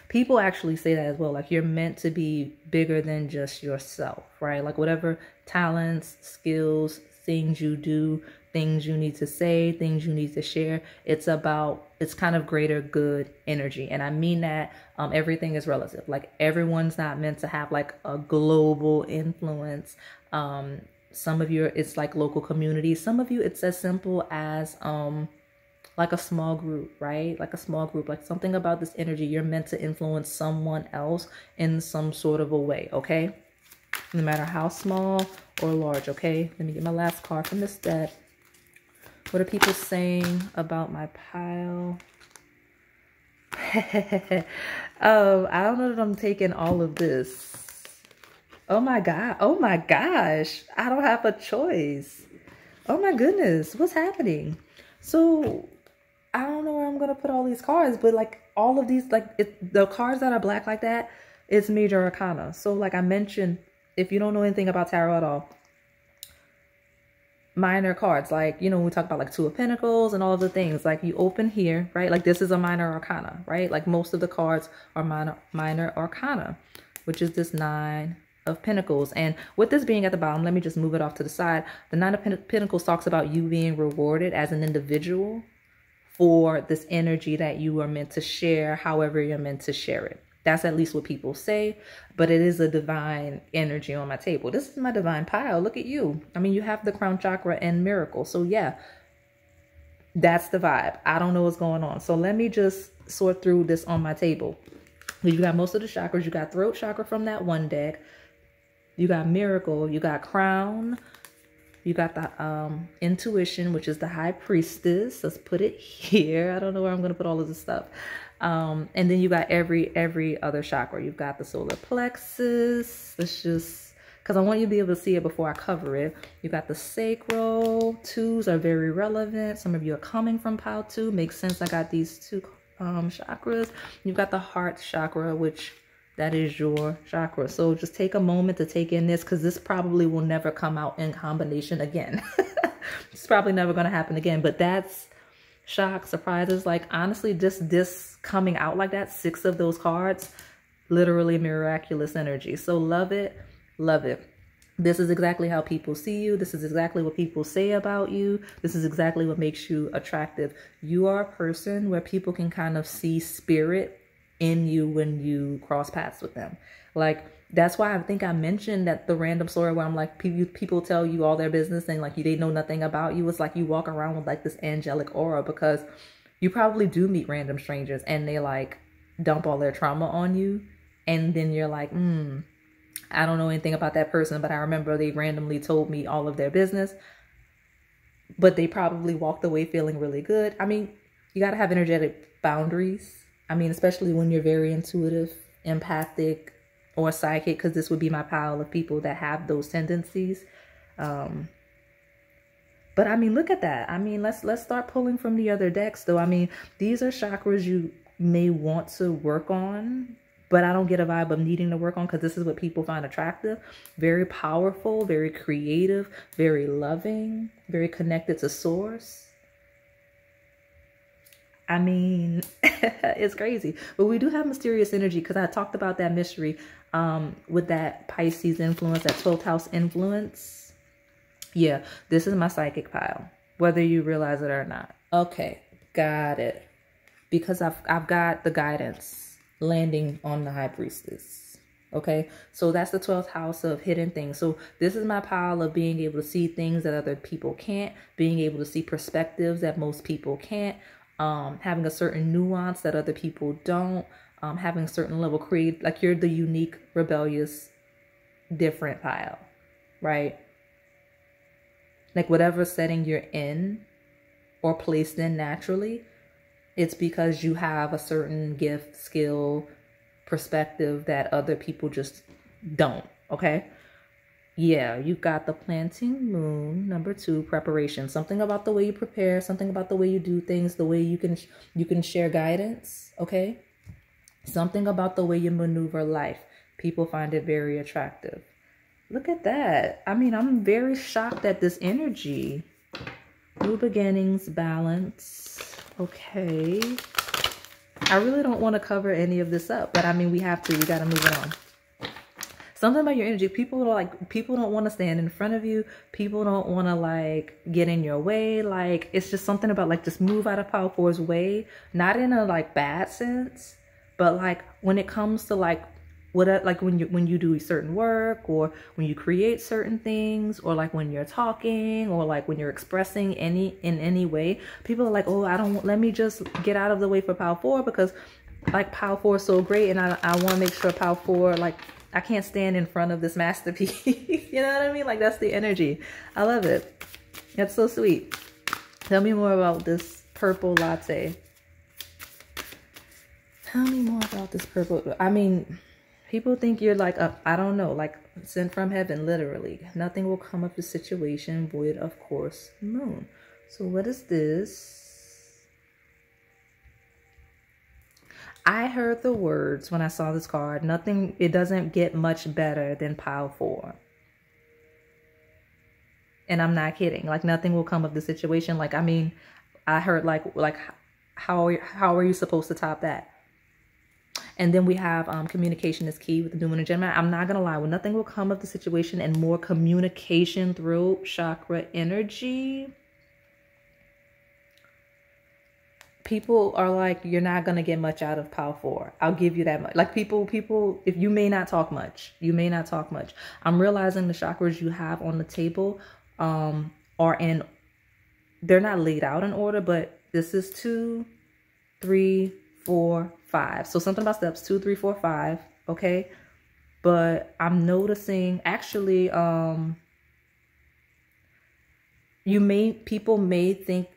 People actually say that as well. Like, you're meant to be bigger than just yourself, right? Like, whatever talents, skills, things you do, things you need to say, things you need to share, it's about, it's kind of greater good energy. And I mean that um, everything is relative. Like everyone's not meant to have like a global influence. Um, some of you, it's like local community. Some of you, it's as simple as um, like a small group, right? Like a small group, like something about this energy. You're meant to influence someone else in some sort of a way, okay? No matter how small or large, okay? Let me get my last card from this deck. What are people saying about my pile? um, I don't know that I'm taking all of this. Oh my God. Oh my gosh. I don't have a choice. Oh my goodness. What's happening? So I don't know where I'm going to put all these cards, but like all of these, like it, the cards that are black like that, it's major arcana. So like I mentioned, if you don't know anything about tarot at all, minor cards, like, you know, we talk about like Two of Pentacles and all of the things, like you open here, right? Like this is a minor arcana, right? Like most of the cards are minor, minor arcana, which is this Nine of Pentacles. And with this being at the bottom, let me just move it off to the side. The Nine of Pentacles talks about you being rewarded as an individual for this energy that you are meant to share, however you're meant to share it. That's at least what people say, but it is a divine energy on my table. This is my divine pile. Look at you. I mean, you have the crown chakra and miracle. So yeah, that's the vibe. I don't know what's going on. So let me just sort through this on my table. You got most of the chakras. You got throat chakra from that one deck. You got miracle. You got crown. You got the um, intuition, which is the high priestess. Let's put it here. I don't know where I'm going to put all of this stuff. Um, and then you got every, every other chakra. You've got the solar plexus. Let's just, cause I want you to be able to see it before I cover it. You got the sacral. Twos are very relevant. Some of you are coming from pile two. Makes sense. I got these two, um, chakras. You've got the heart chakra, which that is your chakra. So just take a moment to take in this, cause this probably will never come out in combination again. It's probably never going to happen again, but that's shock, surprises, like honestly, just this coming out like that, six of those cards, literally miraculous energy. So love it, love it. This is exactly how people see you. This is exactly what people say about you. This is exactly what makes you attractive. You are a person where people can kind of see spirit in you when you cross paths with them. Like, that's why I think I mentioned that the random story where I'm like, people tell you all their business and like you, they know nothing about you. It's like you walk around with like this angelic aura, because you probably do meet random strangers and they like dump all their trauma on you. And then you're like, hmm, I don't know anything about that person, but I remember they randomly told me all of their business, but they probably walked away feeling really good. I mean, you got to have energetic boundaries. I mean, especially when you're very intuitive, empathic, or psychic, because this would be my pile of people that have those tendencies. Um, but I mean, look at that. I mean, let's let's start pulling from the other decks, though. I mean, these are chakras you may want to work on, but I don't get a vibe of needing to work on, because this is what people find attractive. Very powerful, very creative, very loving, very connected to source. I mean, it's crazy, but we do have mysterious energy, because I talked about that mystery um, with that Pisces influence, that twelfth house influence. Yeah, this is my psychic pile, whether you realize it or not. Okay, got it. Because I've, I've got the guidance landing on the high priestess. Okay, so that's the twelfth house of hidden things. So this is my pile of being able to see things that other people can't, being able to see perspectives that most people can't. Um, having a certain nuance that other people don't, um, having a certain level create, like you're the unique, rebellious, different pile, right? Like whatever setting you're in or placed in naturally, it's because you have a certain gift, skill, perspective that other people just don't, okay? Yeah, you've got the planting moon, number two, preparation. Something about the way you prepare, something about the way you do things, the way you can you can share guidance, okay? Something about the way you maneuver life. People find it very attractive. Look at that. I mean, I'm very shocked at this energy. New beginnings, balance, okay. I really don't want to cover any of this up, but I mean, we have to. We got to move it on. Something about your energy, people are like, people don't want to stand in front of you. People don't want to like get in your way. Like, it's just something about like, just move out of pile four's way. Not in a like bad sense, but like when it comes to like, what, like when you, when you do certain work, or when you create certain things, or like when you're talking, or like when you're expressing any, in any way, people are like, oh, I don't, let me just get out of the way for pile four, because like pile four is so great. And I, I want to make sure pile four, like, I can't stand in front of this masterpiece. You know what I mean? Like, that's the energy. I love it. That's so sweet. Tell me more about this purple latte. Tell me more about this purple. I mean, People think you're like, a, I don't know, like sent from heaven, literally. Nothing will come of the situation, void of course, moon. So what is this? I heard the words when I saw this card. Nothing, it doesn't get much better than pile four. And I'm not kidding. Like nothing will come of the situation. Like, I mean, I heard like, like how, how are you supposed to top that? And then we have um, communication is key with the new moon in Gemini. I'm not going to lie. Well, nothing will come of the situation and more communication through chakra energy. People are like, you're not going to get much out of pile four. I'll give you that much. Like people, people, if you may not talk much, you may not talk much. I'm realizing the chakras you have on the table um, are in, they're not laid out in order, but this is two, three, four, five. So something about steps two, three, four, five. Okay. But I'm noticing actually, um, you may, people may think,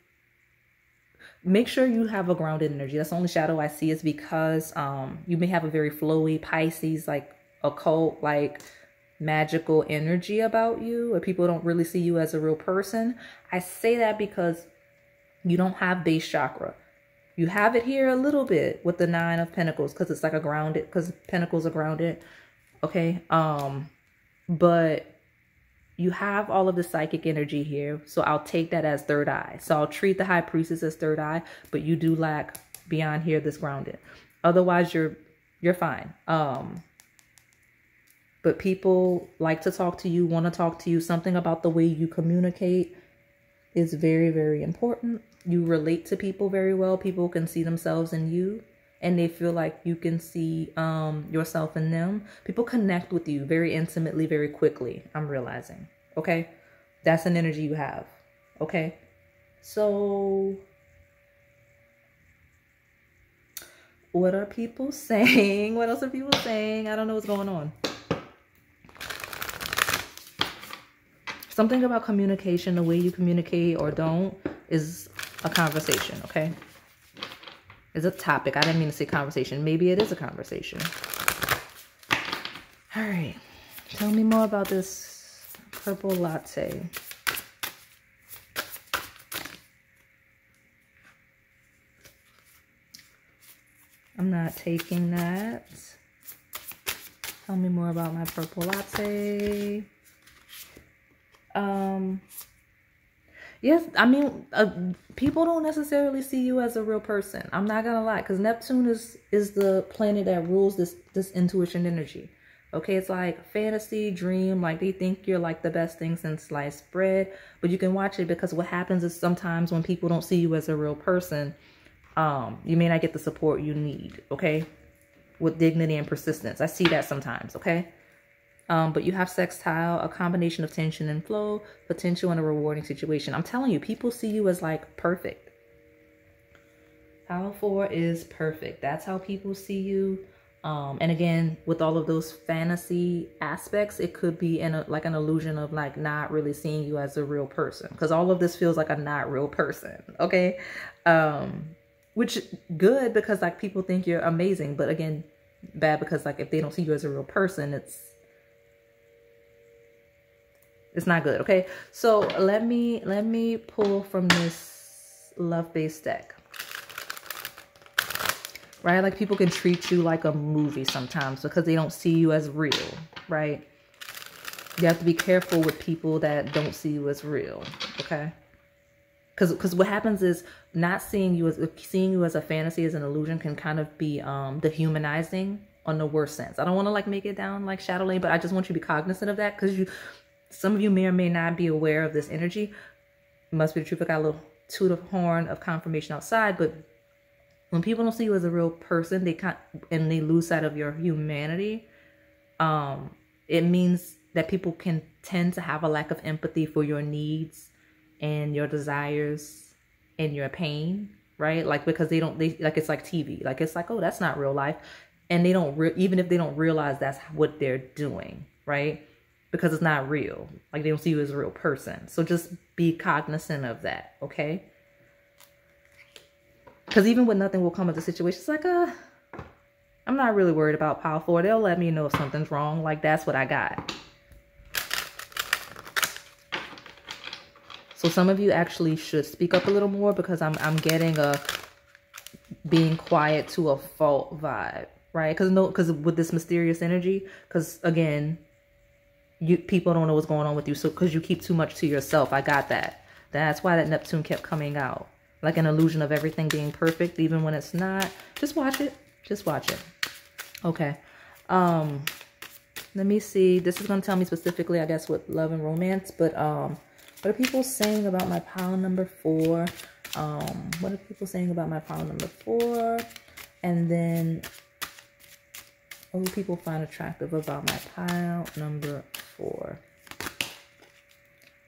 make sure you have a grounded energy. That's the only shadow I see is because, um, you may have a very flowy Pisces, like occult, like magical energy about you, or people don't really see you as a real person. I say that because you don't have base chakra. You have it here a little bit with the nine of pentacles because it's like a grounded, because pentacles are grounded. Okay. Um, but you have all of the psychic energy here. So I'll take that as third eye. So I'll treat the high priestess as third eye, but you do lack beyond here this grounded. Otherwise you're, you're fine. Um, but people like to talk to you, want to talk to you. Something about the way you communicate is very, very important. You relate to people very well. People can see themselves in you and they feel like you can see um, yourself in them. People connect with you very intimately, very quickly. I'm realizing, okay? That's an energy you have, okay? So what are people saying? What else are people saying? I don't know what's going on. Something about communication, the way you communicate or don't is a conversation, okay? It's a topic. I didn't mean to say conversation. Maybe it is a conversation. All right. Tell me more about this purple latte. I'm not taking that. Tell me more about my purple latte. Um... Yes, I mean, uh, people don't necessarily see you as a real person. I'm not going to lie, because Neptune is, is the planet that rules this, this intuition energy. Okay, it's like fantasy, dream, like they think you're like the best thing since sliced bread, but you can watch it because what happens is sometimes when people don't see you as a real person, um, you may not get the support you need, okay, with dignity and persistence. I see that sometimes, okay? Um, but you have sextile, a combination of tension and flow, potential in a rewarding situation. I'm telling you, people see you as like perfect. Pile four is perfect. That's how people see you. Um, and again, with all of those fantasy aspects, it could be in a, like an illusion of like not really seeing you as a real person. Because all of this feels like a not real person. Okay. Um, which good because like people think you're amazing. But again, bad because like if they don't see you as a real person, it's. It's not good, okay? So let me let me pull from this love-based deck. Right? Like people can treat you like a movie sometimes because they don't see you as real, right? You have to be careful with people that don't see you as real, okay? Because because what happens is not seeing you as seeing you as a fantasy, as an illusion, can kind of be um dehumanizing on the worst sense. I don't want to like make it down like Shadow Lane, but I just want you to be cognizant of that because you. Some of you may or may not be aware of this energy. It must be the truth. I got a little toot of horn of confirmation outside, but when people don't see you as a real person, they can't, and they lose sight of your humanity. Um, it means that people can tend to have a lack of empathy for your needs and your desires and your pain, right? Like, because they don't, they like, it's like T V, like, it's like, oh, that's not real life. And they don't, re even if they don't realize that's what they're doing, right? Because it's not real. Like they don't see you as a real person. So just be cognizant of that. Okay. Because even when nothing will come of the situation, it's like, uh, I'm not really worried about pile four. They'll let me know if something's wrong. Like, that's what I got. So some of you actually should speak up a little more, because I'm, I'm getting a being quiet to a fault vibe, right? Because no, because with this mysterious energy, because again, you people don't know what's going on with you. So because you keep too much to yourself, I got that. That's why that Neptune kept coming out. Like an illusion of everything being perfect, even when it's not. Just watch it. Just watch it. Okay. Um, let me see. This is going to tell me specifically, I guess, with love and romance. But um, what are people saying about my pile number four? Um, what are people saying about my pile number four? And then what do people find attractive about my pile number four?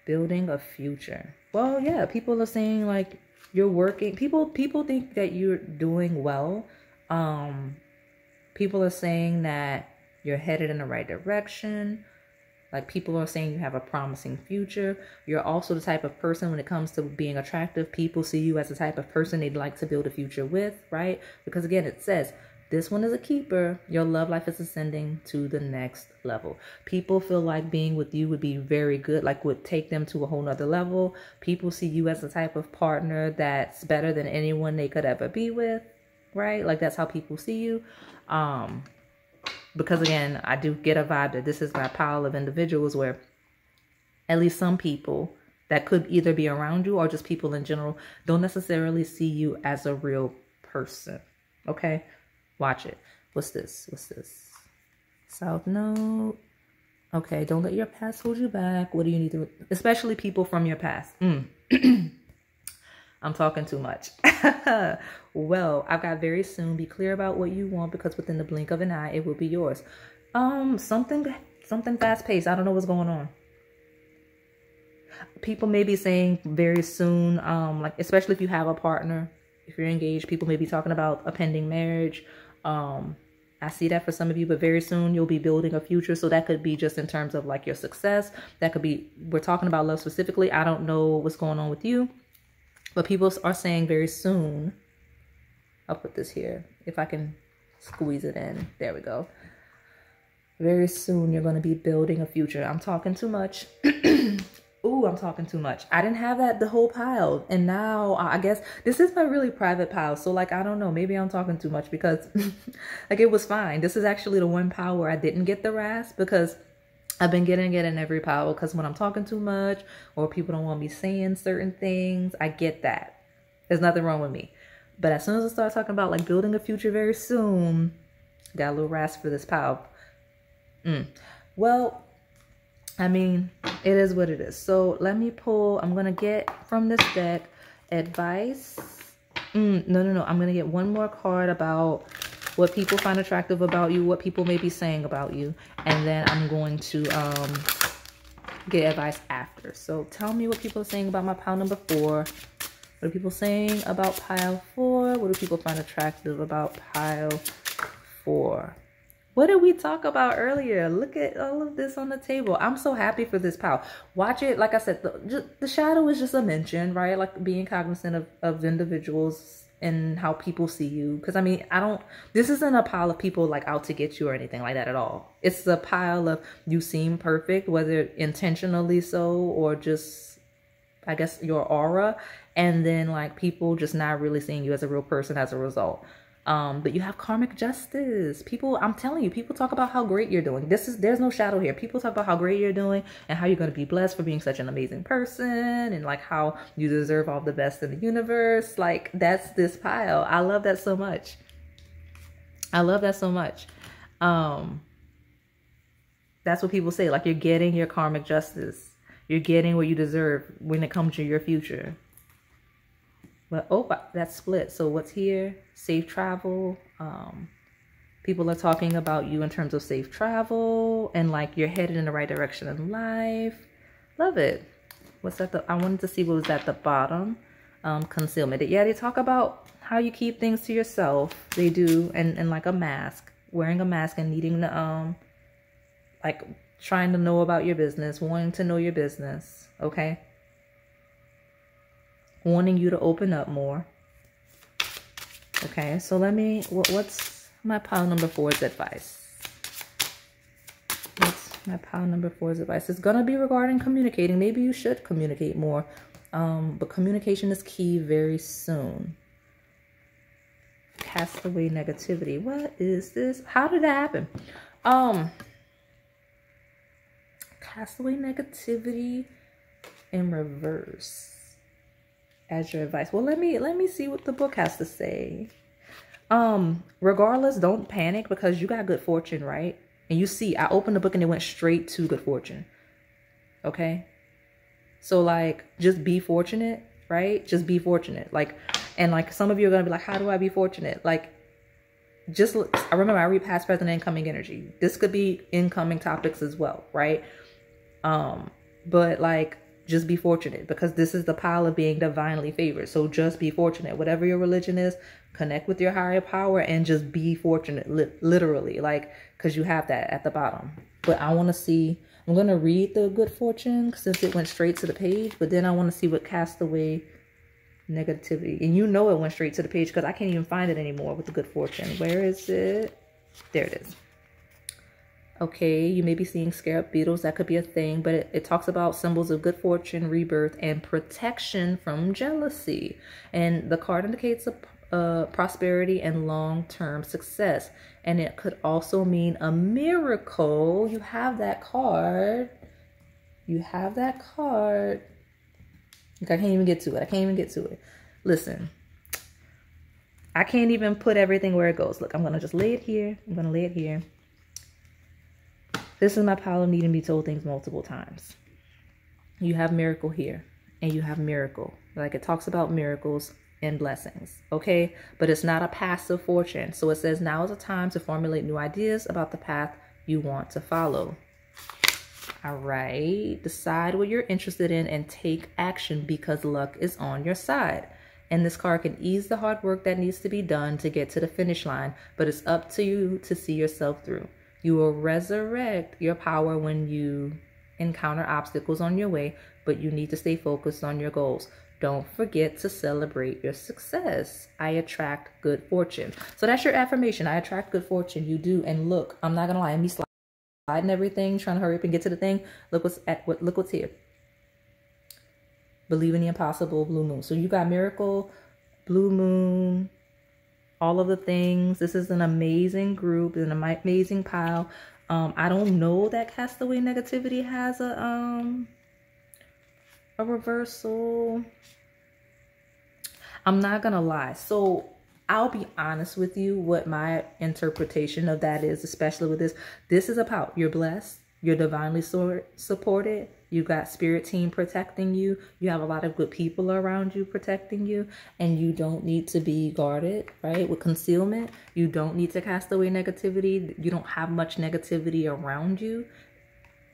Building a future. Well, yeah, people are saying, like, you're working. People people think that you're doing well. Um, people are saying that you're headed in the right direction. Like, people are saying you have a promising future. You're also the type of person, when it comes to being attractive, people see you as the type of person they'd like to build a future with, right? Because again, it says, this one is a keeper. Your love life is ascending to the next level. People feel like being with you would be very good, like would take them to a whole nother level. People see you as the type of partner that's better than anyone they could ever be with, right? Like, that's how people see you. Um, because again, I do get a vibe that this is my pile of individuals where at least some people that could either be around you or just people in general don't necessarily see you as a real person, okay? Watch it. What's this? What's this? South note. Okay, don't let your past hold you back. What do you need to... Especially people from your past. Mm. I'm talking too much. Well, I've got very soon. Be clear about what you want, because within the blink of an eye, it will be yours. Um, Something, something fast-paced. I don't know what's going on. People may be saying very soon, um, like especially if you have a partner. If you're engaged, people may be talking about a pending marriage. Um, I see that for some of you, but very soon you'll be building a future. So that could be just in terms of like your success. That could be, we're talking about love specifically. I don't know what's going on with you, but people are saying very soon. I'll put this here if I can squeeze it in. There we go. Very soon you're going to be building a future. I'm talking too much. Ooh, I'm talking too much. I didn't have that the whole pile. And now I guess this is my really private pile. So like, I don't know, maybe I'm talking too much because like it was fine. This is actually the one pile where I didn't get the rasp, because I've been getting it in every pile, because when I'm talking too much or people don't want me saying certain things, I get that. There's nothing wrong with me. But as soon as I start talking about like building a future very soon, got a little rasp for this pile. Mm. Well, I mean, it is what it is. So let me pull. I'm going to get from this deck advice. Mm, no, no, no. I'm going to get one more card about what people find attractive about you, what people may be saying about you. And then I'm going to um, get advice after. So tell me what people are saying about my pile number four. What are people saying about pile four? What do people find attractive about pile four? What did we talk about earlier? Look at all of this on the table. I'm so happy for this pile. Watch it. Like I said, the, just, the shadow is just a mention, right? Like being cognizant of, of individuals and how people see you. Because I mean, I don't, this isn't a pile of people like out to get you or anything like that at all. It's a pile of you seem perfect, whether intentionally so or just, I guess, your aura. And then like people just not really seeing you as a real person as a result. Um, but you have karmic justice. People, I'm telling you, people talk about how great you're doing. This is, there's no shadow here. People talk about how great you're doing and how you're going to be blessed for being such an amazing person and like how you deserve all the best in the universe. Like that's this pile. I love that so much. I love that so much. Um, that's what people say. Like you're getting your karmic justice. You're getting what you deserve when it comes to your future. But, oh, that's split. So what's here? Safe travel. Um, people are talking about you in terms of safe travel and like you're headed in the right direction in life. Love it. What's at the, I wanted to see what was at the bottom. Um, concealment. Yeah, they talk about how you keep things to yourself. They do. And, and like a mask, wearing a mask and needing to, um, like trying to know about your business, wanting to know your business. Okay. Wanting you to open up more. Okay, so let me, what, what's my pile number four's advice. That's my pile number four's advice. It's going to be regarding communicating. Maybe you should communicate more. Um, but communication is key very soon. Cast away negativity. What is this? How did that happen? Um, cast away negativity in reverse as your advice. Well, let me let me see what the book has to say. Um, regardless, don't panic because you got good fortune, right? And you see, I opened the book and it went straight to good fortune. Okay. So like, just be fortunate, right? Just be fortunate. Like, and like some of you are going to be like, how do I be fortunate? Like, just, I remember I read past, present, incoming energy. This could be incoming topics as well, right? Um, but like, just be fortunate because this is the pile of being divinely favored. So just be fortunate. Whatever your religion is, connect with your higher power and just be fortunate, li- literally, like, because you have that at the bottom. But I want to see, I'm going to read the good fortune since it went straight to the page, but then I want to see what cast away negativity. And you know it went straight to the page because I can't even find it anymore with the good fortune. Where is it? There it is. Okay, you may be seeing scarab beetles. That could be a thing, but it, it talks about symbols of good fortune, rebirth, and protection from jealousy. And the card indicates a Uh, prosperity and long-term success, and it could also mean a miracle. You have that card. You have that card. Like, I can't even get to it. I can't even get to it. Listen, I can't even put everything where it goes. Look, I'm gonna just lay it here. I'm gonna lay it here. This is my pile of needing to be told things multiple times. You have miracle here, and you have miracle. Like, it talks about miracles and blessings, okay? But it's not a passive fortune. So it says, now is a time to formulate new ideas about the path you want to follow. All right, decide what you're interested in and take action because luck is on your side. And this card can ease the hard work that needs to be done to get to the finish line, but it's up to you to see yourself through. You will resurrect your power when you encounter obstacles on your way, but you need to stay focused on your goals. Don't forget to celebrate your success. I attract good fortune. So that's your affirmation. I attract good fortune. You do. And look, I'm not going to lie. Me sliding everything, trying to hurry up and get to the thing. Look what's at what look what's here. Believe in the impossible, blue moon. So you got miracle, blue moon, all of the things. This is an amazing group, an amazing pile. Um, I don't know that castaway negativity has a um a reversal. I'm not gonna lie, so I'll be honest with you what my interpretation of that is, especially with this. This is about you're blessed, you're divinely so supported, you got spirit team protecting you, you have a lot of good people around you protecting you, and you don't need to be guarded, right, with concealment. You don't need to cast away negativity. You don't have much negativity around you,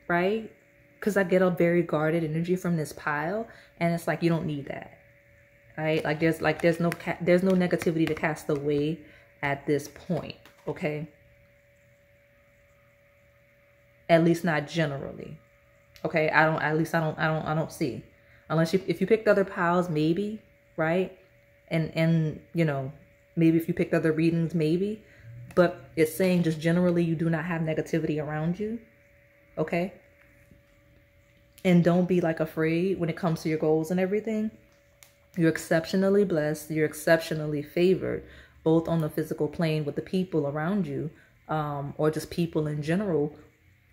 right? Because I get a very guarded energy from this pile, and it's like, you don't need that, right? Like there's like there's no ca there's no negativity to cast away at this point, okay? At least not generally, okay? I don't at least I don't I don't I don't see, unless you if you picked other piles maybe, right? And and you know, maybe if you picked other readings maybe, but it's saying just generally you do not have negativity around you, okay? And don't be like afraid when it comes to your goals and everything. You're exceptionally blessed. You're exceptionally favored, both on the physical plane with the people around you, um, or just people in general,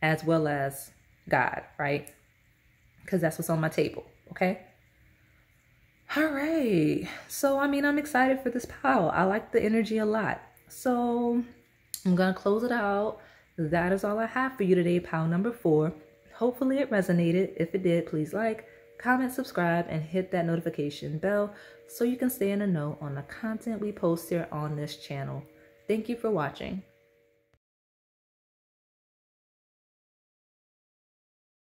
as well as God, right? Because that's what's on my table, okay? All right. So, I mean, I'm excited for this pile. I like the energy a lot. So I'm going to close it out. That is all I have for you today, pile number four. Hopefully it resonated. If it did, please like, comment, subscribe, and hit that notification bell so you can stay in the know on the content we post here on this channel. Thank you for watching.